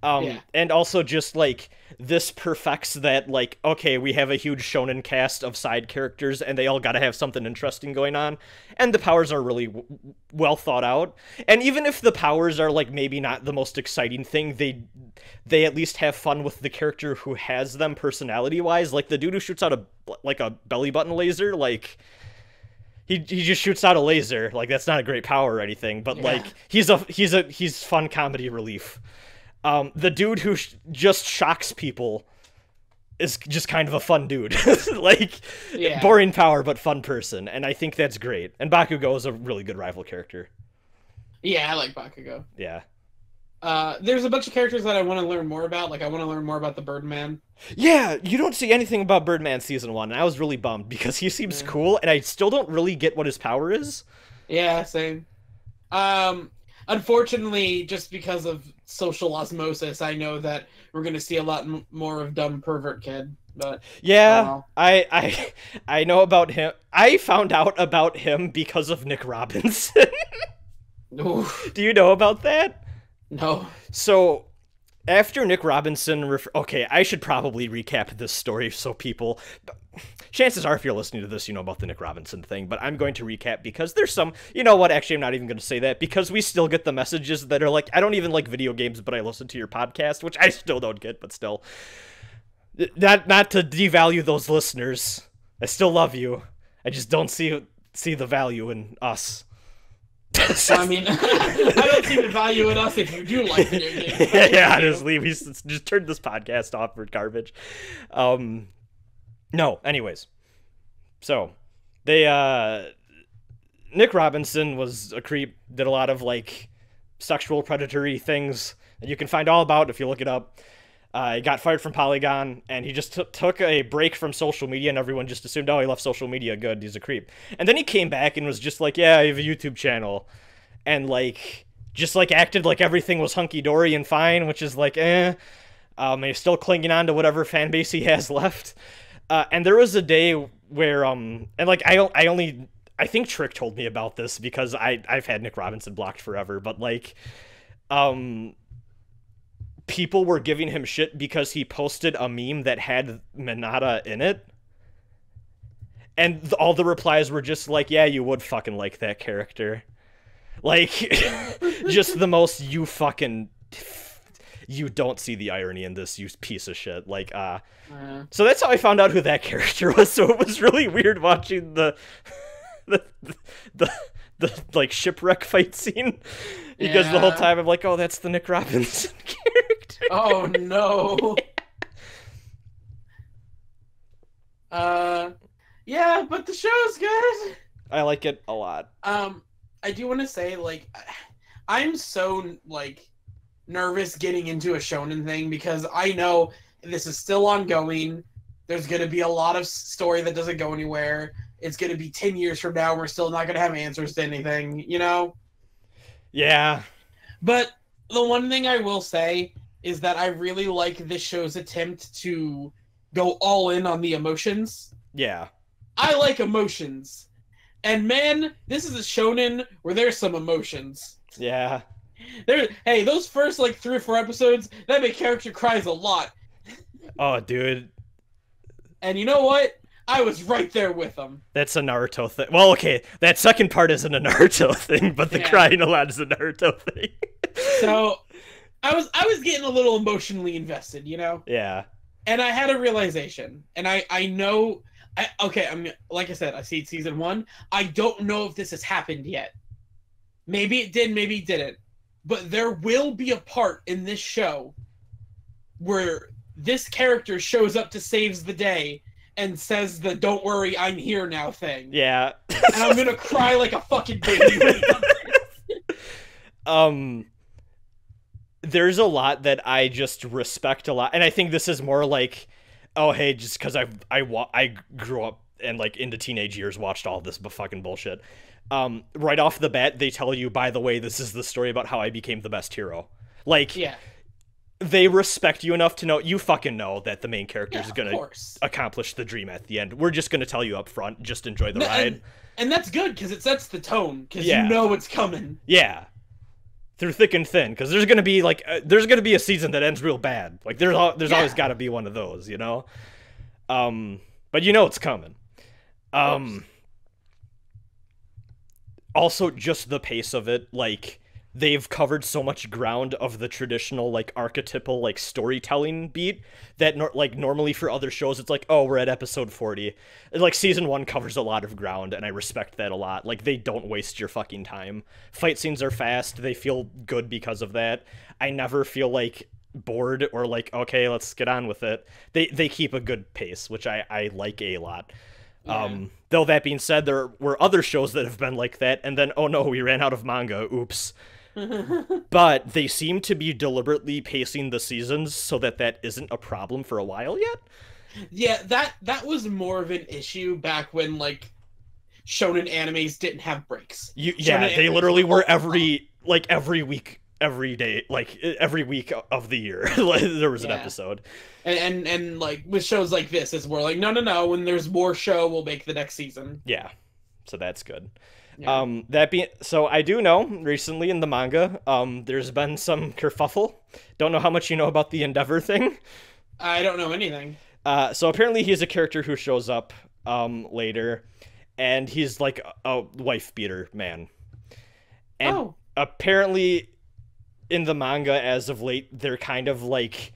Um, yeah. And also just, like, this perfects that, like, okay, we have a huge shonen cast of side characters, and they all gotta have something interesting going on, and the powers are really w well thought out, and even if the powers are, like, maybe not the most exciting thing, they they at least have fun with the character who has them personality-wise, like, the dude who shoots out a, like, a belly button laser, like... He, he just shoots out a laser, like, that's not a great power or anything, but, yeah. like, he's a, he's a, he's fun comedy relief. Um, the dude who sh just shocks people is just kind of a fun dude. Like, yeah. boring power, but fun person. And I think that's great. And Bakugo is a really good rival character. Yeah, I like Bakugo. Yeah. Uh, there's a bunch of characters that I want to learn more about. Like, I want to learn more about the Birdman. Yeah, you don't see anything about Birdman Season one. And I was really bummed because he seems yeah. cool, and I still don't really get what his power is. Yeah, same. Um... Unfortunately, just because of social osmosis, I know that we're going to see a lot m more of Dumb Pervert Kid. But yeah, I, I I I know about him. I found out about him because of Nick Robinson. Do you know about that? No. So after Nick Robinson... Ref okay, I should probably recap this story so people... Chances are, if you're listening to this, you know about the Nick Robinson thing, but I'm going to recap because there's some... You know what? Actually, I'm not even going to say that because we still get the messages that are like, I don't even like video games, but I listen to your podcast, which I still don't get, but still. Not, not to devalue those listeners. I still love you. I just don't see, see the value in us. I mean, I don't see the value in us if you do like video games. Yeah, yeah, honestly, we just turned this podcast off for garbage. Um, no, anyways. So, they, uh, Nick Robinson was a creep, did a lot of, like, sexual predatory things that you can find all about if you look it up. Uh, he got fired from Polygon, and he just took a break from social media, and everyone just assumed, oh, he left social media, good, he's a creep. And then he came back and was just like, yeah, I have a YouTube channel. And, like, just, like, acted like everything was hunky-dory and fine, which is like, eh. Um, and he's still clinging on to whatever fan base he has left. Uh, and there was a day where, um, and, like, I, I only, I think Trick told me about this because I, I've had Nick Robinson blocked forever, but, like, um... people were giving him shit because he posted a meme that had Minata in it. And th all the replies were just like, yeah, you would fucking like that character. Like, just the most, you fucking... You don't see the irony in this, you piece of shit. Like, uh... uh. So that's how I found out who that character was, so it was really weird watching the... the... the... the The, like, shipwreck fight scene. Because yeah. the whole time I'm like, oh, that's the Nick Robinson character. Oh, no. yeah. Uh, yeah, but the show's good. I like it a lot. Um, I do want to say, like, I'm so, like, nervous getting into a shonen thing because I know this is still ongoing. There's going to be a lot of story that doesn't go anywhere. It's going to be ten years from now. We're still not going to have answers to anything, you know? Yeah. But the one thing I will say is that I really like this show's attempt to go all in on the emotions. Yeah. I like emotions. And man, this is a shonen where there's some emotions. Yeah. There, hey, those first like three or four episodes, that big character cries a lot. Oh, dude. And you know what? I was right there with them. That's a Naruto thing. Well, okay, that second part isn't a Naruto thing, but the yeah. crying a lot is a Naruto thing. So, I was I was getting a little emotionally invested, you know? Yeah. And I had a realization, and I I know, I okay, I'm like I said, I see season one. I don't know if this has happened yet. Maybe it did, maybe it didn't. But there will be a part in this show where this character shows up to save the day. and says the "Don't worry, I'm here now" thing. Yeah. And I'm gonna cry like a fucking baby. um, there's a lot that I just respect a lot, and I think this is more like, oh hey, just because I I wa I grew up and like into teenage years watched all this fucking bullshit. Um, right off the bat, they tell you, by the way, this is the story about how I became the best hero. Like, yeah. They respect you enough to know, you fucking know that the main character is yeah, going to accomplish the dream at the end. We're just going to tell you up front, just enjoy the no, ride. And, and that's good, because it sets the tone, because yeah. you know it's coming. Yeah. Through thick and thin, because there's going to be, like, uh, there's going to be a season that ends real bad. Like, there's, al there's yeah. always got to be one of those, you know? Um, but you know it's coming. Um... Also, just the pace of it, like, they've covered so much ground of the traditional, like, archetypal, like, storytelling beat that, nor like, normally for other shows, it's like, oh, we're at episode forty. And, like, season one covers a lot of ground, and I respect that a lot. Like, they don't waste your fucking time. Fight scenes are fast. They feel good because of that. I never feel, like, bored or, like, okay, let's get on with it. They, they keep a good pace, which I, I like a lot. Yeah. Um, though that being said, there were other shows that have been like that, and then, oh no, we ran out of manga, oops. But they seem to be deliberately pacing the seasons so that that isn't a problem for a while yet. Yeah, that, that was more of an issue back when, like, shonen animes didn't have breaks. You, yeah, shonen they literally were every, like, every week, every day, like, every week of the year. There was yeah. an episode. And, and, and, like, with shows like this, it's more like, no, no, no, when there's more show, we'll make the next season. Yeah, so that's good. Yeah. Um, that being, so I do know, recently in the manga, um, there's been some kerfuffle. Don't know how much you know about the Endeavor thing. I don't know anything. Uh, so apparently he's a character who shows up, um, later, and he's, like, a, a wife-beater man. And oh. apparently... in the manga, as of late, they're kind of, like,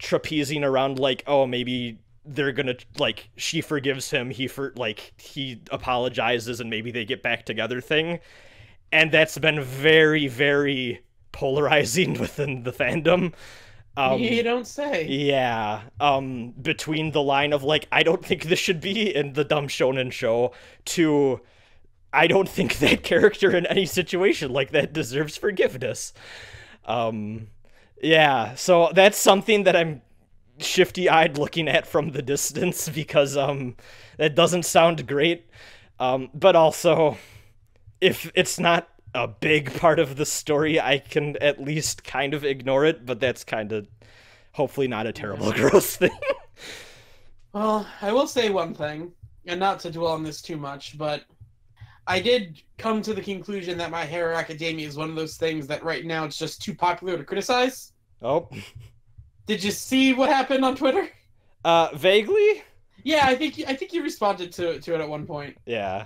trapezing around, like, oh, maybe they're gonna, like, she forgives him, he, for like, he apologizes, and maybe they get back together thing. And that's been very, very polarizing within the fandom. Um, you don't say. Yeah. Um, between the line of, like, I don't think this should be in the dumb shonen show, to... I don't think that character in any situation like that deserves forgiveness. Um, yeah, so that's something that I'm shifty-eyed looking at from the distance, because um, that doesn't sound great. Um, but also, if it's not a big part of the story, I can at least kind of ignore it, but that's kind of hopefully not a terrible, gross thing. Well, I will say one thing, and not to dwell on this too much, but... I did come to the conclusion that My Hero Academia is one of those things that right now it's just too popular to criticize. Oh. Did you see what happened on Twitter? Uh, vaguely? Yeah, I think you, I think you responded to, to it at one point. Yeah.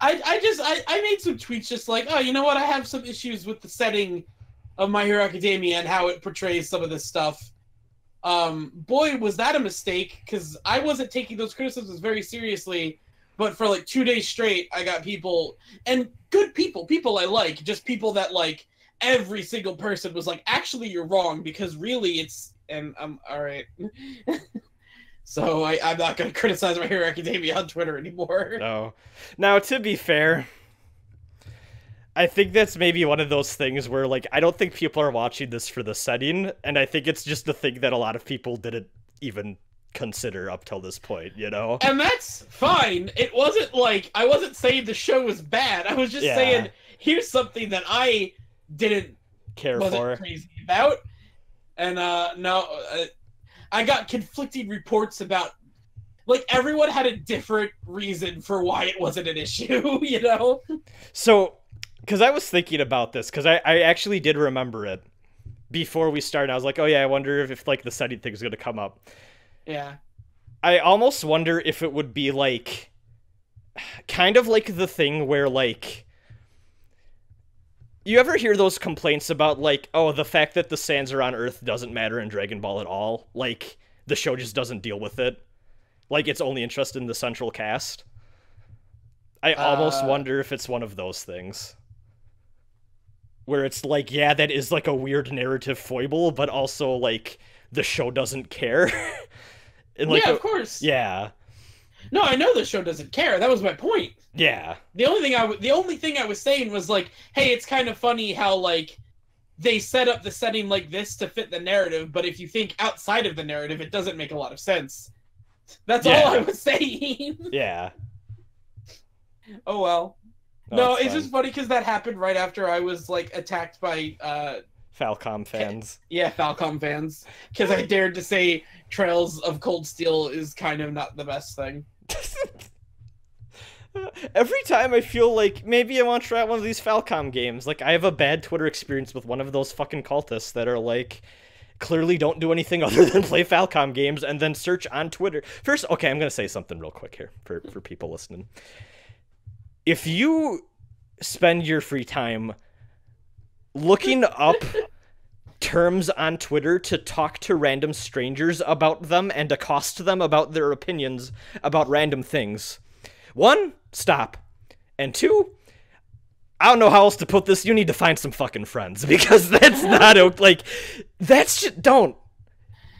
I, I just, I, I made some tweets just like, oh, you know what, I have some issues with the setting of My Hero Academia and how it portrays some of this stuff. Um, boy, was that a mistake, because I wasn't taking those criticisms very seriously. But for, like, two days straight, I got people, and good people, people I like, just people that, like, every single person was like, actually, you're wrong, because really it's, and I'm, all right. So I, I'm not going to criticize My Hero Academia on Twitter anymore. No. Now, to be fair, I think that's maybe one of those things where, like, I don't think people are watching this for the setting, and I think it's just the thing that a lot of people didn't even consider up till this point, you know? And that's fine. It wasn't like, I wasn't saying the show was bad. I was just yeah. saying, here's something that I didn't care wasn't for. Crazy about. And, uh, no, uh, I got conflicting reports about, like, everyone had a different reason for why it wasn't an issue, you know? So, because I was thinking about this, because I, I actually did remember it before we started. I was like, oh yeah, I wonder if, like, the setting thing's going to come up. Yeah. I almost wonder if it would be, like, kind of like the thing where, like, you ever hear those complaints about, like, oh, the fact that the Saiyans are on Earth doesn't matter in Dragon Ball at all? Like, the show just doesn't deal with it. Like, it's only interested in the central cast. I uh... almost wonder if it's one of those things. Where it's like, yeah, that is, like, a weird narrative foible, but also, like... the show doesn't care. And like, yeah, of course. Yeah. No, I know the show doesn't care. That was my point. Yeah. The only thing I w the only thing I was saying was like, hey, it's kind of funny how like they set up the setting like this to fit the narrative, but if you think outside of the narrative, it doesn't make a lot of sense. That's yeah. all I was saying. Yeah. Oh well. No, no it's, it's just funny because that happened right after I was like attacked by uh Falcom fans. Yeah, Falcom fans. Because I dared to say Trails of Cold Steel is kind of not the best thing. Every time I feel like maybe I want to try out one of these Falcom games, like I have a bad Twitter experience with one of those fucking cultists that are like, clearly don't do anything other than play Falcom games and then search on Twitter. First, okay, I'm going to say something real quick here for, for people listening. If you spend your free time looking up terms on Twitter to talk to random strangers about them and accost them about their opinions about random things. One, stop. And two, I don't know how else to put this. You need to find some fucking friends because that's not like that's just don't.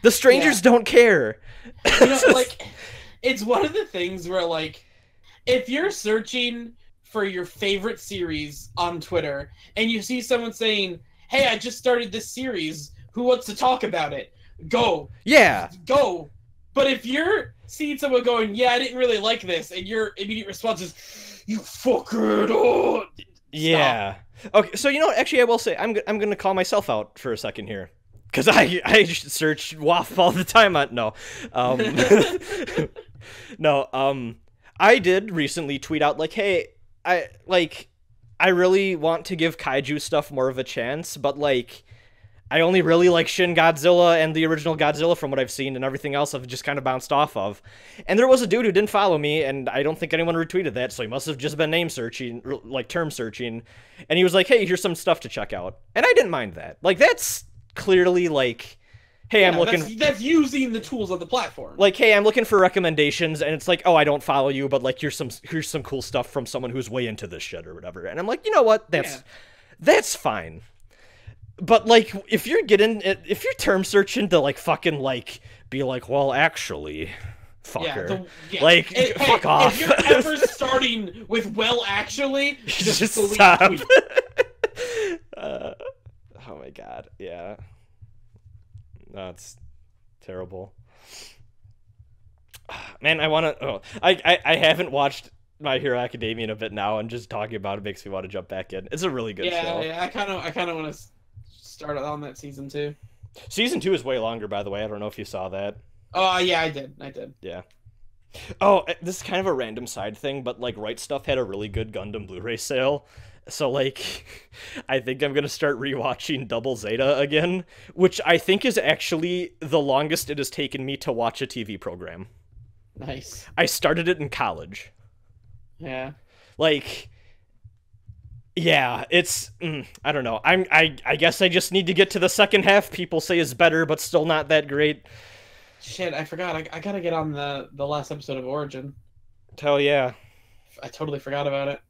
The strangers yeah. don't care. You know, like it's one of the things where like if you're searching for your favorite series on Twitter, and you see someone saying, hey, I just started this series, who wants to talk about it? Go. Yeah. Go. But if you're seeing someone going, yeah, I didn't really like this, and your immediate response is, you fucker, oh, yeah. Okay, so you know what? Actually, I will say, I'm, I'm going to call myself out for a second here. Because I, I search W A F all the time. On, no. Um, no. Um, I did recently tweet out, like, hey, I, like, I really want to give kaiju stuff more of a chance, but, like, I only really like Shin Godzilla and the original Godzilla from what I've seen, and everything else I've just kind of bounced off of. And there was a dude who didn't follow me, and I don't think anyone retweeted that, so he must have just been name searching, like, term searching. And he was like, hey, here's some stuff to check out. And I didn't mind that. Like, that's clearly, like... Hey, yeah, I'm looking... That's, that's using the tools of the platform. Like, hey, I'm looking for recommendations, and it's like, oh, I don't follow you, but, like, here's some here's some cool stuff from someone who's way into this shit or whatever. And I'm like, you know what? That's yeah. that's fine. But, like, if you're getting... If you're term searching to, like, fucking, like, be like, well, actually... Fucker. Yeah, the, yeah. Like, it, fuck hey, off. If you're ever starting with, well, actually... Just, just stop. uh, oh, my God. Yeah. That's terrible, man. I want to. Oh, I, I I haven't watched My Hero Academia in a bit now, and just talking about it makes me want to jump back in. It's a really good yeah, show. Yeah, I kind of I kind of want to start on that season two. Season two is way longer, by the way. I don't know if you saw that. Oh uh, yeah, I did. I did. Yeah. Oh, this is kind of a random side thing, but like, Right Stuff had a really good Gundam Blu-ray sale. So, like, I think I'm going to start rewatching Double Zeta again, which I think is actually the longest it has taken me to watch a T V program. Nice. I started it in college. Yeah. Like, yeah, it's, mm, I don't know. I'm, I, I guess I just need to get to the second half. People say is better, but still not that great. Shit, I forgot. I, I got to get on the, the last episode of Origin. Hell yeah. I totally forgot about it.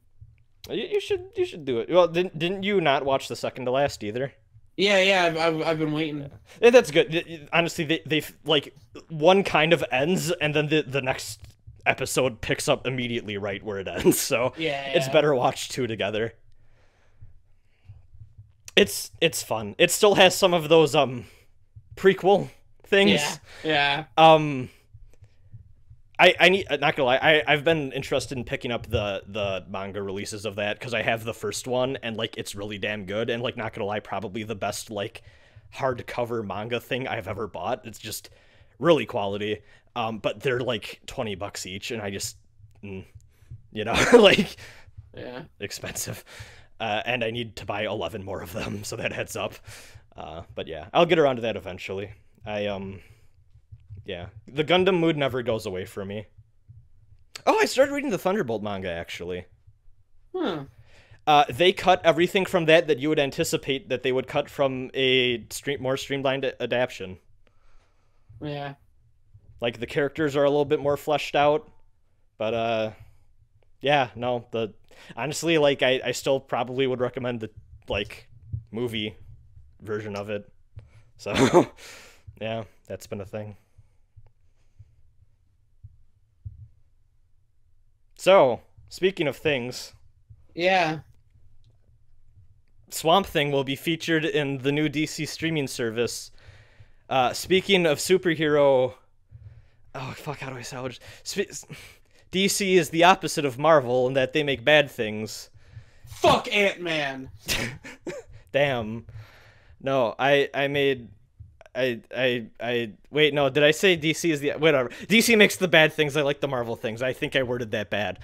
You, you should you should do it. Well, didn't didn't you not watch the second to last either? Yeah, yeah, I've I've, I've been waiting. Yeah, that's good. Honestly, they they like one kind of ends, and then the the next episode picks up immediately right where it ends. So yeah, yeah. It's better to watch two together. It's it's fun. It still has some of those um prequel things. Yeah. Yeah. Um. I, I need, not gonna lie, I, I've been interested in picking up the, the manga releases of that, because I have the first one, and, like, it's really damn good, and, like, not gonna lie, probably the best, like, hardcover manga thing I've ever bought. It's just really quality, um, but they're, like, twenty bucks each, and I just, mm, you know, like, yeah, expensive, uh, and I need to buy eleven more of them, so that heads up, uh, but yeah, I'll get around to that eventually. I, um... Yeah, the Gundam mood never goes away for me. Oh, I started reading the Thunderbolt manga, actually. Hmm. Uh, they cut everything from that that you would anticipate that they would cut from a stream more streamlined adaptation. Yeah. Like, the characters are a little bit more fleshed out. But, uh, yeah, no, the... Honestly, like, I, I still probably would recommend the, like, movie version of it. So, yeah, that's been a thing. So, speaking of things. Yeah. Swamp Thing will be featured in the new D C streaming service. Uh, speaking of superhero... Oh, fuck, how do I salvage... D C is the opposite of Marvel in that they make bad things. Fuck Ant-Man! Damn. No, I, I made... I, I, I... Wait, no, did I say D C is the... Whatever. D C makes the bad things. I like the Marvel things. I think I worded that bad.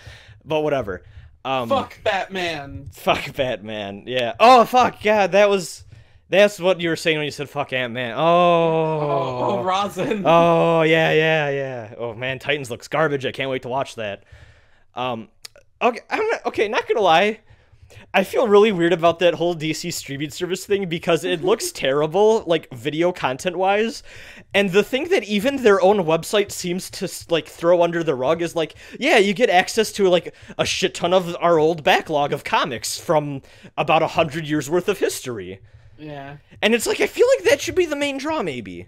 But whatever. Um, fuck Batman. Fuck Batman, yeah. Oh, fuck, yeah, that was... That's what you were saying when you said fuck Ant-Man. Oh. Oh, oh, Rosin. Oh, yeah, yeah, yeah. Oh, man, Titans looks garbage. I can't wait to watch that. Um, okay, I'm not, okay, not gonna lie. I feel really weird about that whole D C streaming service thing because it looks terrible, like, video content-wise. And the thing that even their own website seems to, like, throw under the rug is, like, yeah, you get access to, like, a shit ton of our old backlog of comics from about a hundred years worth of history. Yeah. And it's like, I feel like that should be the main draw, maybe.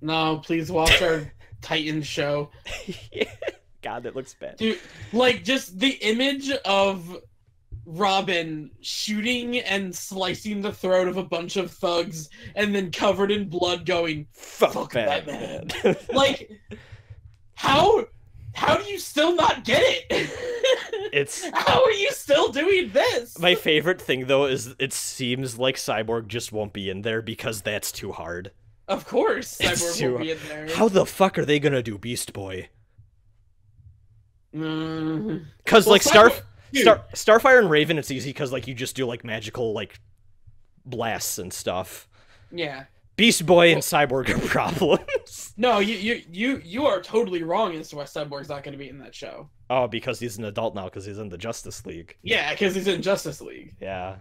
No, please watch our Titans show. Yeah. God, that looks bad. Dude, like, just the image of... Robin shooting and slicing the throat of a bunch of thugs and then covered in blood going, fuck, fuck Batman. Batman. Like, how how do you still not get it? It's how are you still doing this? My favorite thing, though, is it seems like Cyborg just won't be in there because that's too hard. Of course Cyborg won't be in there. How the fuck are they gonna do Beast Boy? Mm. Cause, well, like, Star... Star, Starfire and Raven, it's easy because, like, you just do, like, magical, like, blasts and stuff. Yeah. Beast Boy and Cyborg are problems. No, you you you you are totally wrong as to why Cyborg's not going to be in that show. Oh, because he's an adult now, because he's in the Justice League. Yeah, because he's in Justice League. Yeah.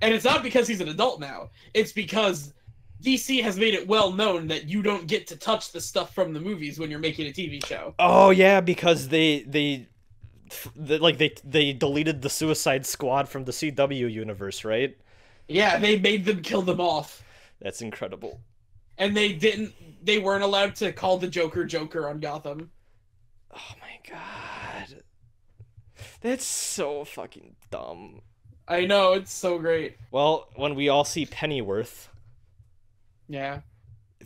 And it's not because he's an adult now. It's because D C has made it well known that you don't get to touch the stuff from the movies when you're making a T V show. Oh, yeah, because they... they... Like, they they deleted the Suicide Squad from the C W universe, right? Yeah, they made them kill them off. That's incredible. And they didn't... They weren't allowed to call the Joker Joker on Gotham. Oh my god. That's so fucking dumb. I know, it's so great. Well, when we all see Pennyworth... Yeah.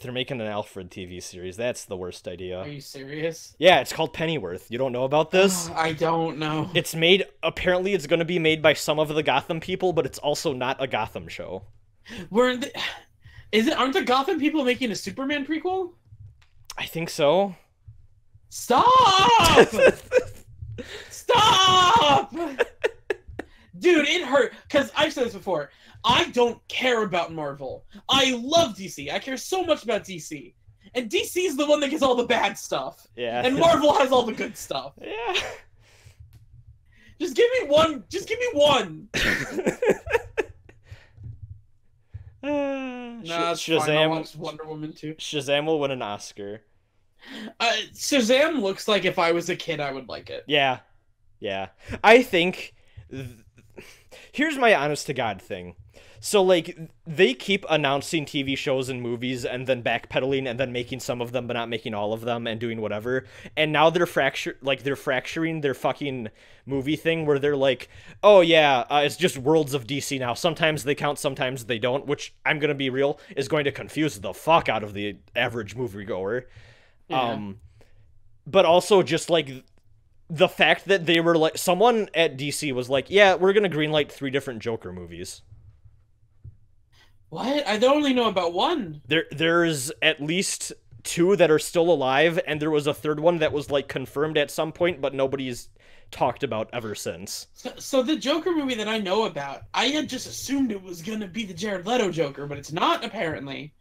They're making an Alfred T V series. That's the worst idea. Are you serious? Yeah, it's called Pennyworth. You don't know about this? Oh, I don't know. It's made... Apparently, it's going to be made by some of the Gotham people, but it's also not a Gotham show. Weren't the, is it? Aren't the Gotham people making a Superman prequel? I think so. Stop! Stop! Dude, it hurt. Because I've said this before. I don't care about Marvel. I love D C. I care so much about D C. And D C is the one that gets all the bad stuff. Yeah. And Marvel has all the good stuff. Yeah. Just give me one. Just give me one. Nah, it's Shazam. Fine. I watched Wonder Woman too. Shazam will win an Oscar. Uh, Shazam looks like if I was a kid, I would like it. Yeah. Yeah. I think... Th Here's my honest-to-God thing. So, like, they keep announcing T V shows and movies and then backpedaling and then making some of them but not making all of them and doing whatever. And now they're fracture like they're fracturing their fucking movie thing where they're like, oh, yeah, uh, it's just worlds of D C now. Sometimes they count, sometimes they don't, which, I'm going to be real, is going to confuse the fuck out of the average moviegoer. Yeah. Um, but also just, like... The fact that they were like... Someone at D C was like, yeah, we're going to greenlight three different Joker movies. What? I only know about one. There, There's at least two that are still alive, and there was a third one that was, like, confirmed at some point, but nobody's talked about ever since. So, so the Joker movie that I know about, I had just assumed it was going to be the Jared Leto Joker, but it's not, apparently.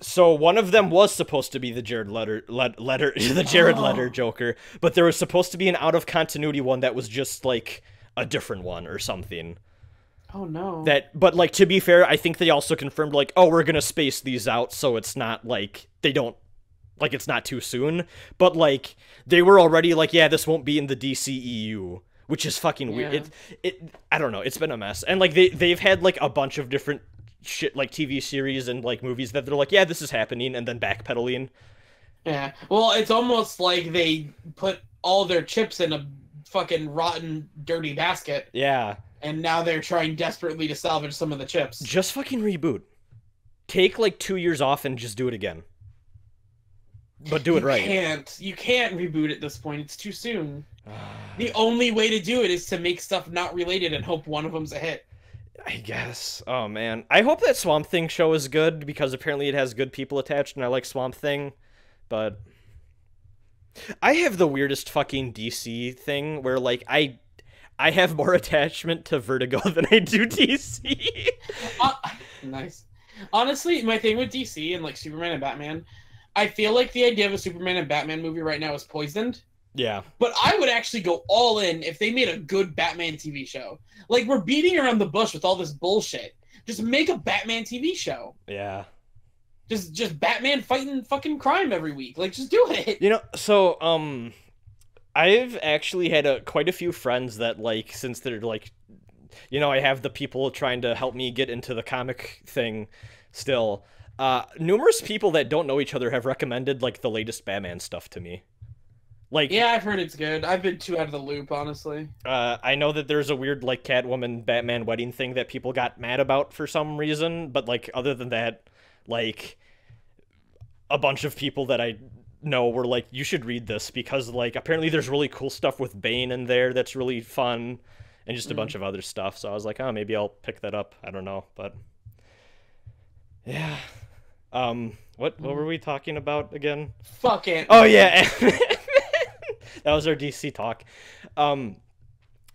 So one of them was supposed to be the Jared Letter, let, letter the Jared oh. Letter Joker, but there was supposed to be an out of continuity one that was just like a different one or something. Oh no! That, but like, to be fair, I think they also confirmed, like, oh, we're gonna space these out so it's not like they don't, like, it's not too soon. But like, they were already like, yeah, this won't be in the D C E U, which is fucking yeah. weird. It it I don't know. It's been a mess, and like they they've had like a bunch of different. Shit, like T V series and like movies that they're like, yeah, this is happening, and then backpedaling. Yeah, well, it's almost like they put all their chips in a fucking rotten, dirty basket. Yeah. And now they're trying desperately to salvage some of the chips. Just fucking reboot. Take like two years off and just do it again. But do it right. You can't. You can't reboot at this point. It's too soon. The only way to do it is to make stuff not related and hope one of them's a hit. I guess. Oh, man. I hope that Swamp Thing show is good, because apparently it has good people attached, and I like Swamp Thing. But I have the weirdest fucking D C thing where, like, I... I have more attachment to Vertigo than I do D C. uh, nice. Honestly, my thing with D C and, like, Superman and Batman, I feel like the idea of a Superman and Batman movie right now is poisoned. Yeah. But I would actually go all in if they made a good Batman T V show. Like, we're beating around the bush with all this bullshit. Just make a Batman T V show. Yeah. Just, just Batman fighting fucking crime every week. Like, just do it. You know, so, um... I've actually had a, quite a few friends that, like, since they're, like, you know, I have the people trying to help me get into the comic thing still. Uh, numerous people that don't know each other have recommended, like, the latest Batman stuff to me. Like, yeah, I've heard it's good. I've been too out of the loop, honestly. Uh, I know that there's a weird, like, Catwoman Batman wedding thing that people got mad about for some reason. But, like, other than that, like, a bunch of people that I... No, we're like, you should read this, because, like, apparently there's really cool stuff with Bane in there that's really fun, and just a mm. bunch of other stuff. So I was like, oh, maybe I'll pick that up. I don't know, but yeah. Um, what what were we talking about again? Fuck it. Oh yeah, that was our D C talk. Um,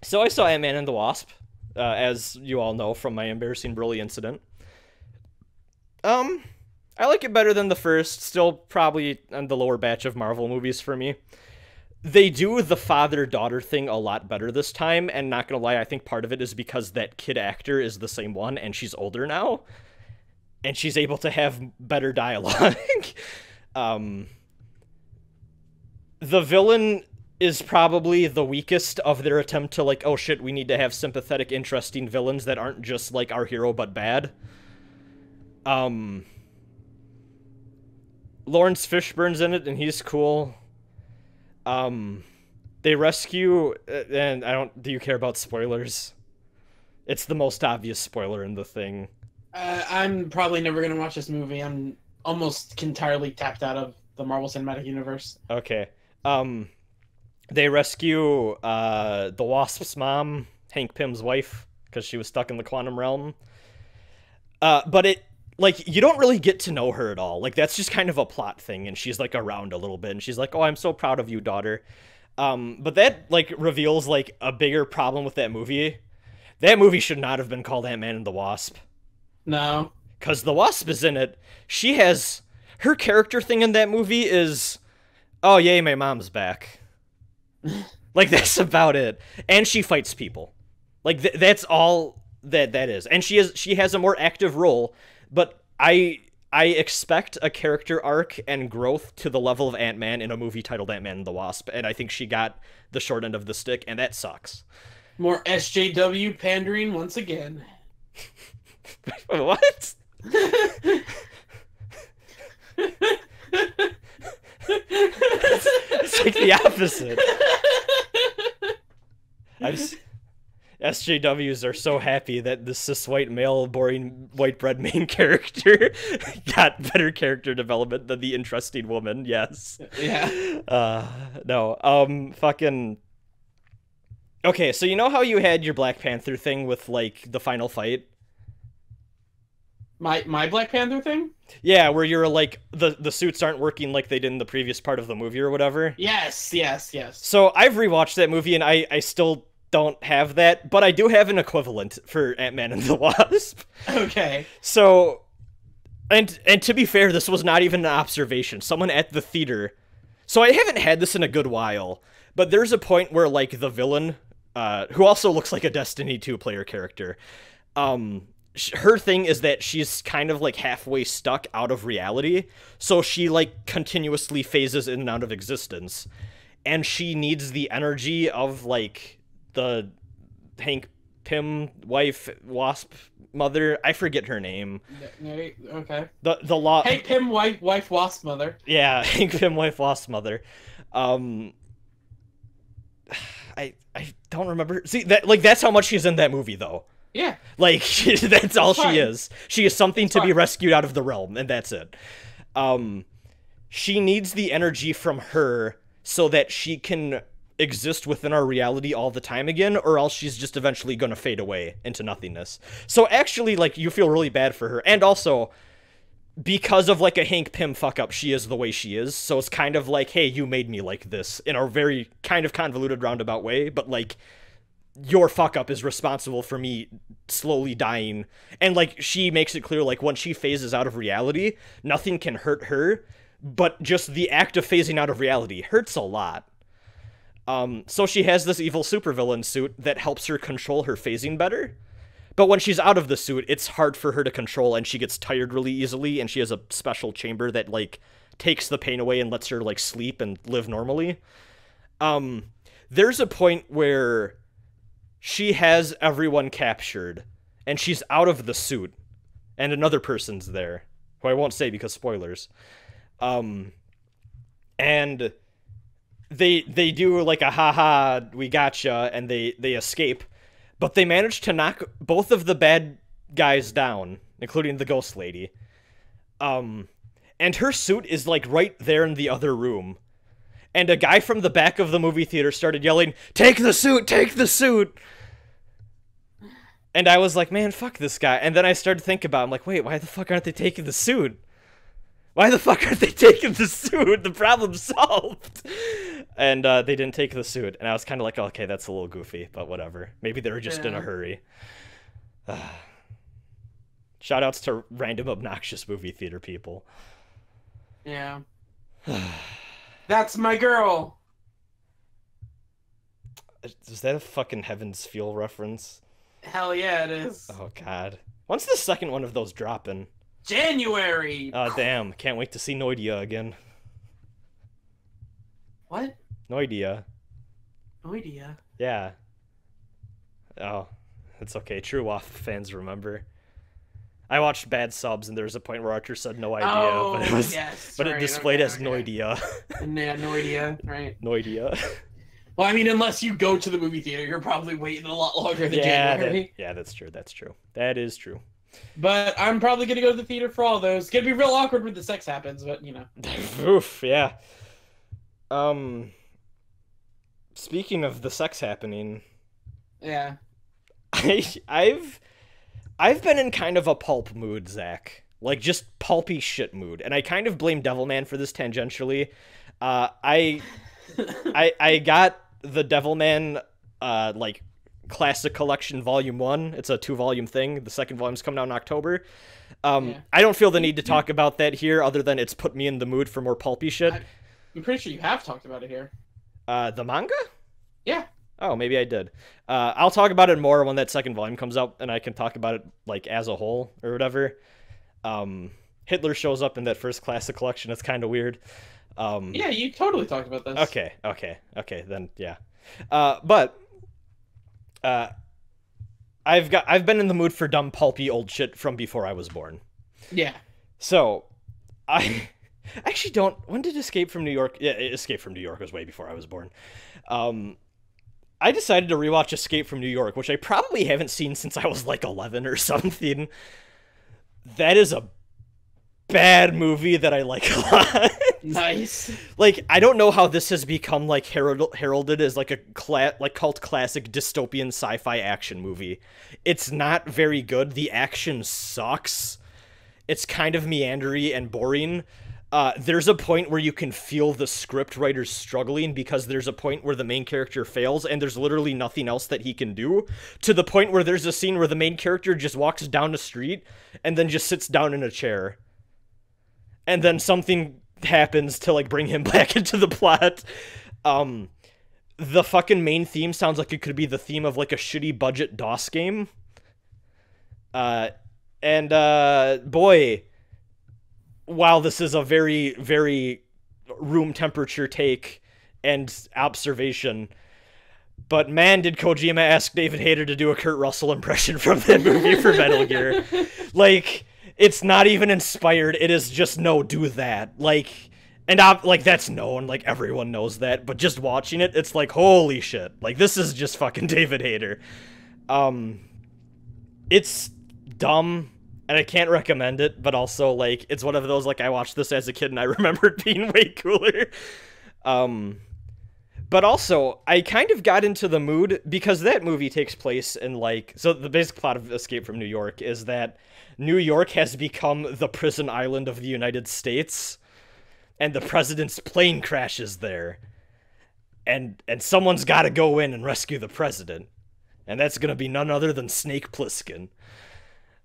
so I saw Ant-Man and the Wasp, uh, as you all know from my embarrassing Broly incident. Um. I like it better than the first, still probably on the lower batch of Marvel movies for me. They do the father-daughter thing a lot better this time, and not gonna lie, I think part of it is because that kid actor is the same one, and she's older now, and she's able to have better dialogue. um, the villain is probably the weakest of their attempt to, like, oh shit, we need to have sympathetic, interesting villains that aren't just, like, our hero, but bad. Um... Lawrence Fishburne's in it, and he's cool. Um, they rescue, and I don't. Do you care about spoilers? It's the most obvious spoiler in the thing. Uh, I'm probably never gonna watch this movie. I'm almost entirely tapped out of the Marvel Cinematic Universe. Okay. Um, they rescue uh the Wasp's mom, Hank Pym's wife, because she was stuck in the quantum realm. Uh, but it. Like, you don't really get to know her at all. Like, that's just kind of a plot thing, and she's, like, around a little bit, and she's like, oh, I'm so proud of you, daughter. Um, but that, like, reveals, like, a bigger problem with that movie. That movie should not have been called Ant-Man and the Wasp. No. Because the Wasp is in it. She has... Her character thing in that movie is, oh, yay, my mom's back. Like, that's about it. And she fights people. Like, th that's all that that is. And she is, she has a more active role... But I I expect a character arc and growth to the level of Ant-Man in a movie titled Ant-Man and the Wasp, and I think she got the short end of the stick, and that sucks. More S J W pandering once again. What? it's, it's like the opposite. I just... S J Ws are so happy that the cis white male, boring white bread main character got better character development than the interesting woman. Yes. Yeah. Uh, no. Um. Fucking. Okay. So you know how you had your Black Panther thing with, like, the final fight. My my Black Panther thing. Yeah, where you're like the the suits aren't working like they did in the previous part of the movie or whatever. Yes. Yes. Yes. So I've rewatched that movie, and I I still. don't have that, but I do have an equivalent for Ant-Man and the Wasp. Okay. So, and and to be fair, this was not even an observation. Someone at the theater. So I haven't had this in a good while, but there's a point where, like, the villain, uh, who also looks like a Destiny two player character, um, her thing is that she's kind of, like, halfway stuck out of reality, so she, like, continuously phases in and out of existence, and she needs the energy of, like... the Hank Pym wife, Wasp mother. I forget her name. Okay. The the law. Hank Pym wife wife Wasp mother. Yeah, Hank Pym wife Wasp mother. Um, I I don't remember. See that like that's how much she's in that movie though. Yeah. Like that's all she is. She is something to be rescued out of the realm, and that's it. Um, she needs the energy from her so that she can exist within our reality all the time again, or else she's just eventually going to fade away into nothingness. So actually, like, you feel really bad for her. And also, because of, like, a Hank Pym fuck-up, she is the way she is. So it's kind of like, hey, you made me like this in a very kind of convoluted roundabout way, but, like, your fuck-up is responsible for me slowly dying. And, like, she makes it clear, like, when she phases out of reality, nothing can hurt her, but just the act of phasing out of reality hurts a lot. Um, so she has this evil supervillain suit that helps her control her phasing better. But when she's out of the suit, it's hard for her to control, and she gets tired really easily, and she has a special chamber that, like, takes the pain away and lets her, like, sleep and live normally. Um, there's a point where she has everyone captured, and she's out of the suit, and another person's there, who I won't say because spoilers. Um, and... They they do like a haha we gotcha and they they escape, but they manage to knock both of the bad guys down, including the ghost lady. Um, and her suit is like right there in the other room, and a guy from the back of the movie theater started yelling, "Take the suit! Take the suit!" And I was like, man, fuck this guy. And then I started to think about it. I'm like, wait, why the fuck aren't they taking the suit? Why the fuck aren't they taking the suit? The problem's solved. And uh, they didn't take the suit. And I was kind of like, oh, okay, that's a little goofy, but whatever. Maybe they were just yeah. in a hurry. Uh, Shoutouts to random obnoxious movie theater people. Yeah. That's my girl. Is that a fucking Heaven's Feel reference? Hell yeah, it is. Oh, God. When's the second one of those dropping? January! Oh, uh, damn. Can't wait to see Noidia again. What? Noidia. Noidia? Yeah. Oh, it's okay. True Waff fans remember. I watched Bad Subs, and there was a point where Archer said no idea, oh, but it was, yes. but Sorry, it displayed okay, as okay. Noidia. Yeah, Noidia, right. Noidia. Well, I mean, unless you go to the movie theater, you're probably waiting a lot longer than yeah, January. That, yeah, that's true. That's true. That is true. But I'm probably going to go to the theater for all those. It's going to be real awkward when the sex happens, but, you know. Oof, yeah. Um, speaking of the sex happening... Yeah. I, I've I've been in kind of a pulp mood, Zach. Like, just pulpy shit mood. And I kind of blame Devilman for this tangentially. Uh, I, I, I got the Devilman, uh, like... Classic Collection Volume one. It's a two-volume thing. The second volume's coming out in October. Um, yeah. I don't feel the need to talk about that here, other than it's put me in the mood for more pulpy shit. I'm pretty sure you have talked about it here. Uh, the manga? Yeah. Oh, maybe I did. Uh, I'll talk about it more when that second volume comes out, and I can talk about it, like, as a whole, or whatever. Um, Hitler shows up in that first Classic Collection. It's kind of weird. Um, yeah, you totally talked about this. Okay, okay, okay, then, yeah. Uh, but... Uh, I've got I've been in the mood for dumb pulpy old shit from before I was born. Yeah. So, I actually don't. When did Escape from New York? Yeah, Escape from New York was way before I was born. Um, I decided to rewatch Escape from New York, which I probably haven't seen since I was like eleven or something. That is a bad movie that I like a lot. Nice. Like, I don't know how this has become, like, herald heralded as, like, a cla like cult classic dystopian sci-fi action movie. It's not very good. The action sucks. It's kind of meandery and boring. Uh, there's a point where you can feel the script writers struggling because there's a point where the main character fails and there's literally nothing else that he can do, to the point where there's a scene where the main character just walks down the street and then just sits down in a chair. And then something... happens to like bring him back into the plot. Um the fucking main theme sounds like it could be the theme of like a shitty budget DOS game. Uh and uh boy, while this is a very very room temperature take and observation, but man, did Kojima ask David Hayter to do a Kurt Russell impression from that movie for Metal Gear. Like, it's not even inspired. It is just, no, do that. Like, And I'm, like, that's known, like, everyone knows that, but just watching it, it's like, holy shit. Like, this is just fucking David Hayter. Um, it's dumb, and I can't recommend it, but also, like, it's one of those, like, I watched this as a kid and I remember it being way cooler. Um, but also, I kind of got into the mood, because that movie takes place in, like, so the basic plot of Escape from New York is that New York has become the prison island of the United States, and the president's plane crashes there, and and someone's got to go in and rescue the president, and that's gonna be none other than Snake Plissken.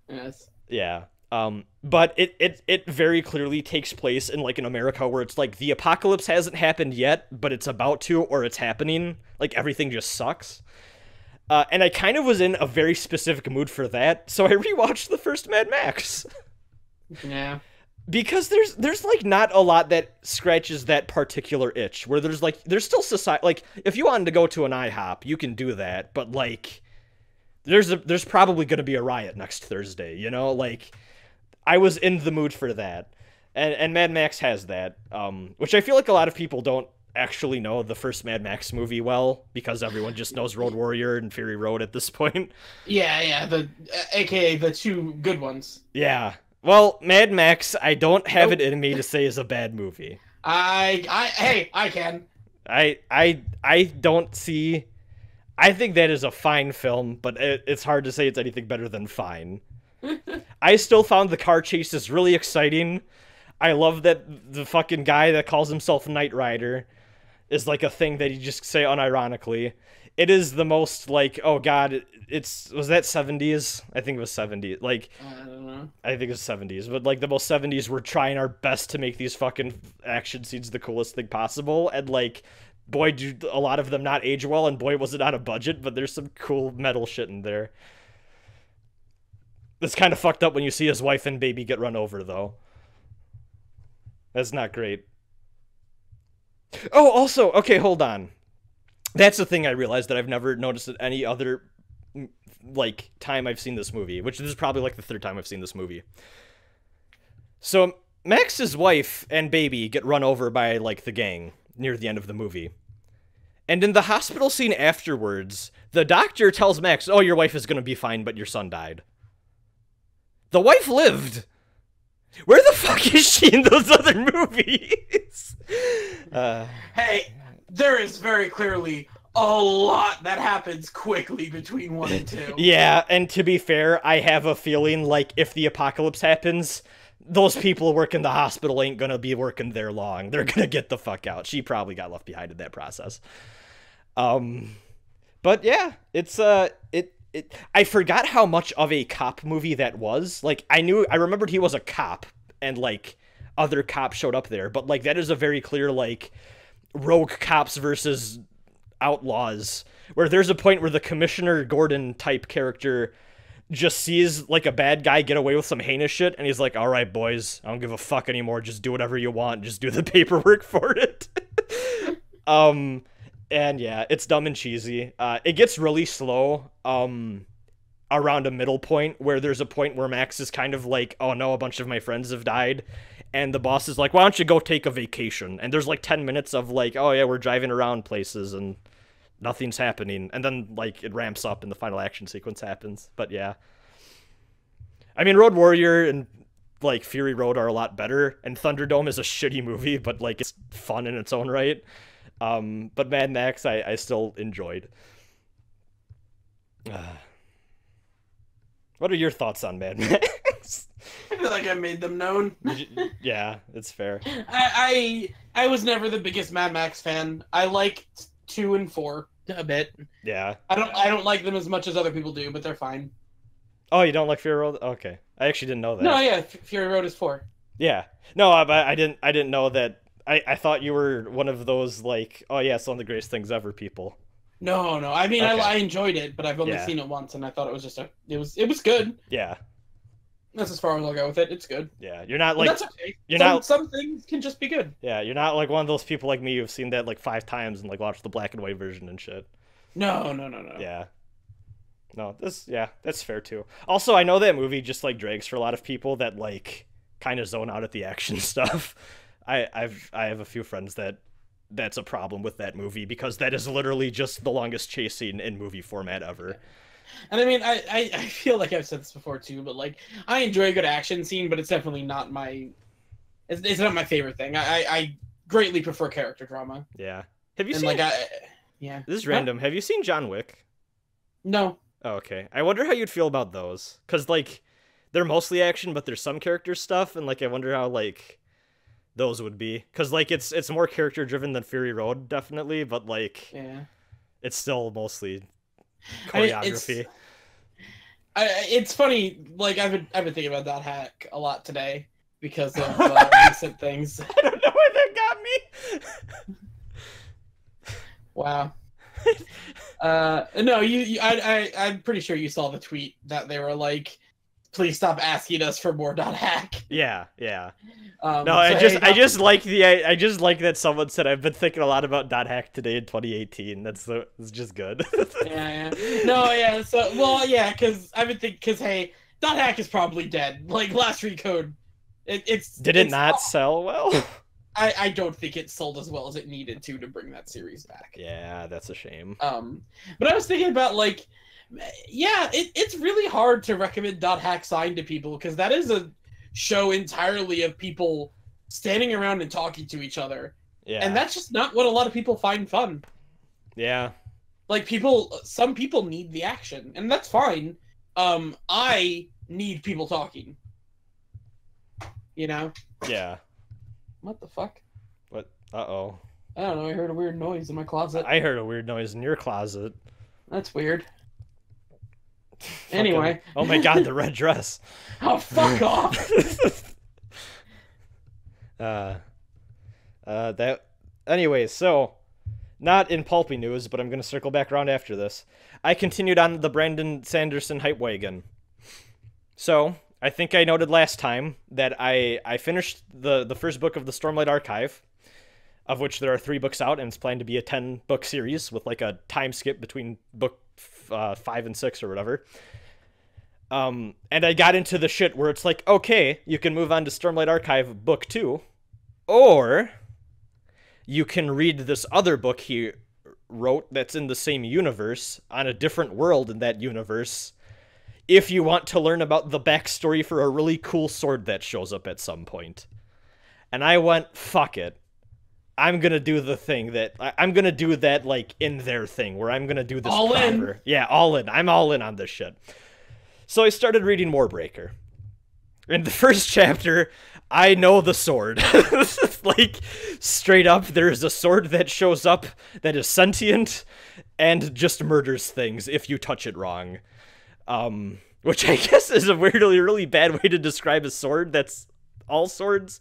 Yes. Yeah. Um. But it it it very clearly takes place in like an America where it's like the apocalypse hasn't happened yet, but it's about to, or it's happening. Like everything just sucks. Uh. And I kind of was in a very specific mood for that, so I rewatched the first Mad Max. Yeah. Because there's, there's like, not a lot that scratches that particular itch, where there's, like, there's still society, like, if you wanted to go to an IHOP, you can do that, but, like, there's, a, there's probably gonna be a riot next Thursday, you know? Like, I was in the mood for that, and, and Mad Max has that, um, which I feel like a lot of people don't actually know the first Mad Max movie well, because everyone just knows Road Warrior and Fury Road at this point. Yeah, yeah, the, uh, aka the two good ones. Yeah. Well, Mad Max, I don't have nope. it in me to say is a bad movie. I, I, hey, I can. I, I, I don't see. I think that is a fine film, but it, it's hard to say it's anything better than fine. I still found the car chases really exciting. I love that the fucking guy that calls himself Knight Rider is like a thing that you just say unironically. It is the most, like, oh god, it's, was that seventies? I think it was seventies. Like, I don't know. I think it was seventies, but, like, the most seventies, we're trying our best to make these fucking action scenes the coolest thing possible, and, like, boy, do a lot of them not age well, and boy, was it out of budget, but there's some cool metal shit in there. It's kind of fucked up when you see his wife and baby get run over, though. That's not great. Oh, also, okay, hold on. That's the thing I realized that I've never noticed at any other, like, time I've seen this movie, which this is probably, like, the third time I've seen this movie. So, Max's wife and baby get run over by, like, the gang near the end of the movie. And in the hospital scene afterwards, the doctor tells Max, oh, your wife is gonna be fine, but your son died. The wife lived! Where the fuck is she in those other movies? uh, hey... There is very clearly a lot that happens quickly between one and two. Yeah, and to be fair, I have a feeling like if the apocalypse happens, those people working the hospital ain't gonna be working there long. They're gonna get the fuck out. She probably got left behind in that process. Um, but yeah, it's uh, it it. I forgot how much of a cop movie that was. Like, I knew, I remembered he was a cop, and like other cops showed up there. But like that is a very clear like. Rogue cops versus outlaws, where there's a point where the Commissioner Gordon type character just sees like a bad guy get away with some heinous shit and he's like, all right boys, I don't give a fuck anymore, just do whatever you want, just do the paperwork for it. um and yeah, it's dumb and cheesy. Uh it gets really slow um around a middle point where there's a point where Max is kind of like, oh no, a bunch of my friends have died. And the boss is like, why don't you go take a vacation? And there's like ten minutes of like, oh yeah, we're driving around places and nothing's happening. And then like it ramps up and the final action sequence happens. But yeah. I mean, Road Warrior and like Fury Road are a lot better. And Thunderdome is a shitty movie, but like it's fun in its own right. Um, but Mad Max, I, I still enjoyed. Uh, what are your thoughts on Mad Max? I feel like I made them known. Yeah, it's fair. I, I I was never the biggest Mad Max fan. I liked two and four a bit. Yeah. I don't I don't like them as much as other people do, but they're fine. Oh, you don't like Fury Road? Okay, I actually didn't know that. No, yeah, Fury Road is four. Yeah. No, I I didn't I didn't know that. I I thought you were one of those like, oh yeah, it's one of the greatest things ever people. No, no. I mean, okay. I I enjoyed it, but I've only yeah. seen it once, and I thought it was just a it was it was good. Yeah. That's as far as I'll go with it. It's good. Yeah, you're not like... And that's okay. You're some, not... some things can just be good. Yeah, you're not like one of those people like me who've seen that like five times and like watched the black and white version and shit. No, no, no, no. Yeah. No, this... Yeah, that's fair too. Also, I know that movie just like drags for a lot of people that like kind of zone out at the action stuff. I I've I have a few friends that that's a problem with that movie, because that is literally just the longest chase scene in movie format ever. And I mean, I, I, I feel like I've said this before too, but like, I enjoy a good action scene, but it's definitely not my, it's, it's not my favorite thing. I, I greatly prefer character drama. Yeah. Have you and seen, like I, yeah, this is random. Huh? Have you seen John Wick? No. Oh, okay. I wonder how you'd feel about those. Cause like they're mostly action, but there's some character stuff. And like, I wonder how like those would be. Cause like, it's, it's more character driven than Fury Road, definitely. But like, yeah, it's still mostly choreography. I mean, it's, I, it's funny, like I've been I've been thinking about that hack a lot today because of uh, recent things. I don't know where that got me. Wow. uh, no, you. you I, I I'm pretty sure you saw the tweet that they were like, "Please stop asking us for more dot hack." Yeah, yeah. Um, no, so I just hey, I just like the I, I just like that someone said I've been thinking a lot about dot hack today in twenty eighteen. That's the it's just good. yeah, yeah. No, yeah. So well, yeah, because I've been thinking because hey, dot hack is probably dead. Like last recode, it, it's did it it's, not uh, sell well? I I don't think it sold as well as it needed to to bring that series back. Yeah, that's a shame. Um, but I was thinking about like. Yeah, it, it's really hard to recommend .hack sign to people because that is a show entirely of people standing around and talking to each other. Yeah. And that's just not what a lot of people find fun. Yeah. Like people, some people need the action, and that's fine. Um, I need people talking. You know? Yeah. What the fuck? What? Uh-oh. I don't know, I heard a weird noise in my closet. I heard a weird noise in your closet. That's weird. Anyway. Oh my god, the red dress. Oh, fuck off. uh, uh, that. Anyway, so, not in pulpy news, but I'm going to circle back around after this. I continued on the Brandon Sanderson hype wagon. So, I think I noted last time that I, I finished the, the first book of the Stormlight Archive, of which there are three books out, and it's planned to be a ten-book series with, like, a time skip between book Uh, five and six or whatever. Um, and I got into the shit where it's like, okay, you can move on to Stormlight Archive book two, or you can read this other book he wrote that's in the same universe on a different world in that universe if you want to learn about the backstory for a really cool sword that shows up at some point. And I went, fuck it. I'm going to do the thing that I, I'm going to do that like in their thing where I'm going to do this. All proper. In. Yeah. All in. I'm all in on this shit. So I started reading Morbreaker. In the first chapter, I know the sword. Like straight up. There's a sword that shows up that is sentient and just murders things if you touch it wrong. Um, which I guess is a weirdly, really bad way to describe a sword. That's, all swords,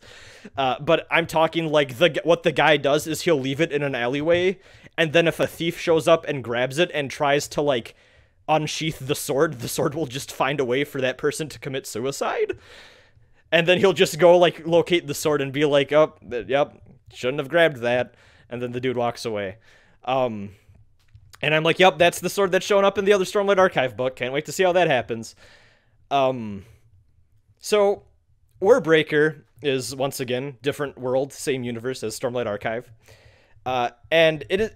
uh, but I'm talking like the what the guy does is he'll leave it in an alleyway, and then if a thief shows up and grabs it and tries to like unsheath the sword, the sword will just find a way for that person to commit suicide, and then he'll just go like locate the sword and be like, oh, yep, shouldn't have grabbed that, and then the dude walks away. Um, and I'm like, yep, that's the sword that's showing up in the other Stormlight Archive book. Can't wait to see how that happens. Um, so. Warbreaker is, once again, different world, same universe as Stormlight Archive. Uh, and it is,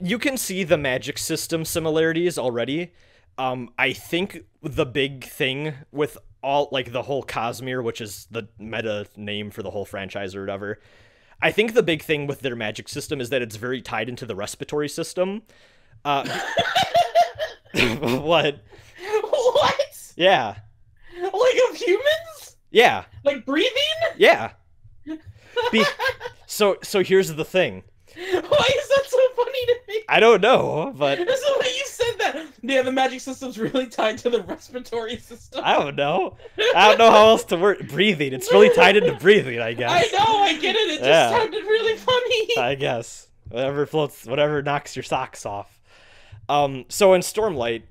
you can see the magic system similarities already. Um, I think the big thing with all, like, the whole Cosmere, which is the meta name for the whole franchise or whatever, I think the big thing with their magic system is that it's very tied into the respiratory system. Uh, what? What? Yeah. Like, of humans? Yeah. Like breathing? Yeah. Be so so here's the thing. Why is that so funny to me? I don't know, but that's the way you said that. Yeah, the magic system's really tied to the respiratory system. I don't know. I don't know how else to word breathing. It's really tied into breathing, I guess. I know, I get it. It just yeah. sounded really funny. I guess. Whatever floats whatever knocks your socks off. Um so in Stormlight,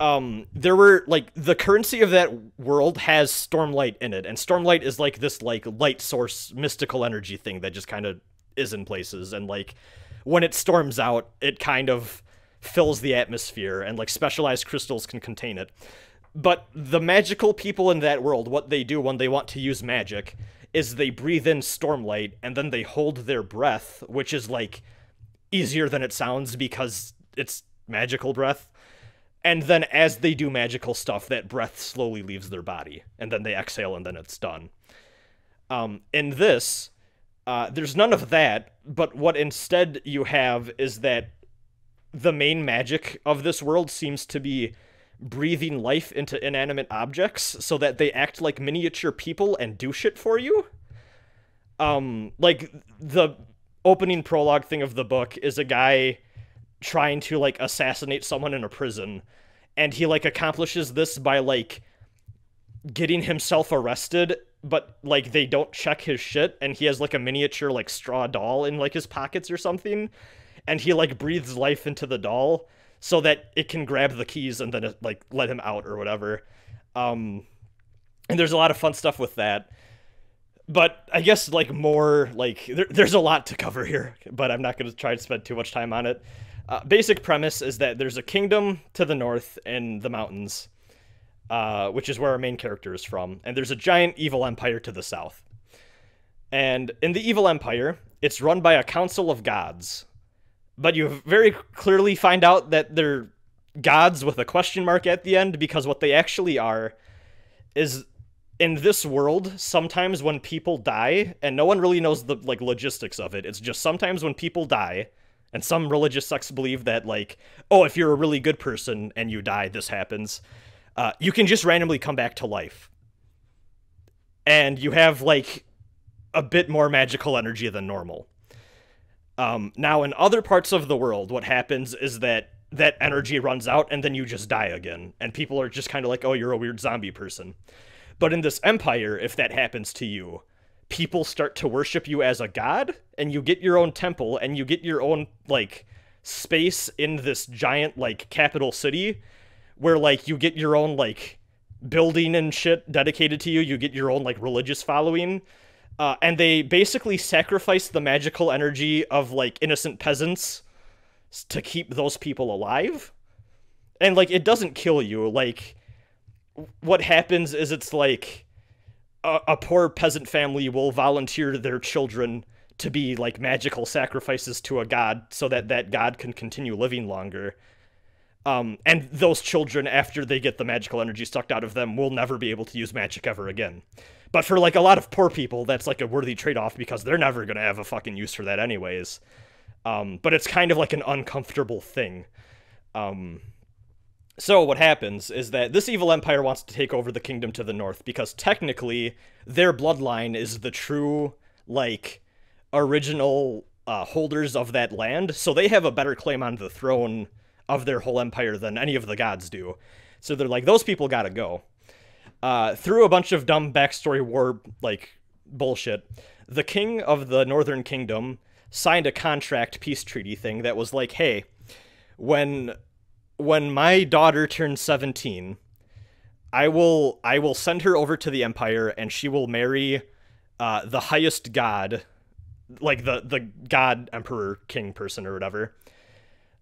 Um, there were, like, the currency of that world has Stormlight in it, and Stormlight is, like, this, like, light source mystical energy thing that just kind of is in places, and, like, when it storms out, it kind of fills the atmosphere, and, like, specialized crystals can contain it. But the magical people in that world, what they do when they want to use magic is they breathe in Stormlight, and then they hold their breath, which is, like, easier than it sounds because it's magical breath. And then as they do magical stuff, that breath slowly leaves their body, and then they exhale, and then it's done. Um, in this, uh, there's none of that, but what instead you have is that the main magic of this world seems to be breathing life into inanimate objects so that they act like miniature people and do shit for you. Um, like, the opening prologue thing of the book is a guy trying to, like, assassinate someone in a prison, and he, like, accomplishes this by, like, getting himself arrested, but, like, they don't check his shit, and he has, like, a miniature, like, straw doll in, like, his pockets or something, and he, like, breathes life into the doll so that it can grab the keys and then it, like, let him out or whatever. Um, and there's a lot of fun stuff with that. But I guess, like, more, like, there, there's a lot to cover here, but I'm not going to try to spend too much time on it. Uh, basic premise is that there's a kingdom to the north in the mountains, uh, which is where our main character is from, and there's a giant evil empire to the south. And in the evil empire, it's run by a council of gods, but you very clearly find out that they're gods with a question mark at the end, because what they actually are is, in this world, sometimes when people die, and no one really knows the, like, logistics of it, it's just sometimes when people die, and some religious sects believe that, like, oh, if you're a really good person and you die, this happens. Uh, you can just randomly come back to life. And you have, like, a bit more magical energy than normal. Um, now, in other parts of the world, what happens is that that energy runs out, and then you just die again. And people are just kind of like, oh, you're a weird zombie person. But in this empire, if that happens to you, people start to worship you as a god, and you get your own temple, and you get your own, like, space in this giant, like, capital city, where, like, you get your own, like, building and shit dedicated to you, you get your own, like, religious following, uh, and they basically sacrifice the magical energy of, like, innocent peasants to keep those people alive. And, like, it doesn't kill you, like, what happens is it's like a, a poor peasant family will volunteer their children to be like magical sacrifices to a god so that that god can continue living longer. Um, and those children, after they get the magical energy sucked out of them, will never be able to use magic ever again. But for like a lot of poor people, that's like a worthy trade-off because they're never going to have a fucking use for that anyways. Um, but it's kind of like an uncomfortable thing. Um... So what happens is that this evil empire wants to take over the kingdom to the north because technically their bloodline is the true, like, original uh, holders of that land. So they have a better claim on the throne of their whole empire than any of the gods do. So they're like, those people gotta go. Uh, through a bunch of dumb backstory war, like, bullshit, the king of the northern kingdom signed a contract peace treaty thing that was like, hey, when... When my daughter turns seventeen, I will I will send her over to the Empire, and she will marry uh, the highest god, like the, the god, emperor, king person or whatever,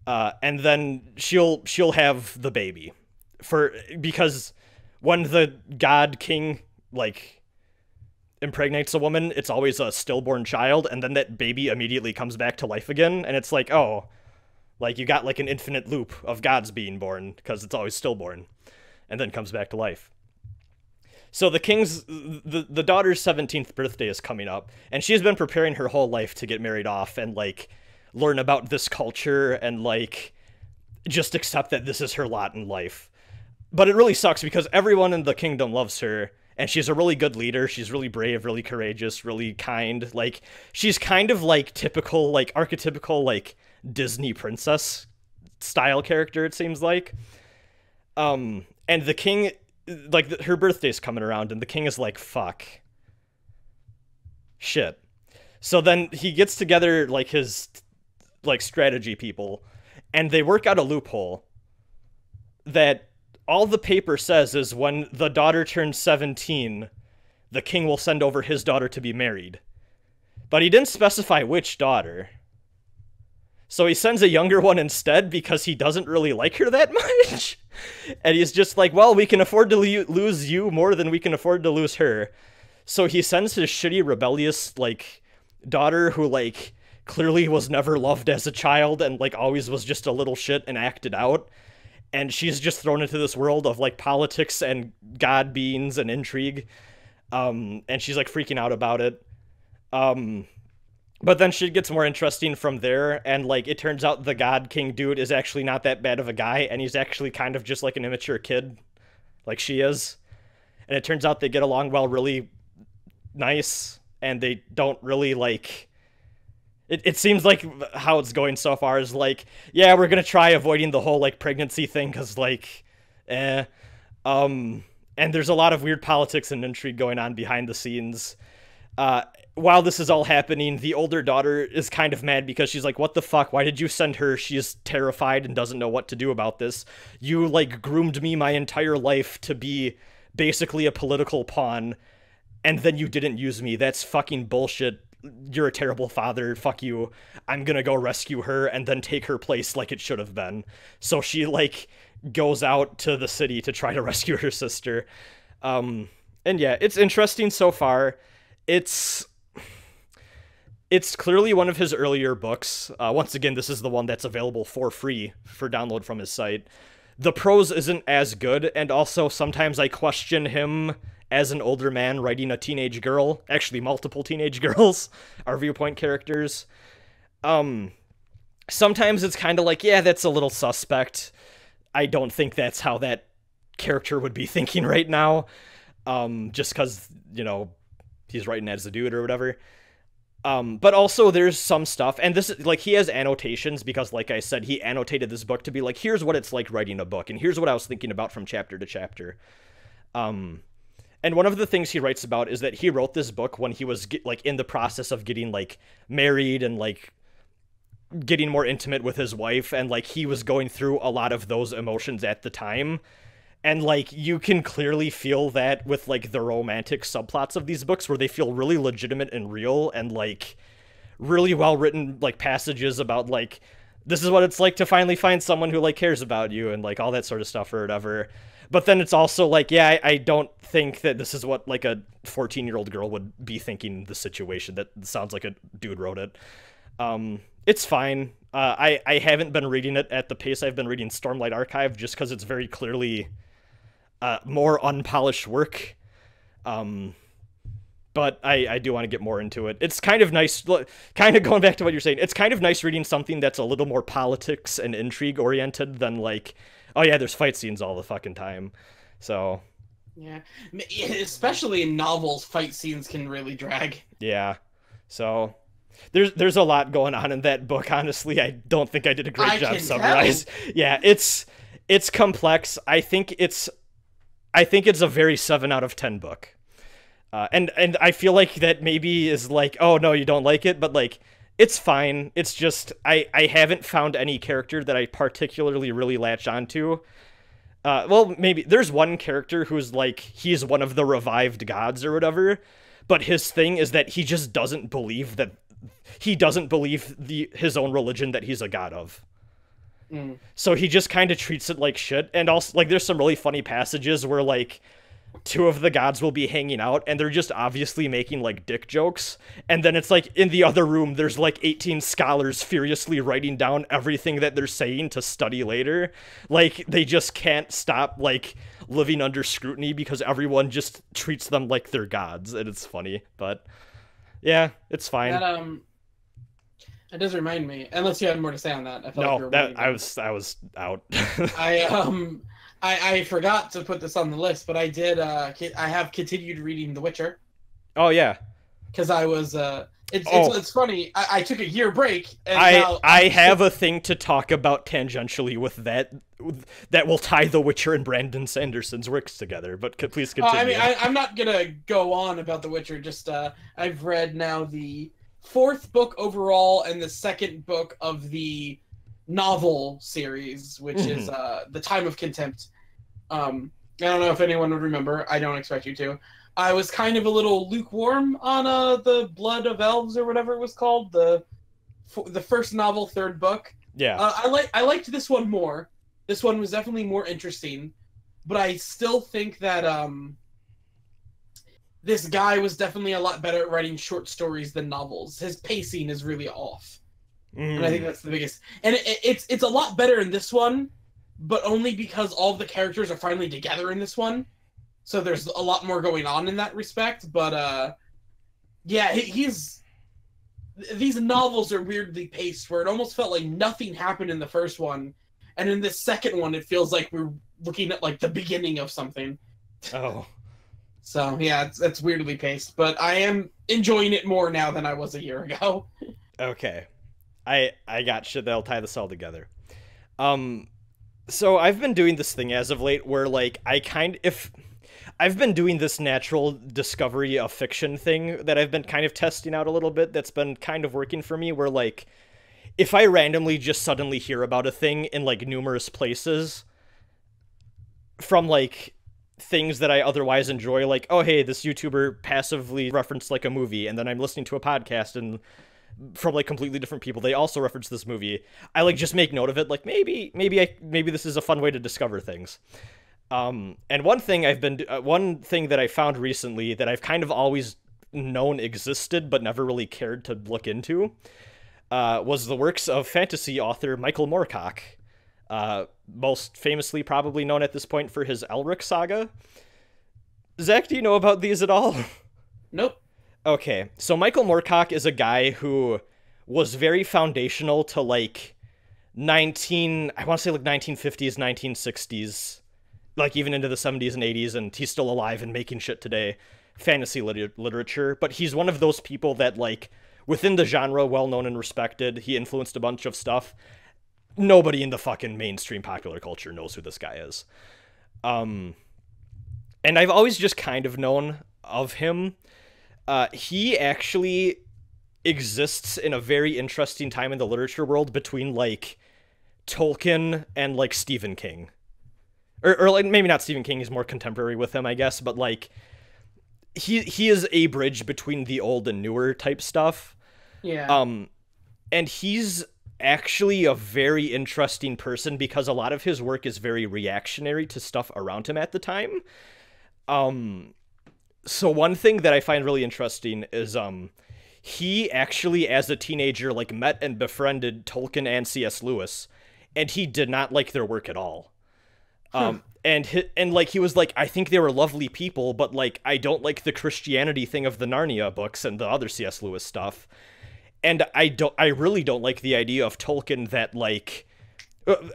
uh, and then she'll she'll have the baby, for because when the god king like impregnates a woman, it's always a stillborn child, and then that baby immediately comes back to life again, and it's like, oh. Like, you got, like, an infinite loop of gods being born, because it's always stillborn, and then comes back to life. So the king's, the, the daughter's seventeenth birthday is coming up, and she's been preparing her whole life to get married off and, like, learn about this culture and, like, just accept that this is her lot in life. But it really sucks, because everyone in the kingdom loves her, and she's a really good leader. She's really brave, really courageous, really kind. Like, she's kind of, like, typical, like, archetypical, like, Disney princess style character, it seems like. Um, and the king, like, the, her birthday's coming around, and the king is like, fuck. Shit. So then he gets together, like, his, like, strategy people, and they work out a loophole that all the paper says is when the daughter turns seventeen, the king will send over his daughter to be married. But he didn't specify which daughter. So he sends a younger one instead because he doesn't really like her that much. And he's just like, well, we can afford to lo- lose you more than we can afford to lose her. So he sends his shitty, rebellious, like, daughter who, like, clearly was never loved as a child and, like, always was just a little shit and acted out. And she's just thrown into this world of, like, politics and god beans and intrigue. Um, and she's, like, freaking out about it. Um, but then shit gets more interesting from there. And, like, it turns out the god king dude is actually not that bad of a guy. And he's actually kind of just, like, an immature kid. Like she is. And it turns out they get along well, really nice. And they don't really, like... It, it seems like how it's going so far is like, yeah, we're going to try avoiding the whole, like, pregnancy thing because, like, eh. Um, and there's a lot of weird politics and intrigue going on behind the scenes. Uh, while this is all happening, the older daughter is kind of mad because she's like, what the fuck? Why did you send her? She is terrified and doesn't know what to do about this. You, like, groomed me my entire life to be basically a political pawn, and then you didn't use me. That's fucking bullshit. You're a terrible father, fuck you. I'm gonna go rescue her and then take her place like it should have been. So she, like, goes out to the city to try to rescue her sister. Um, and yeah, it's interesting so far. It's... It's clearly one of his earlier books. Uh, once again, this is the one that's available for free for download from his site. The prose isn't as good, and also sometimes I question him... as an older man writing a teenage girl, actually multiple teenage girls, our Viewpoint characters. Um, sometimes it's kind of like, yeah, that's a little suspect. I don't think that's how that character would be thinking right now. Um, just because, you know, he's writing as a dude or whatever. Um, but also there's some stuff, and this, like, he has annotations because, like I said, he annotated this book to be like, here's what it's like writing a book, and here's what I was thinking about from chapter to chapter. Um... And one of the things he writes about is that he wrote this book when he was, like, in the process of getting, like, married and, like, getting more intimate with his wife. And, like, he was going through a lot of those emotions at the time. And, like, you can clearly feel that with, like, the romantic subplots of these books where they feel really legitimate and real and, like, really well-written, like, passages about, like, this is what it's like to finally find someone who, like, cares about you and, like, all that sort of stuff or whatever. But then it's also like, yeah, I, I don't think that this is what, like, a fourteen-year-old girl would be thinking the situation. That sounds like a dude wrote it. Um, it's fine. Uh, I, I haven't been reading it at the pace I've been reading Stormlight Archive just because it's very clearly uh, more unpolished work. Um, but I, I do want to get more into it. It's kind of nice, kind of going back to what you're saying, it's kind of nice reading something that's a little more politics and intrigue-oriented than, like... Oh yeah, there's fight scenes all the fucking time, so. Yeah, especially in novels, fight scenes can really drag. Yeah, so there's there's a lot going on in that book. Honestly, I don't think I did a great I job summarizing. Yeah, it's it's complex. I think it's I think it's a very seven out of ten book, uh, and and I feel like that maybe is like, oh no, you don't like it, but like. It's fine. It's just, I, I haven't found any character that I particularly really latch onto. Uh, well, maybe, there's one character who's like, he's one of the revived gods or whatever, but his thing is that he just doesn't believe that, he doesn't believe the his own religion that he's a god of. Mm. So he just kind of treats it like shit, and also, like, there's some really funny passages where, like, two of the gods will be hanging out and they're just obviously making, like, dick jokes, and then it's like in the other room there's like eighteen scholars furiously writing down everything that they're saying to study later. Like, they just can't stop, like, living under scrutiny because everyone just treats them like they're gods, and it's funny. But yeah, it's fine. That, um it does remind me, unless you have more to say on that. I felt no, like that, I was I was out. I um I, I forgot to put this on the list, but I did. Uh, I have continued reading The Witcher. Oh yeah, because I was. Uh, it's, oh. it's it's funny. I, I took a year break. And I now I have a thing to talk about tangentially with that that will tie The Witcher and Brandon Sanderson's works together. But please continue. Oh, I mean, I, I'm not gonna go on about The Witcher. Just uh, I've read now the fourth book overall and the second book of the novel series, which mm-hmm. is uh The Time of Contempt. um I don't know if anyone would remember. I don't expect you to. I was kind of a little lukewarm on uh The Blood of Elves or whatever it was called, the f the first novel, third book. Yeah, uh, I like I liked this one more. This one was definitely more interesting, but I still think that um this guy was definitely a lot better at writing short stories than novels. His pacing is really off. Mm. And I think that's the biggest. And it, it's it's a lot better in this one, but only because all of the characters are finally together in this one. So there's a lot more going on in that respect. But, uh, yeah, he, he's... These novels are weirdly paced, where it almost felt like nothing happened in the first one. And in this second one, it feels like we're looking at, like, the beginning of something. Oh. So, yeah, it's, it's weirdly paced. But I am enjoying it more now than I was a year ago. Okay. I I got shit that'll tie this all together. Um, so I've been doing this thing as of late where, like, I kind if... I've been doing this natural discovery of fiction thing that I've been kind of testing out a little bit that's been kind of working for me, where, like, if I randomly just suddenly hear about a thing in, like, numerous places from, like, things that I otherwise enjoy, like, oh, hey, this YouTuber passively referenced, like, a movie, and then I'm listening to a podcast, and from, like, completely different people, they also reference this movie. I, like, just make note of it, like, maybe, maybe I, maybe this is a fun way to discover things. Um, and one thing I've been, uh, one thing that I found recently that I've kind of always known existed, but never really cared to look into, uh, was the works of fantasy author Michael Moorcock, uh, most famously probably known at this point for his Elric saga. Zach, do you know about these at all? Nope. Okay. So Michael Moorcock is a guy who was very foundational to, like, nineteen, I want to say like nineteen fifties, nineteen sixties. Like, even into the seventies and eighties, and he's still alive and making shit today, fantasy lit literature. But he's one of those people that, like, within the genre, well-known and respected, he influenced a bunch of stuff. Nobody in the fucking mainstream popular culture knows who this guy is. Um, and I've always just kind of known of him. Uh, he actually exists in a very interesting time in the literature world between, like, Tolkien and, like, Stephen King. Or, or like, maybe not Stephen King, he's more contemporary with him, I guess, but, like, he he is a bridge between the old and newer type stuff. Yeah. Um, and he's actually a very interesting person because a lot of his work is very reactionary to stuff around him at the time. Um, so one thing that I find really interesting is um, he actually, as a teenager, like, met and befriended Tolkien and C S Lewis, and he did not like their work at all. Um, and, hi and like, he was like, I think they were lovely people, but, like, I don't like the Christianity thing of the Narnia books and the other C S Lewis stuff. And I don't, I really don't like the idea of Tolkien that, like,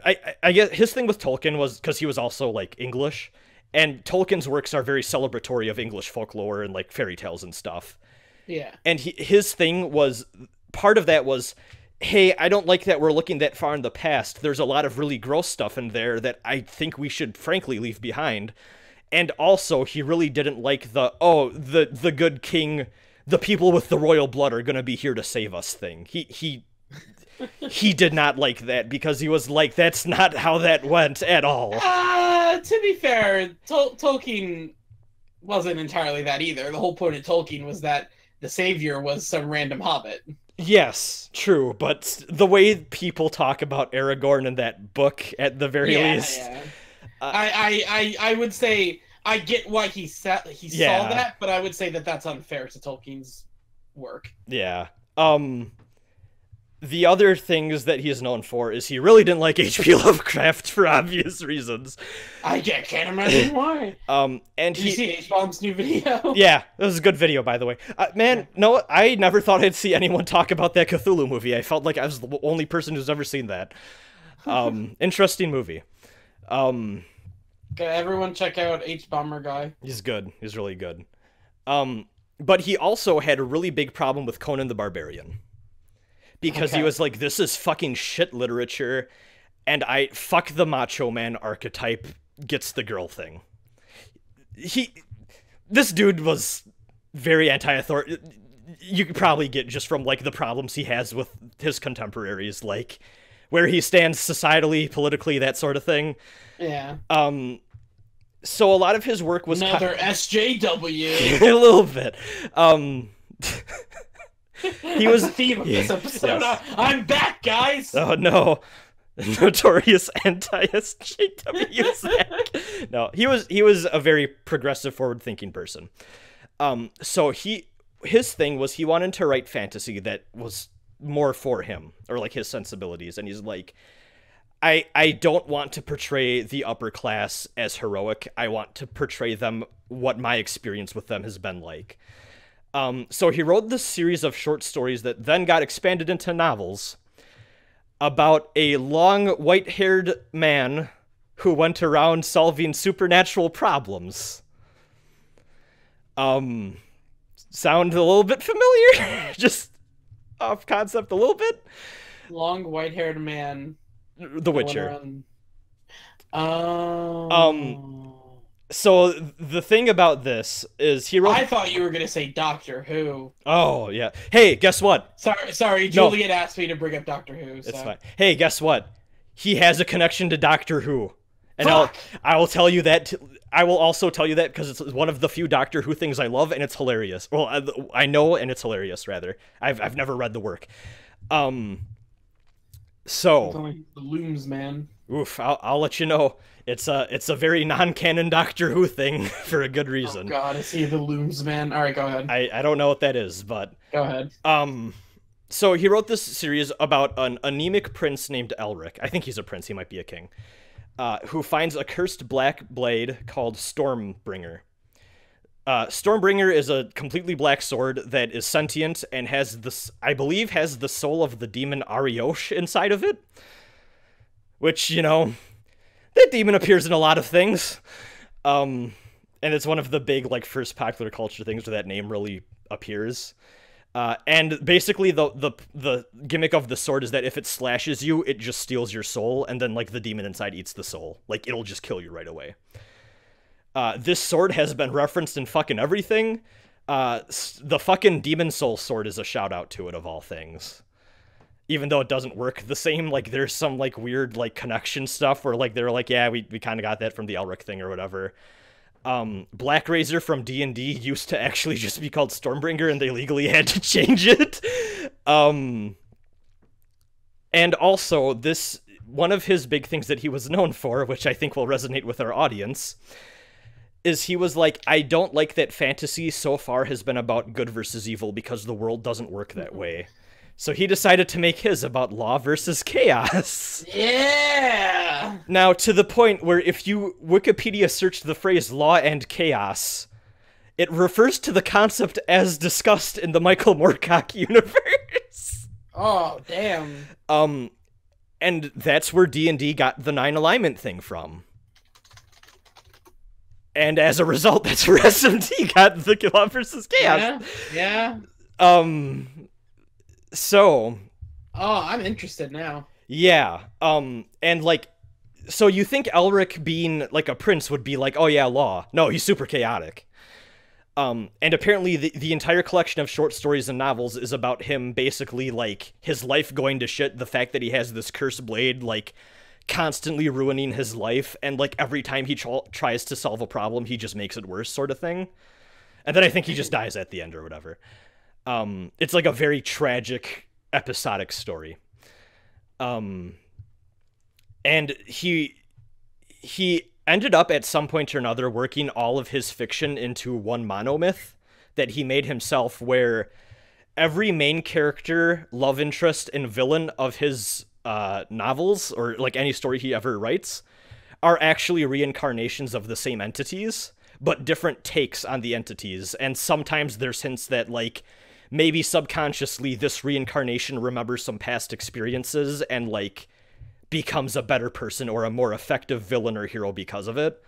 I, I guess his thing with Tolkien was because he was also, like, English, and Tolkien's works are very celebratory of English folklore and, like, fairy tales and stuff. Yeah. And he, his thing was, part of that was, hey, I don't like that we're looking that far in the past. There's a lot of really gross stuff in there that I think we should frankly leave behind. And also, he really didn't like the, oh, the the good king, the people with the royal blood are going to be here to save us thing. He he he did not like that because he was like, that's not how that went at all. Uh, to be fair, Tol Tolkien wasn't entirely that either. The whole point of Tolkien was that the savior was some random hobbit. Yes, true, but the way people talk about Aragorn in that book, at the very yeah, least, yeah. Uh, I, I, I, I would say I get why he sa he yeah. saw that, but I would say that that's unfair to Tolkien's work. Yeah. Um. The other things that he is known for is he really didn't like H P Lovecraft for obvious reasons. I can't imagine why. um, and Did he, you see H-Bomb's new video? Yeah, that was a good video, by the way. Uh, man, yeah. No, I never thought I'd see anyone talk about that Cthulhu movie. I felt like I was the only person who's ever seen that. Um, interesting movie. Um, okay, everyone check out H-Bomber guy. He's good. He's really good. Um, but he also had a really big problem with Conan the Barbarian. Because okay. he was like, this is fucking shit literature, and I fuck the macho man archetype gets the girl thing. He, this dude was very anti-authority. You could probably get just from, like, the problems he has with his contemporaries, like where he stands societally, politically, that sort of thing. Yeah. Um. So a lot of his work was another S J W. A little bit. Um. He was the theme of this episode. Yes. I'm back, guys. Oh no, notorious anti S J W. No, he was he was a very progressive, forward-thinking person. Um, so he, his thing was he wanted to write fantasy that was more for him, or like his sensibilities. And he's like, I, I don't want to portray the upper class as heroic. I want to portray them what my experience with them has been like. Um, so he wrote this series of short stories that then got expanded into novels about a long white-haired man who went around solving supernatural problems. Um, sound a little bit familiar? Just off concept a little bit? Long white-haired man. The Witcher. Oh. Um, so the thing about this is he wrote... I thought you were going to say Doctor Who. Oh, yeah. Hey, guess what? Sorry, sorry. Juliet no. asked me to bring up Doctor Who. So. It's fine. Hey, guess what? He has a connection to Doctor Who. And Fuck. I'll, I will tell you that... T I will also tell you that because it's one of the few Doctor Who things I love, and it's hilarious. Well, I, I know, and it's hilarious, rather. I've, I've never read the work. Um... So, the looms, man. Oof! I'll, I'll let you know. It's a it's a very non-canon Doctor Who thing for a good reason. Oh God, I see the looms, man. All right, go ahead. I I don't know what that is, but go ahead. Um, so he wrote this series about an anemic prince named Elric. I think he's a prince. He might be a king. Uh, who finds a cursed black blade called Stormbringer. Uh, Stormbringer is a completely black sword that is sentient and has this, I believe, has the soul of the demon Ariosh inside of it. Which, you know, that demon appears in a lot of things. Um, and it's one of the big, like, first popular culture things where that name really appears. Uh, and basically the, the, the gimmick of the sword is that if it slashes you, it just steals your soul, and then, like, the demon inside eats the soul. Like, it'll just kill you right away. Uh, this sword has been referenced in fucking everything. Uh, the fucking Demon Soul sword is a shout out to it, of all things. Even though it doesn't work the same, like, there's some, like, weird, like, connection stuff where, like, they're like, yeah, we, we kind of got that from the Elric thing or whatever. Um, Black Razor from D and D used to actually just be called Stormbringer, and they legally had to change it. Um, and also, this, one of his big things that he was known for, which I think will resonate with our audience... is he was like, I don't like that fantasy so far has been about good versus evil because the world doesn't work that way. So he decided to make his about law versus chaos. Yeah! Now, to the point where if you Wikipedia search the phrase law and chaos, it refers to the concept as discussed in the Michael Moorcock universe. Oh, damn. Um, and that's where D and D got the nine alignment thing from. And as a result, that's where S M T got the Law versus Chaos. Yeah, yeah. Um, so. Oh, I'm interested now. Yeah. Um, and like, so you think Elric being like a prince would be like, oh yeah, law. No, he's super chaotic. Um, and apparently the, the entire collection of short stories and novels is about him basically like his life going to shit. The fact that he has this cursed blade, like, constantly ruining his life, and like every time he tries to solve a problem he just makes it worse, sort of thing. And then I think he just dies at the end or whatever. Um it's like a very tragic episodic story. Um and he he ended up at some point or another working all of his fiction into one monomyth that he made himself, where every main character, love interest, and villain of his uh, novels, or like any story he ever writes, are actually reincarnations of the same entities, but different takes on the entities. And sometimes there's hints that like maybe subconsciously this reincarnation remembers some past experiences and like becomes a better person or a more effective villain or hero because of it.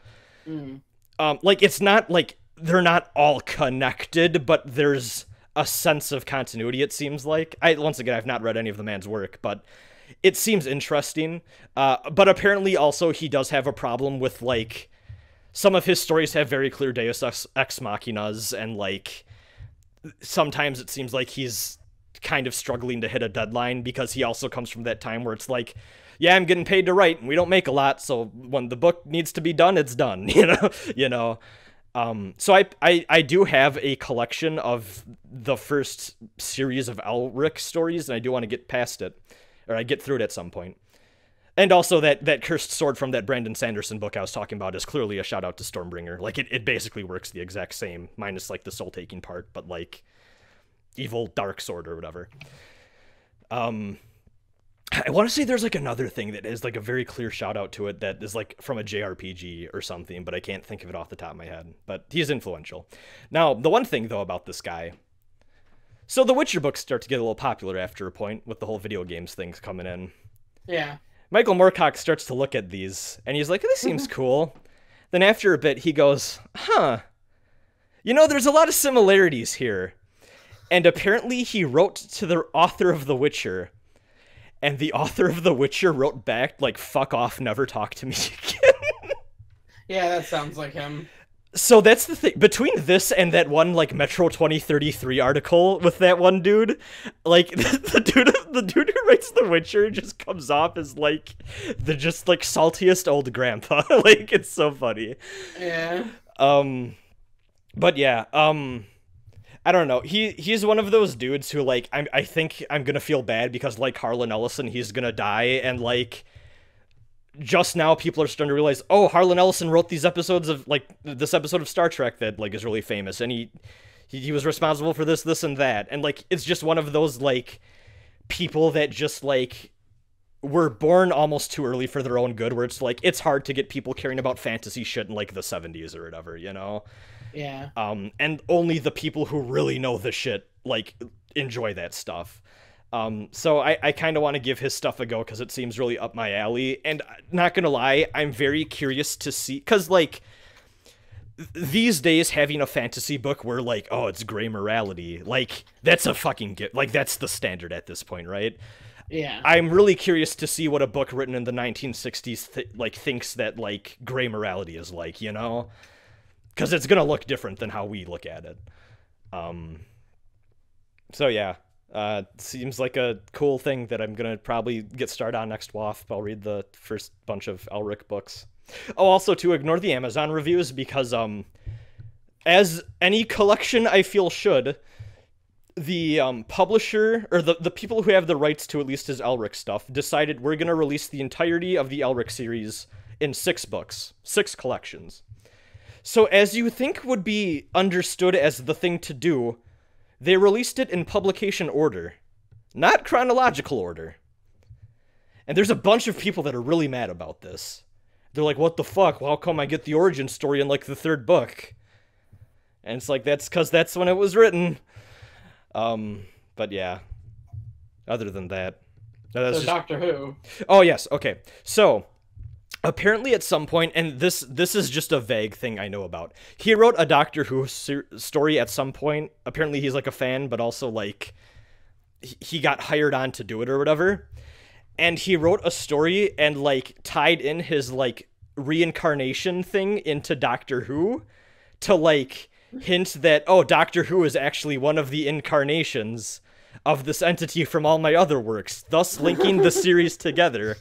Mm. Um, like it's not like they're not all connected, but there's a sense of continuity. It seems like I, once again, I've not read any of the man's work, but it seems interesting, uh, but apparently also he does have a problem with, like, some of his stories have very clear deus ex machinas, and, like, sometimes it seems like he's kind of struggling to hit a deadline because he also comes from that time where it's like, yeah, I'm getting paid to write, and we don't make a lot, so when the book needs to be done, it's done, you know? you know? Um, so I, I, I do have a collection of the first series of Elric stories, and I do want to get past it. Or I get through it at some point. And also that that cursed sword from that Brandon Sanderson book I was talking about is clearly a shout out to Stormbringer. Like it, it basically works the exact same, minus like the soul taking part, but like evil dark sword or whatever. Um, I want to say there's like another thing that is like a very clear shout out to it that is like from a J R P G or something, but I can't think of it off the top of my head. But he's influential. Now, the one thing though about this guy. So the Witcher books start to get a little popular after a point with the whole video games things coming in. Yeah. Michael Moorcock starts to look at these and he's like, this seems cool. Then after a bit, he goes, huh, you know, there's a lot of similarities here. And apparently he wrote to the author of The Witcher. And the author of The Witcher wrote back, like, fuck off, never talk to me again. Yeah, that sounds like him. So that's the thing. Between this and that one, like, Metro twenty thirty-three article with that one dude, like, the dude the dude who writes The Witcher just comes off as, like, the just, like, saltiest old grandpa. Like, it's so funny. Yeah. Um, but yeah, um... I don't know. He he's one of those dudes who, like, I I think I'm gonna feel bad because, like Harlan Ellison, he's gonna die, and like just now people are starting to realize, oh, Harlan Ellison wrote these episodes of like this episode of Star Trek that like is really famous, and he he, he was responsible for this, this, and that, and like it's just one of those like people that just like were born almost too early for their own good, where it's like it's hard to get people caring about fantasy shit in like the seventies or whatever, you know. Yeah. Um, and only the people who really know the shit, like, enjoy that stuff. Um, so I, I kind of want to give his stuff a go because it seems really up my alley. And not going to lie, I'm very curious to see, because, like, these days having a fantasy book where, like, oh, it's gray morality, like, that's a fucking, like, that's the standard at this point, right? Yeah. I'm really curious to see what a book written in the nineteen sixties, th like, thinks that, like, gray morality is like, you know? Because it's going to look different than how we look at it. Um, so, yeah. Uh, seems like a cool thing that I'm going to probably get started on next W A F P. I'll read the first bunch of Elric books. Oh, also, to ignore the Amazon reviews, because um, as any collection I feel should, the um, publisher, or the, the people who have the rights to at least his Elric stuff, decided we're going to release the entirety of the Elric series in six books. Six collections. So as you think would be understood as the thing to do, they released it in publication order, not chronological order. And there's a bunch of people that are really mad about this. They're like, what the fuck? Well, how come I get the origin story in like the third book? And it's like, that's because that's when it was written. Um, but yeah, other than that. No, that's so just... Doctor Who. Oh, yes. Okay. So... Apparently at some point, and this this is just a vague thing I know about, he wrote a Doctor Who ser story at some point. Apparently he's like a fan, but also like he got hired on to do it or whatever. And he wrote a story and like tied in his like reincarnation thing into Doctor Who to like hint that, oh, Doctor Who is actually one of the incarnations of this entity from all my other works, thus linking the series together.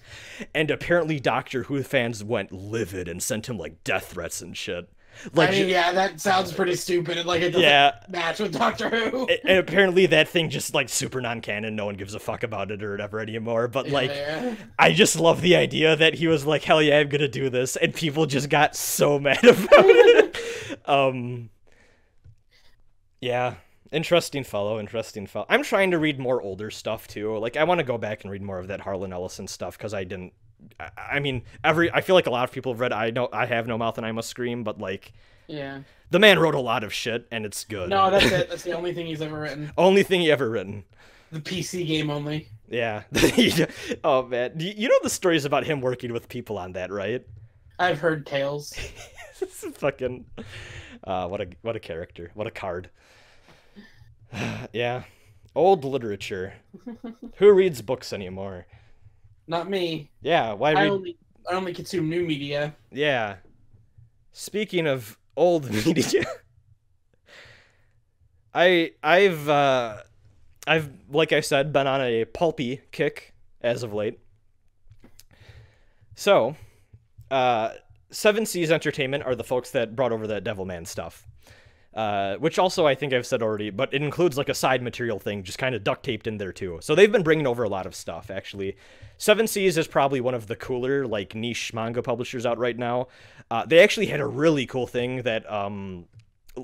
And apparently Doctor Who fans went livid and sent him, like, death threats and shit. Like, I mean, yeah, that sounds pretty stupid, and, like, it doesn't yeah. match with Doctor Who. And apparently that thing just, like, super non-canon, no one gives a fuck about it or whatever anymore, but, like, yeah. I just love the idea that he was like, hell yeah, I'm gonna do this, and people just got so mad about it. Um, yeah. Interesting fellow, interesting fellow. I'm trying to read more older stuff, too. Like, I want to go back and read more of that Harlan Ellison stuff, because I didn't... I, I mean, every I feel like a lot of people have read I know I Have No Mouth and I Must Scream, but, like... Yeah. The man wrote a lot of shit, and it's good. No, that's it. That's the only thing he's ever written. Only thing he ever written. The P C game only. Yeah. Oh, man. You know the stories about him working with people on that, right? I've heard tales. This is fucking... Uh, what a, what a character. What a card. Yeah. Old literature. Who reads books anymore? Not me. Yeah, why read... I only, I only consume new media. Yeah. Speaking of old media, I I've uh I've like I said been on a pulpy kick as of late. So, uh Seven Seas Entertainment are the folks that brought over that Devilman stuff. Uh, which also I think I've said already, but it includes like a side material thing just kind of duct taped in there too. So they've been bringing over a lot of stuff, actually. Seven Seas is probably one of the cooler, like, niche manga publishers out right now. Uh, they actually had a really cool thing that um,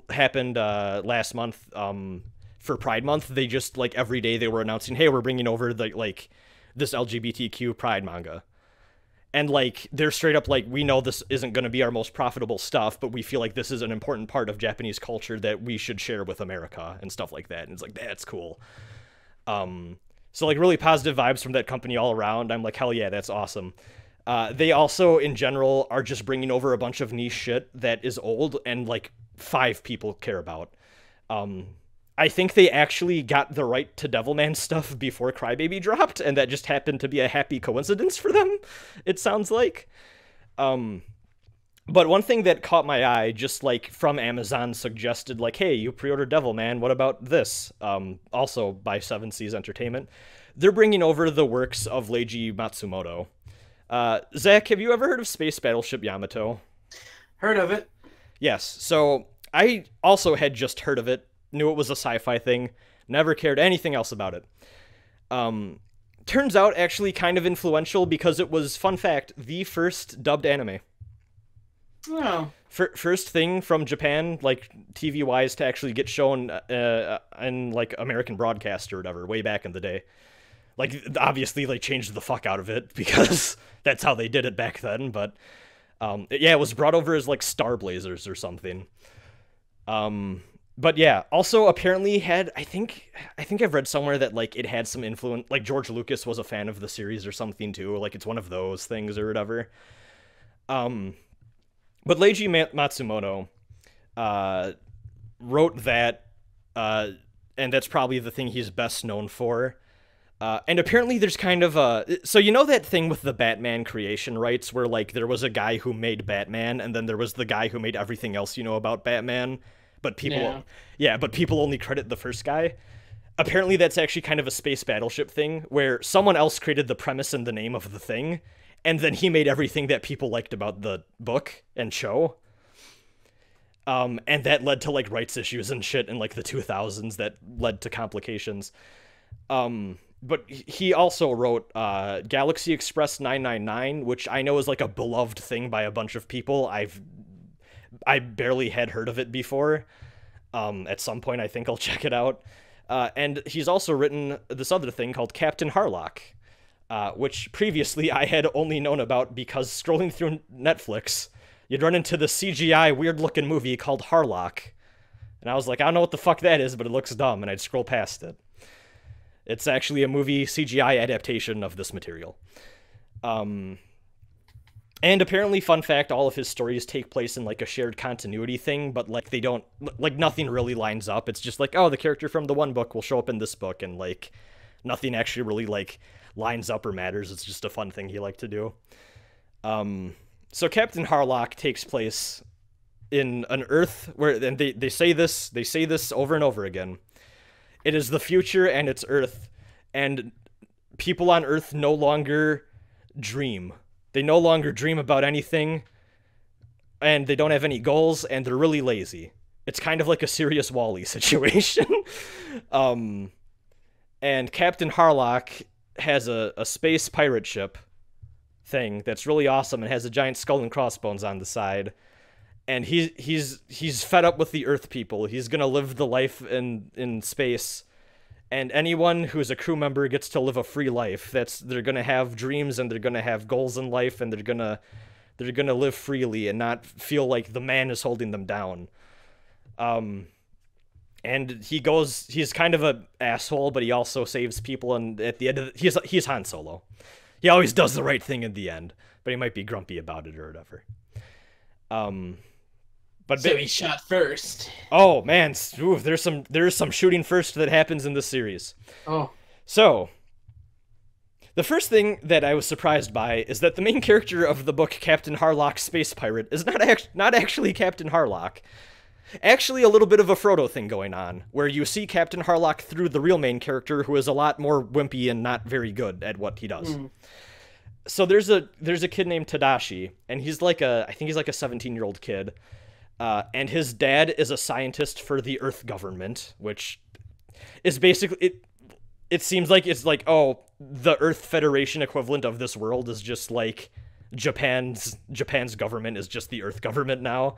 happened uh, last month um, for Pride Month. They just, like, every day they were announcing, hey, we're bringing over, the like, this L G B T Q Pride manga. And, like, they're straight up like, we know this isn't going to be our most profitable stuff, but we feel like this is an important part of Japanese culture that we should share with America and stuff like that. And it's like, that's cool. Um, so, like, really positive vibes from that company all around. I'm like, hell yeah, that's awesome. Uh, they also, in general, are just bringing over a bunch of niche shit that is old and, like, five people care about. Um, I think they actually got the right to Devilman stuff before Crybaby dropped, and that just happened to be a happy coincidence for them, it sounds like. Um, but one thing that caught my eye, just, like, from Amazon suggested, like, hey, you pre-ordered Devilman, what about this? Um, also by Seven Seas Entertainment. They're bringing over the works of Leiji Matsumoto. Uh, Zach, have you ever heard of Space Battleship Yamato? Heard of it. Yes, so I also had just heard of it, knew it was a sci-fi thing, never cared anything else about it. Um, turns out actually kind of influential because it was, fun fact, the first dubbed anime. Oh. F first thing from Japan, like, T V-wise, to actually get shown uh, in, like, American broadcast or whatever, way back in the day. Like, obviously they changed the fuck out of it because that's how they did it back then, but... Um, yeah, it was brought over as, like, Star Blazers or something. Um, but yeah, also apparently had, I think, I think I've read somewhere that, like, it had some influence, like, George Lucas was a fan of the series or something too, like, it's one of those things or whatever. Um, but Leiji Matsumoto, uh, wrote that, uh, and that's probably the thing he's best known for. Uh, and apparently there's kind of a... So you know that thing with the Batman creation rights where, like, there was a guy who made Batman and then there was the guy who made everything else you know about Batman? But people... Yeah, yeah but people only credit the first guy? Apparently that's actually kind of a space battleship thing where someone else created the premise and the name of the thing, and then he made everything that people liked about the book and show. Um, and that led to, like, rights issues and shit in, like, the two thousands that led to complications. Um... But he also wrote uh, Galaxy Express nine nine nine, which I know is, like, a beloved thing by a bunch of people. I've I barely had heard of it before. Um, at some point, I think I'll check it out. Uh, and he's also written this other thing called Captain Harlock, uh, which previously I had only known about because scrolling through Netflix, you'd run into the C G I weird-looking movie called Harlock. And I was like, I don't know what the fuck that is, but it looks dumb, and I'd scroll past it. It's actually a movie C G I adaptation of this material. Um, and apparently, fun fact, all of his stories take place in, like, a shared continuity thing, but, like, they don't, like, nothing really lines up. It's just like, oh, the character from the one book will show up in this book, and, like, nothing actually really, like, lines up or matters. It's just a fun thing he liked to do. Um, so Captain Harlock takes place in an Earth where, and they, they say this, they say this over and over again. It is the future, and it's Earth, and people on Earth no longer dream. They no longer dream about anything, and they don't have any goals, and they're really lazy. It's kind of like a serious WALL-E situation. um, and Captain Harlock has a, a space pirate ship thing that's really awesome and has a giant skull and crossbones on the side. And he, he's he's fed up with the Earth people. He's going to live the life in, in space. And anyone who is a crew member gets to live a free life. That's they're going to have dreams, and they're going to have goals in life, and they're going to they're going to live freely and not feel like the man is holding them down. Um, and he goes he's kind of an asshole, but he also saves people, and at the end of the, he's he's Han Solo. He always does the right thing in the end, but he might be grumpy about it or whatever. Um But so he shot first. Oh man, ooh, there's some there's some shooting first that happens in this series. Oh. So the first thing that I was surprised by is that the main character of the book, Captain Harlock Space Pirate, is not act not actually Captain Harlock. Actually, a little bit of a Frodo thing going on, where you see Captain Harlock through the real main character, who is a lot more wimpy and not very good at what he does. Mm. So there's a there's a kid named Tadashi, and he's like a I think he's like a seventeen year old kid. Uh, and his dad is a scientist for the Earth government, which is basically... It, it seems like it's like, oh, the Earth Federation equivalent of this world is just like Japan's Japan's government is just the Earth government now.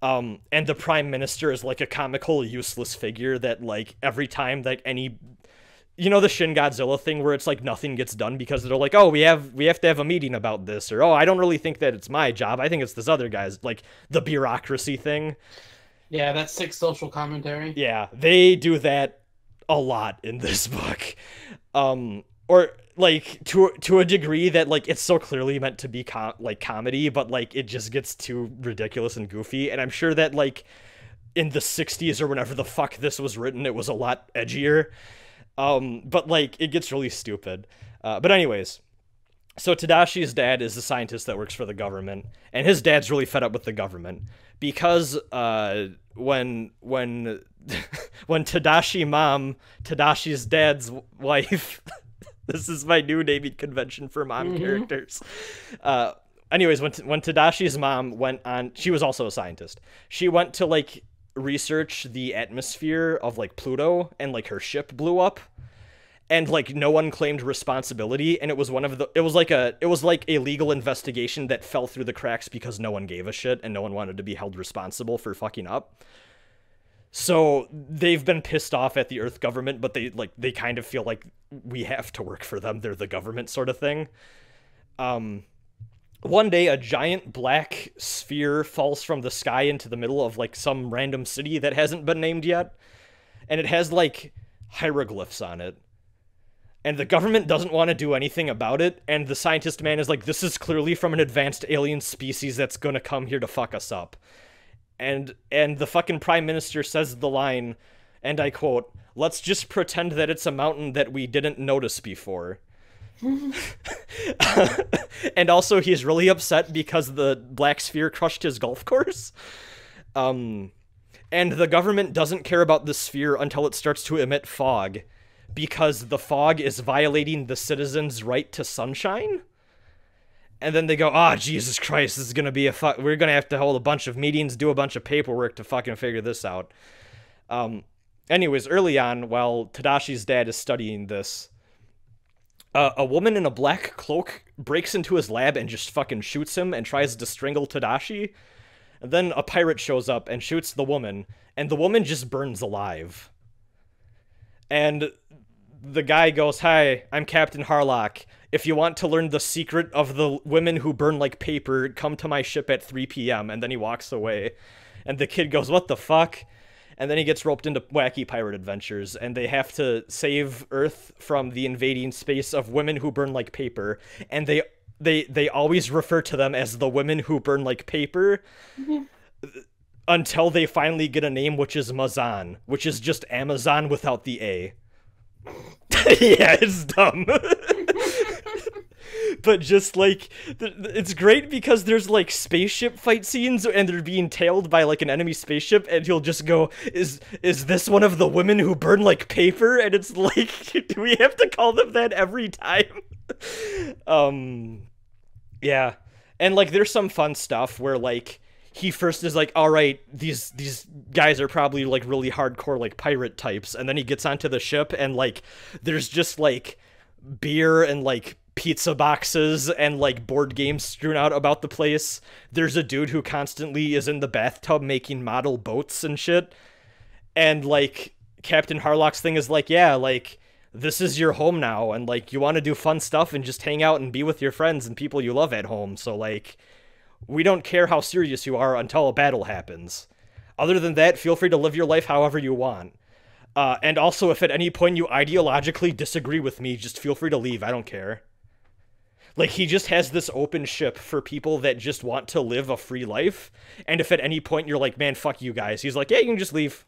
Um, and the Prime Minister is like a comical, useless figure that like every time that any... You know the Shin Godzilla thing where it's like nothing gets done because they're like, oh, we have we have to have a meeting about this, or oh, I don't really think that it's my job. I think it's this other guy's, like the bureaucracy thing. Yeah, that's sick social commentary. Yeah, they do that a lot in this book. Um, or like to to a degree that like it's so clearly meant to be com like comedy, but like it just gets too ridiculous and goofy. And I'm sure that like in the sixties or whenever the fuck this was written, it was a lot edgier. Um, but, like, it gets really stupid. Uh, but anyways, so Tadashi's dad is the scientist that works for the government, and his dad's really fed up with the government, because, uh, when, when, when Tadashi mom, Tadashi's dad's wife, this is my new naming convention for mom mm-hmm. characters, uh, anyways, when, when Tadashi's mom went on, she was also a scientist, she went to, like, research the atmosphere of like Pluto, and like her ship blew up, and like no one claimed responsibility, and it was one of the it was like a it was like a legal investigation that fell through the cracks because no one gave a shit and no one wanted to be held responsible for fucking up. So they've been pissed off at the Earth government, but they like they kind of feel like we have to work for them, they're the government sort of thing. Um One day, a giant black sphere falls from the sky into the middle of, like, some random city that hasn't been named yet. And it has, like, hieroglyphs on it. And the government doesn't want to do anything about it. And the scientist man is like, this is clearly from an advanced alien species that's going to come here to fuck us up. And, and the fucking prime minister says the line, and I quote, "Let's just pretend that it's a mountain that we didn't notice before." And also he's really upset because the black sphere crushed his golf course, um and the government doesn't care about the sphere until it starts to emit fog, because the fog is violating the citizens' right to sunshine. And then they go, oh Jesus Christ, this is gonna be a fuck, we're gonna have to hold a bunch of meetings, do a bunch of paperwork to fucking figure this out. Um anyways, early on, while Tadashi's dad is studying this, Uh, a woman in a black cloak breaks into his lab and just fucking shoots him and tries to strangle Tadashi. And then a pirate shows up and shoots the woman, and the woman just burns alive. And the guy goes, "Hi, I'm Captain Harlock. If you want to learn the secret of the women who burn like paper, come to my ship at three P M" And then he walks away. And the kid goes, "What the fuck?" And then he gets roped into wacky pirate adventures, and they have to save Earth from the invading space of women who burn like paper. And they they they always refer to them as the women who burn like paper, mm-hmm. until they finally get a name, which is Mazan, which is just Amazon without the A. Yeah, it's dumb. But just, like, it's great because there's, like, spaceship fight scenes and they're being tailed by, like, an enemy spaceship, and he'll just go, is is this one of the women who burn like paper? And it's like, do we have to call them that every time? Um, yeah. And, like, there's some fun stuff where, like, he first is like, all right, these these guys are probably, like, really hardcore, like, pirate types. And then he gets onto the ship and, like, there's just, like, beer and, like, pizza boxes and like board games strewn out about the place. There's a dude who constantly is in the bathtub making model boats and shit. And like Captain Harlock's thing is like, yeah, like this is your home now, and like you want to do fun stuff and just hang out and be with your friends and people you love at home. So like we don't care how serious you are until a battle happens. Other than that, feel free to live your life however you want. Uh, and also if at any point you ideologically disagree with me, just feel free to leave. I don't care. Like, he just has this open ship for people that just want to live a free life. And if at any point you're like, man, fuck you guys, he's like, yeah, you can just leave.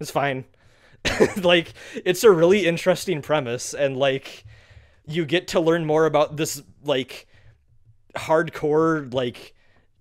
It's fine. Like, it's a really interesting premise. And, like, you get to learn more about this, like, hardcore, like,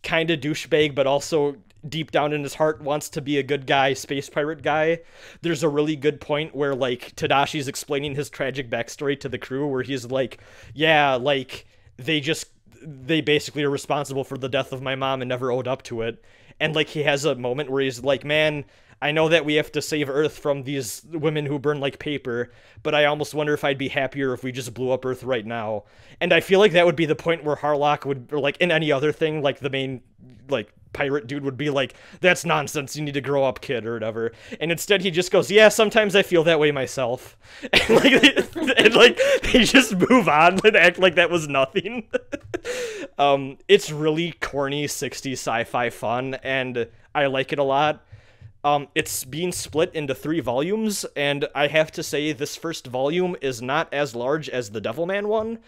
kind of douchebag, but also deep down in his heart wants to be a good guy, space pirate guy. There's a really good point where, like, Tadashi's explaining his tragic backstory to the crew, where he's like, yeah, like, they just, they basically are responsible for the death of my mom and never owed up to it. and like he has a moment where he's like, man, I know that we have to save Earth from these women who burn like paper, but I almost wonder if I'd be happier if we just blew up Earth right now. And I feel like that would be the point where Harlock would, or like in any other thing, like the main, like, pirate dude would be like, that's nonsense, you need to grow up, kid, or whatever. And instead he just goes, yeah, sometimes I feel that way myself. And like, and like they just move on and act like that was nothing. um, it's really corny sixties sci-fi fun, and I like it a lot. Um, it's being split into three volumes, and I have to say this first volume is not as large as the Devilman one,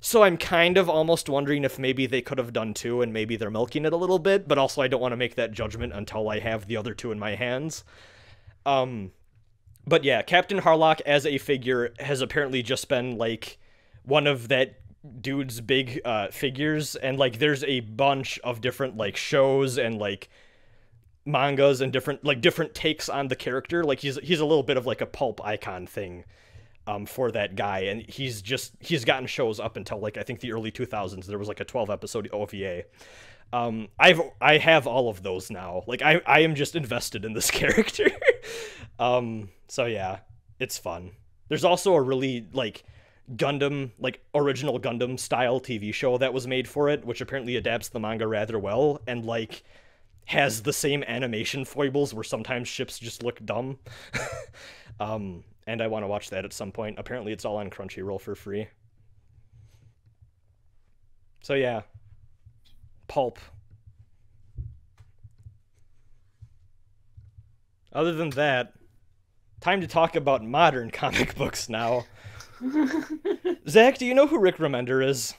so I'm kind of almost wondering if maybe they could have done two, and maybe they're milking it a little bit, but also I don't want to make that judgment until I have the other two in my hands. Um, but yeah, Captain Harlock as a figure has apparently just been, like, one of that dude's big, uh, figures, and, like, there's a bunch of different, like, shows and, like, mangas and different like different takes on the character. Like he's he's a little bit of like a pulp icon thing um for that guy, and he's just he's gotten shows up until like I think the early two thousands. There was like a twelve episode O V A. um I've I have all of those now. Like I I am just invested in this character. um so yeah, it's fun. There's also a really like Gundam, like original Gundam style T V show that was made for it, which apparently adapts the manga rather well, and like has the same animation foibles where sometimes ships just look dumb. um, and I want to watch that at some point. Apparently it's all on Crunchyroll for free. So yeah. Pulp. Other than that, time to talk about modern comic books now. Zach, do you know who Rick Remender is?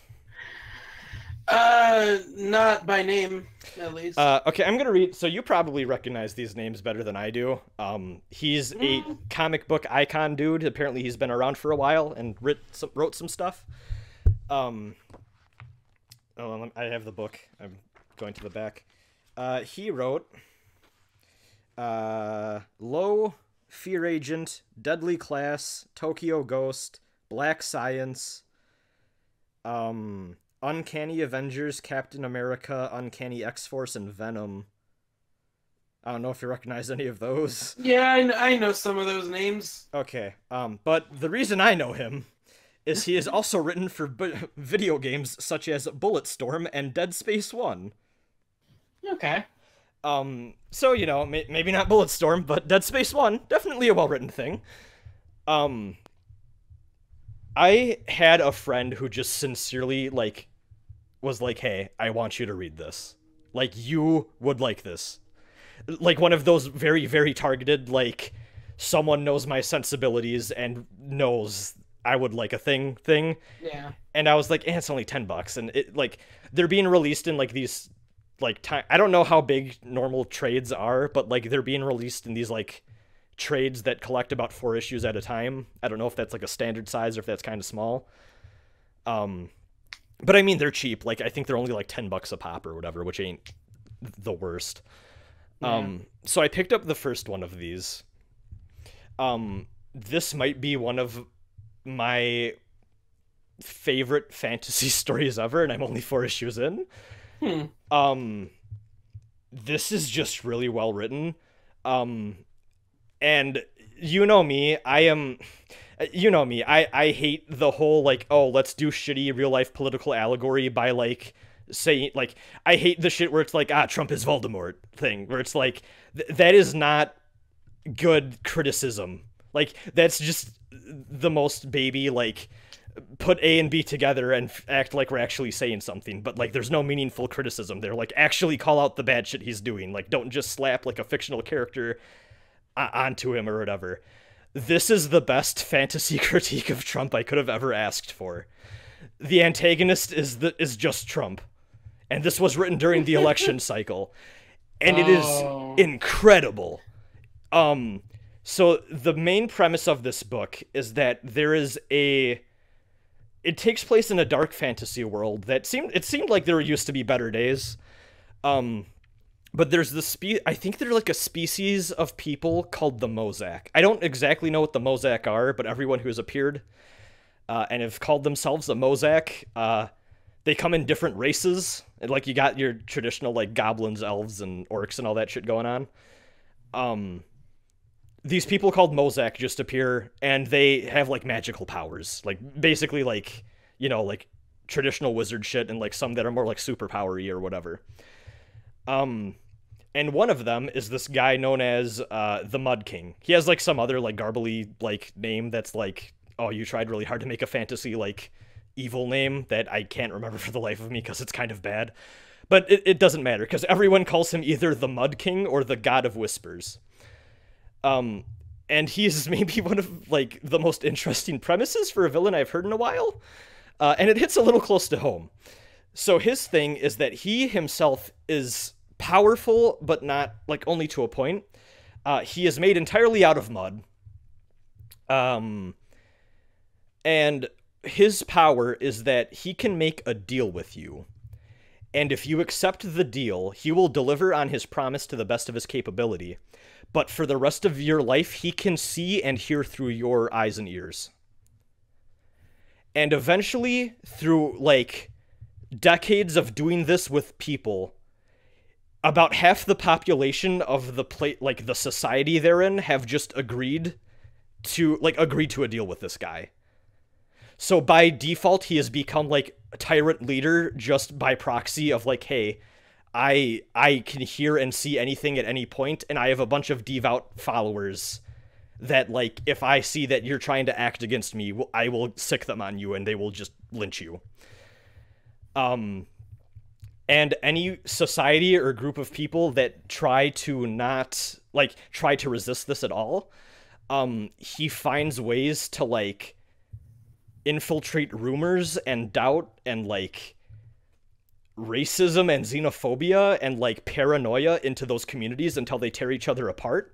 Uh, not by name, at least. Uh, okay, I'm gonna read, so you probably recognize these names better than I do. Um, he's a comic book icon dude. Apparently he's been around for a while and writ, some, wrote some stuff. Um, oh, I have the book. I'm going to the back. Uh, he wrote, uh, Low, Fear Agent, Deadly Class, Tokyo Ghost, Black Science, um... Uncanny Avengers, Captain America, Uncanny X-Force, and Venom. I don't know if you recognize any of those. Yeah, I, I know some of those names. Okay, um, but the reason I know him is he has also written for b video games such as Bulletstorm and Dead Space one. Okay. Um, so, you know, may maybe not Bulletstorm, but Dead Space one, definitely a well-written thing. Um... I had a friend who just sincerely, like, was like, hey, I want you to read this. Like, you would like this. Like, one of those very, very targeted, like, someone knows my sensibilities and knows I would like a thing thing. Yeah. And I was like, eh, it's only ten bucks. And, it like, they're being released in, like, these, like, time I don't know how big normal trades are, but, like, they're being released in these, like, trades that collect about four issues at a time. I don't know if that's like a standard size or if that's kind of small. Um, but I mean, they're cheap. Like, I think they're only like ten bucks a pop or whatever, which ain't the worst. Yeah. Um, so I picked up the first one of these. Um, this might be one of my favorite fantasy stories ever, and I'm only four issues in. Hmm. Um, this is just really well written. Um, And you know me, I am, you know me, I, I hate the whole, like, oh, let's do shitty real-life political allegory by, like, saying, like, I hate the shit where it's like, ah, Trump is Voldemort thing, where it's like, th that is not good criticism. Like, that's just the most baby, like, put A and B together and f act like we're actually saying something, but, like, there's no meaningful criticism there. Like, actually call out the bad shit he's doing. Like, don't just slap, like, a fictional character onto him or whatever. This is the best fantasy critique of Trump I could have ever asked for. The antagonist is the is just Trump, and this was written during the election cycle, and it oh. is incredible. Um, so the main premise of this book is that there is a. It takes place in a dark fantasy world that seemed it seemed like there used to be better days. Um. But there's this spe- I think they're like a species of people called the Mozak. I don't exactly know what the Mozak are, but everyone who has appeared uh, and have called themselves the Mozak, uh, they come in different races. And, like, you got your traditional, like, goblins, elves, and orcs and all that shit going on. Um, these people called Mozak just appear, and they have, like, magical powers. Like, basically, like, you know, like, traditional wizard shit, and, like, some that are more, like, superpower-y or whatever. Um... And one of them is this guy known as uh, the Mud King. He has, like, some other, like, garbly, like, name that's, like, oh, you tried really hard to make a fantasy, like, evil name that I can't remember for the life of me because it's kind of bad. But it, it doesn't matter because everyone calls him either the Mud King or the God of Whispers. Um, and he is maybe one of, like, the most interesting premises for a villain I've heard in a while. Uh, and it hits a little close to home. So his thing is that he himself is powerful, but not, like, only to a point. Uh, he is made entirely out of mud. Um, and his power is that he can make a deal with you. And if you accept the deal, he will deliver on his promise to the best of his capability. But for the rest of your life, he can see and hear through your eyes and ears. And eventually, through, like, decades of doing this with people, about half the population of the pla like the society they're in have just agreed to like agreed to a deal with this guy. So by default, he has become like a tyrant leader just by proxy of like, hey, I I can hear and see anything at any point, and I have a bunch of devout followers that like if I see that you're trying to act against me, I will sick them on you and they will just lynch you. Um. And any society or group of people that try to not, like, try to resist this at all, um, he finds ways to, like, infiltrate rumors and doubt and, like, racism and xenophobia and, like, paranoia into those communities until they tear each other apart.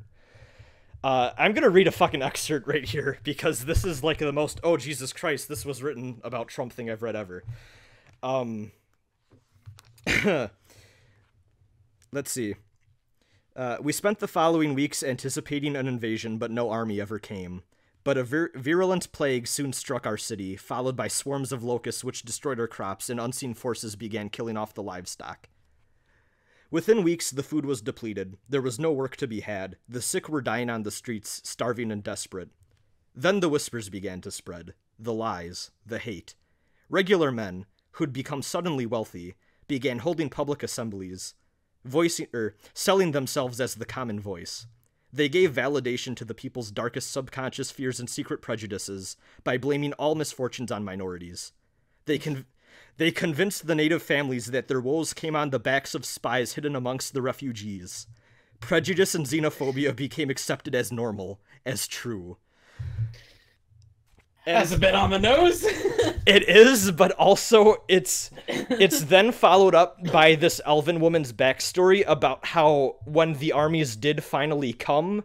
Uh, I'm gonna read a fucking excerpt right here because this is, like, the most, oh, Jesus Christ, this was written about Trump thing I've read ever. Um... Let's see. Uh, we spent the following weeks anticipating an invasion, but no army ever came. But a vir virulent plague soon struck our city, followed by swarms of locusts which destroyed our crops, and unseen forces began killing off the livestock. Within weeks, the food was depleted. There was no work to be had. The sick were dying on the streets, starving and desperate. Then the whispers began to spread. The lies. The hate. Regular men, who'd become suddenly wealthy, began holding public assemblies, voicing er, selling themselves as the common voice. They gave validation to the people's darkest subconscious fears and secret prejudices by blaming all misfortunes on minorities. They, con they convinced the native families that their woes came on the backs of spies hidden amongst the refugees. Prejudice and xenophobia became accepted as normal, as true. As a bit on the nose. It is, but also it's it's then followed up by this elven woman's backstory about how when the armies did finally come,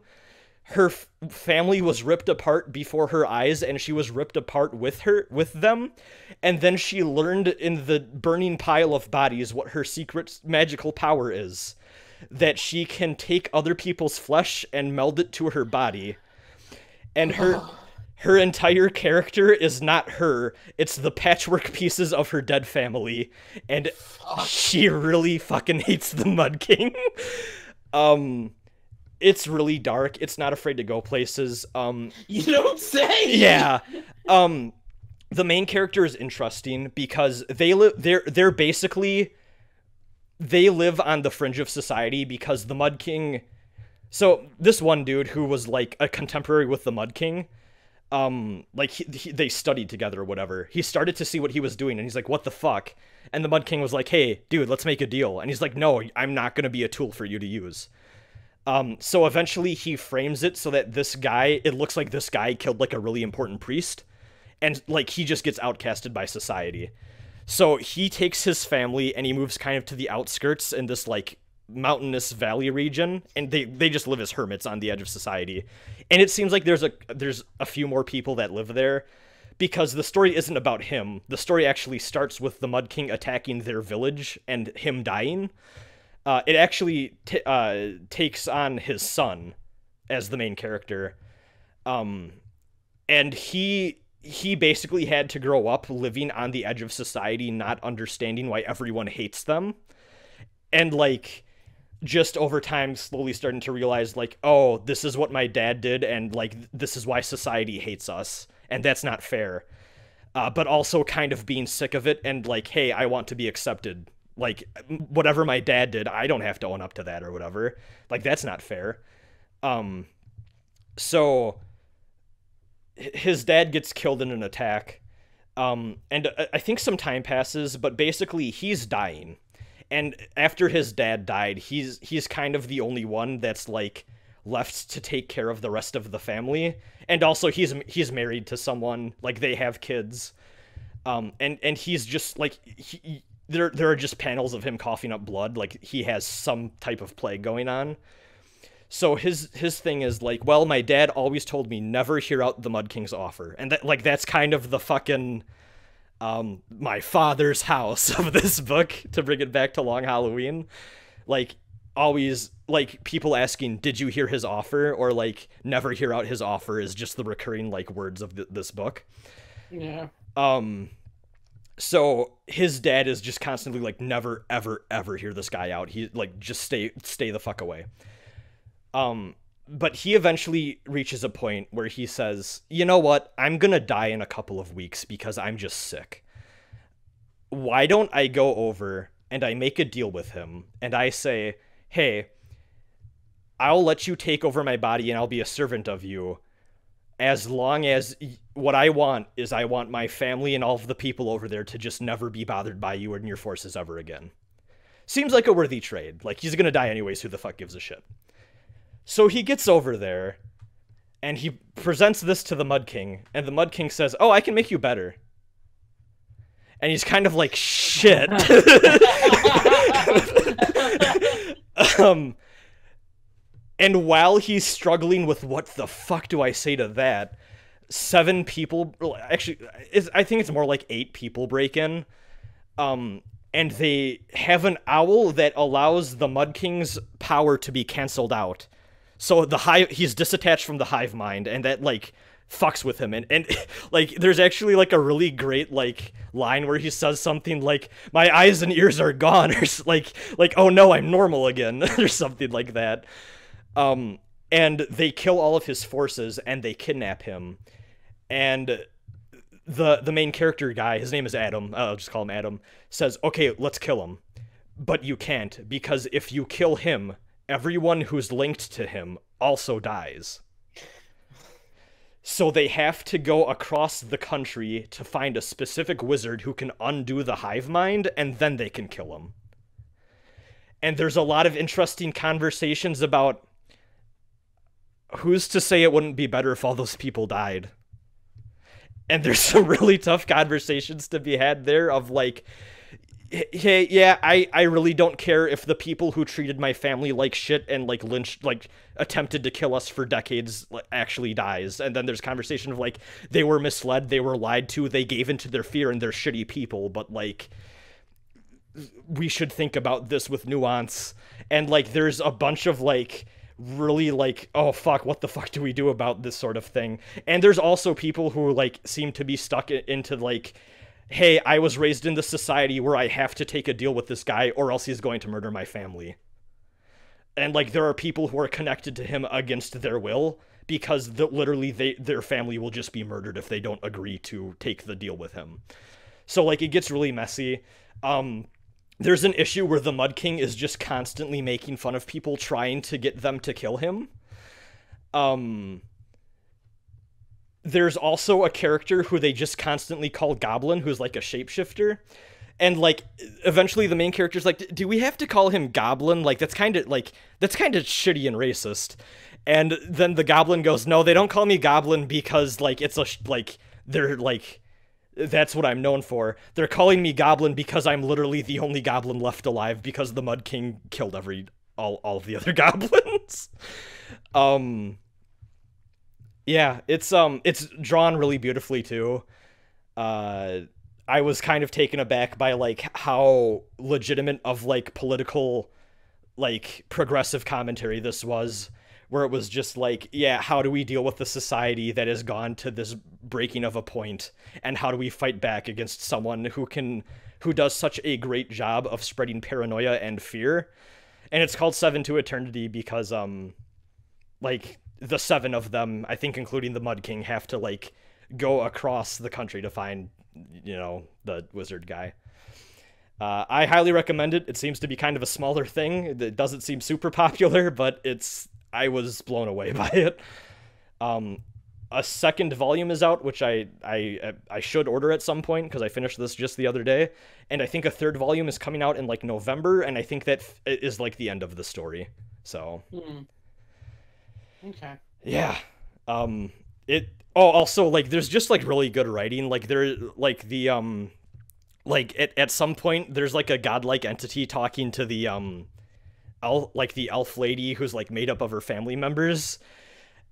her f family was ripped apart before her eyes, and she was ripped apart with her with them, and then she learned in the burning pile of bodies what her secret magical power is, that she can take other people's flesh and meld it to her body, and her. Her entire character is not her, it's the patchwork pieces of her dead family, and she really fucking hates the Mud King. um, it's really dark, it's not afraid to go places. Um, you don't say! Yeah. Um, the main character is interesting because they li- they're, they're basically, they live on the fringe of society because the Mud King, so this one dude who was like a contemporary with the Mud King, Um, like, he, he, they studied together or whatever. He started to see what he was doing, and he's like, what the fuck? And the Mud King was like, hey, dude, let's make a deal. And he's like, no, I'm not going to be a tool for you to use. Um, so eventually he frames it so that this guy, it looks like this guy killed, like, a really important priest. And, like, he just gets outcasted by society. So he takes his family, and he moves kind of to the outskirts in this, like, mountainous valley region, and they they just live as hermits on the edge of society. And it seems like there's a there's a few more people that live there, because the story isn't about him. The story actually starts with the Mud King attacking their village and him dying. Uh, it actually t uh, takes on his son as the main character, um, and he he basically had to grow up living on the edge of society, not understanding why everyone hates them. And, like, just over time, slowly starting to realize, like, oh, this is what my dad did, and, like, this is why society hates us, and that's not fair. Uh, but also kind of being sick of it and, like, hey, I want to be accepted. Like, whatever my dad did, I don't have to own up to that or whatever. Like, that's not fair. Um, so... his dad gets killed in an attack, um, and I think some time passes, but basically he's dying. And after his dad died, he's he's kind of the only one that's, like, left to take care of the rest of the family. And also he's he's married to someone, like, they have kids, um, and and he's just like he, he, there there are just panels of him coughing up blood, like he has some type of plague going on. So his his thing is like, well, my dad always told me never hear out the Mud King's offer, and that, like, that's kind of the fucking um my father's house of this book, to bring it back to Long Halloween. Like, always, like, people asking, did you hear his offer, or, like, never hear out his offer is just the recurring, like, words of th this book. Yeah. Um. So his dad is just constantly like, never ever ever hear this guy out. He, like, just stay stay the fuck away. Um, but he eventually reaches a point where he says, you know what, I'm gonna die in a couple of weeks because I'm just sick. Why don't I go over and I make a deal with him and I say, hey, I'll let you take over my body and I'll be a servant of you, as long as what I want is I want my family and all of the people over there to just never be bothered by you and your forces ever again. Seems like a worthy trade. Like, he's gonna die anyways, who the fuck gives a shit? So he gets over there, and he presents this to the Mud King, and the Mud King says, oh, I can make you better. And he's kind of like, shit. um, and while he's struggling with what the fuck do I say to that, seven people, actually, it's, I think it's more like eight people break in, um... and they have an owl that allows the Mud King's power to be canceled out. So the hive, he's disattached from the hive mind, and that, like, fucks with him. And, and like, there's actually, like, a really great, like, line where he says something like, my eyes and ears are gone, or like, like, oh no, I'm normal again, or something like that. Um, and they kill all of his forces, and they kidnap him. And the, the main character guy, his name is Adam, uh, I'll just call him Adam, says, okay, let's kill him. But you can't, because if you kill him, everyone who's linked to him also dies. So they have to go across the country to find a specific wizard who can undo the hive mind, and then they can kill him. And there's a lot of interesting conversations about who's to say it wouldn't be better if all those people died. And there's some really tough conversations to be had there of, like, hey, yeah, I, I really don't care if the people who treated my family like shit and, like, lynched, like, attempted to kill us for decades actually dies. And then there's conversation of, like, they were misled, they were lied to, they gave into their fear, and they're shitty people, but, like, we should think about this with nuance. And, like, there's a bunch of, like, really, like, oh fuck, what the fuck do we do about this sort of thing? And there's also people who, like, seem to be stuck into, like, hey, I was raised in this society where I have to take a deal with this guy or else he's going to murder my family. And, like, there are people who are connected to him against their will because the, literally they, their family will just be murdered if they don't agree to take the deal with him. So, like, it gets really messy. Um, there's an issue where the Mud King is just constantly making fun of people trying to get them to kill him. Um... There's also a character who they just constantly call Goblin, who's, like, a shapeshifter. And, like, eventually the main character's like, do we have to call him Goblin? Like, that's kind of, like, that's kind of shitty and racist. And then the Goblin goes, no, they don't call me Goblin because, like, it's a, sh like, they're, like, that's what I'm known for. They're calling me Goblin because I'm literally the only Goblin left alive because the Mud King killed every, all, all of the other Goblins. um... Yeah, it's um, it's drawn really beautifully too. Uh, I was kind of taken aback by, like, how legitimate of, like, political, like, progressive commentary this was, where it was just like, yeah, how do we deal with the society that has gone to this breaking of a point, and how do we fight back against someone who can, who does such a great job of spreading paranoia and fear? And it's called Seven to Eternity because, um, like, the seven of them, I think including the Mud King, have to, like, go across the country to find, you know, the wizard guy. Uh, I highly recommend it. It seems to be kind of a smaller thing. It doesn't seem super popular, but it's, I was blown away by it. Um, a second volume is out, which I, I, I should order at some point, because I finished this just the other day. And I think a third volume is coming out in, like, November, and I think that is, like, the end of the story. So. Mm-mm. Okay. Yeah. Um, it, oh, also, like, there's just, like, really good writing. Like, there, like, the, um... Like, at, at some point, there's, like, a godlike entity talking to the, um, elf, like, the elf lady who's, like, made up of her family members.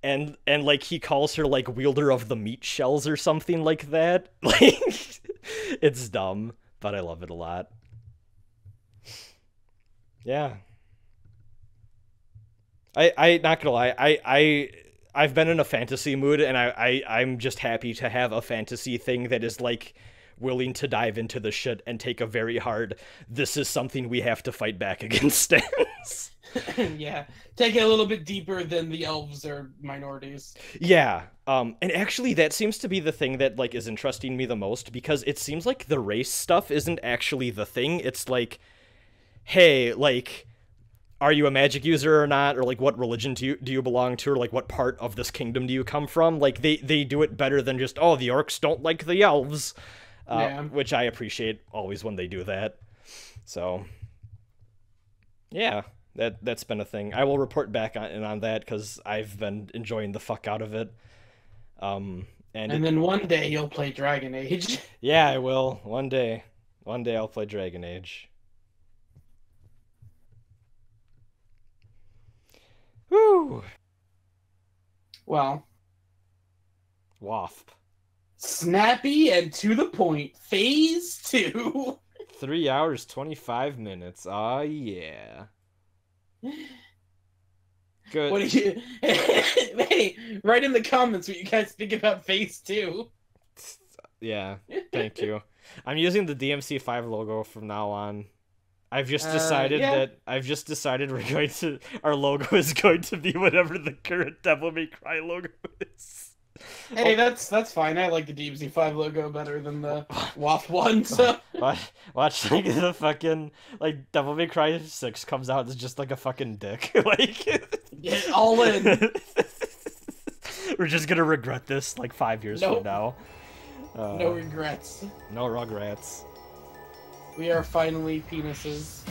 And, and like, he calls her, like, wielder of the meat shells or something like that. Like, it's dumb, but I love it a lot. Yeah. I, I, not gonna lie, I, I... I've been in a fantasy mood, and I, I, I'm just happy to have a fantasy thing that is, like, willing to dive into the shit and take a very hard, this is something we have to fight back against stance. Yeah, take it a little bit deeper than the elves or minorities. Yeah, um, and actually that seems to be the thing that, like, is interesting me the most, because it seems like the race stuff isn't actually the thing. It's like, hey, like, are you a magic user or not? Or, like, what religion do you, do you belong to? Or, like, what part of this kingdom do you come from? Like, they, they do it better than just, oh, the orcs don't like the elves. Uh, yeah. Which I appreciate always when they do that. So, yeah, that, that's been a thing. I will report back on, in on that, because I've been enjoying the fuck out of it. Um, and and it, then one day you'll play Dragon Age. Yeah, I will. One day. One day I'll play Dragon Age. Woo! Well. Wasp. Snappy and to the point. Phase two. Three hours, twenty-five minutes. Ah, yeah. Good. What do you? Hey, write in the comments what you guys think about phase two. Yeah, thank you. I'm using the D M C five logo from now on. I've just decided uh, yeah. that I've just decided we're going to. Our logo is going to be whatever the current Devil May Cry logo is. Hey, oh. that's that's fine. I like the D M C five logo better than the W A F one, so... Watch, watch like, the fucking, like, Devil May Cry six comes out, it's just like a fucking dick. Like... Get all in! We're just gonna regret this, like, five years nope. from now. Uh, no regrets. No rugrats. We are finally penises.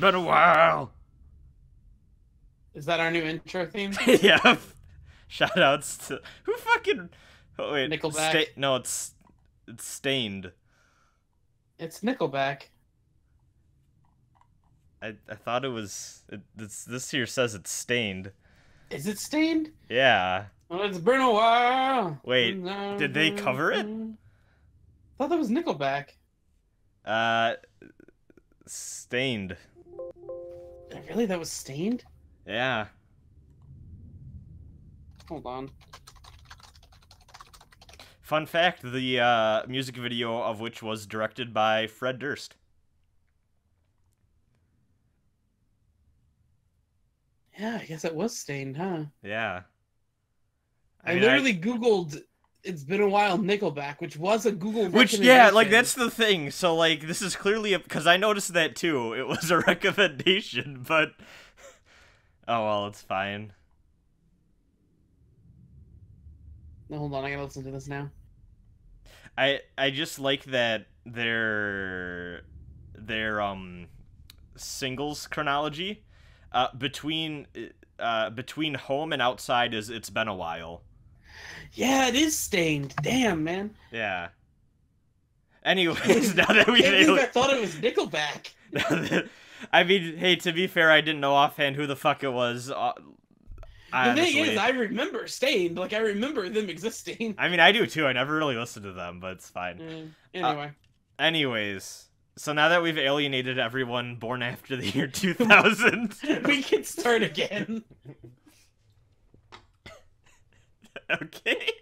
Been a while. Is that our new intro theme? Yeah. Shout outs to who fucking oh, wait. Nickelback. Sta no, it's it's Staind. It's Nickelback. I I thought it was it, it's, this here says it's Staind. Is it Staind? Yeah. Well, it's been a while. Wait, did they cover it? I thought that was Nickelback. Uh Staind. Really? That was Staind? Yeah. Hold on. Fun fact, the uh, music video of which was directed by Fred Durst. Yeah, I guess it was Staind, huh? Yeah. I, I mean, literally I... Googled... It's been a while, Nickelback, which was a Google Which, yeah, like, that's the thing. So, like, this is clearly a... Because I noticed that, too. It was a recommendation, but... Oh, well, it's fine. No, hold on, I gotta listen to this now. I I just like that their... Their, um... singles chronology. Uh, between... Uh, between Home and Outside is It's Been a While. Yeah, it is Staind. Damn, man. Yeah. Anyways, now that we... I, I thought it was Nickelback. That, I mean, hey, to be fair, I didn't know offhand who the fuck it was. Uh, the thing is, I remember Staind. Like, I remember them existing. I mean, I do, too. I never really listened to them, but it's fine. Mm, anyway. Uh, anyways, so now that we've alienated everyone born after the year two thousand... we can start again. Okay.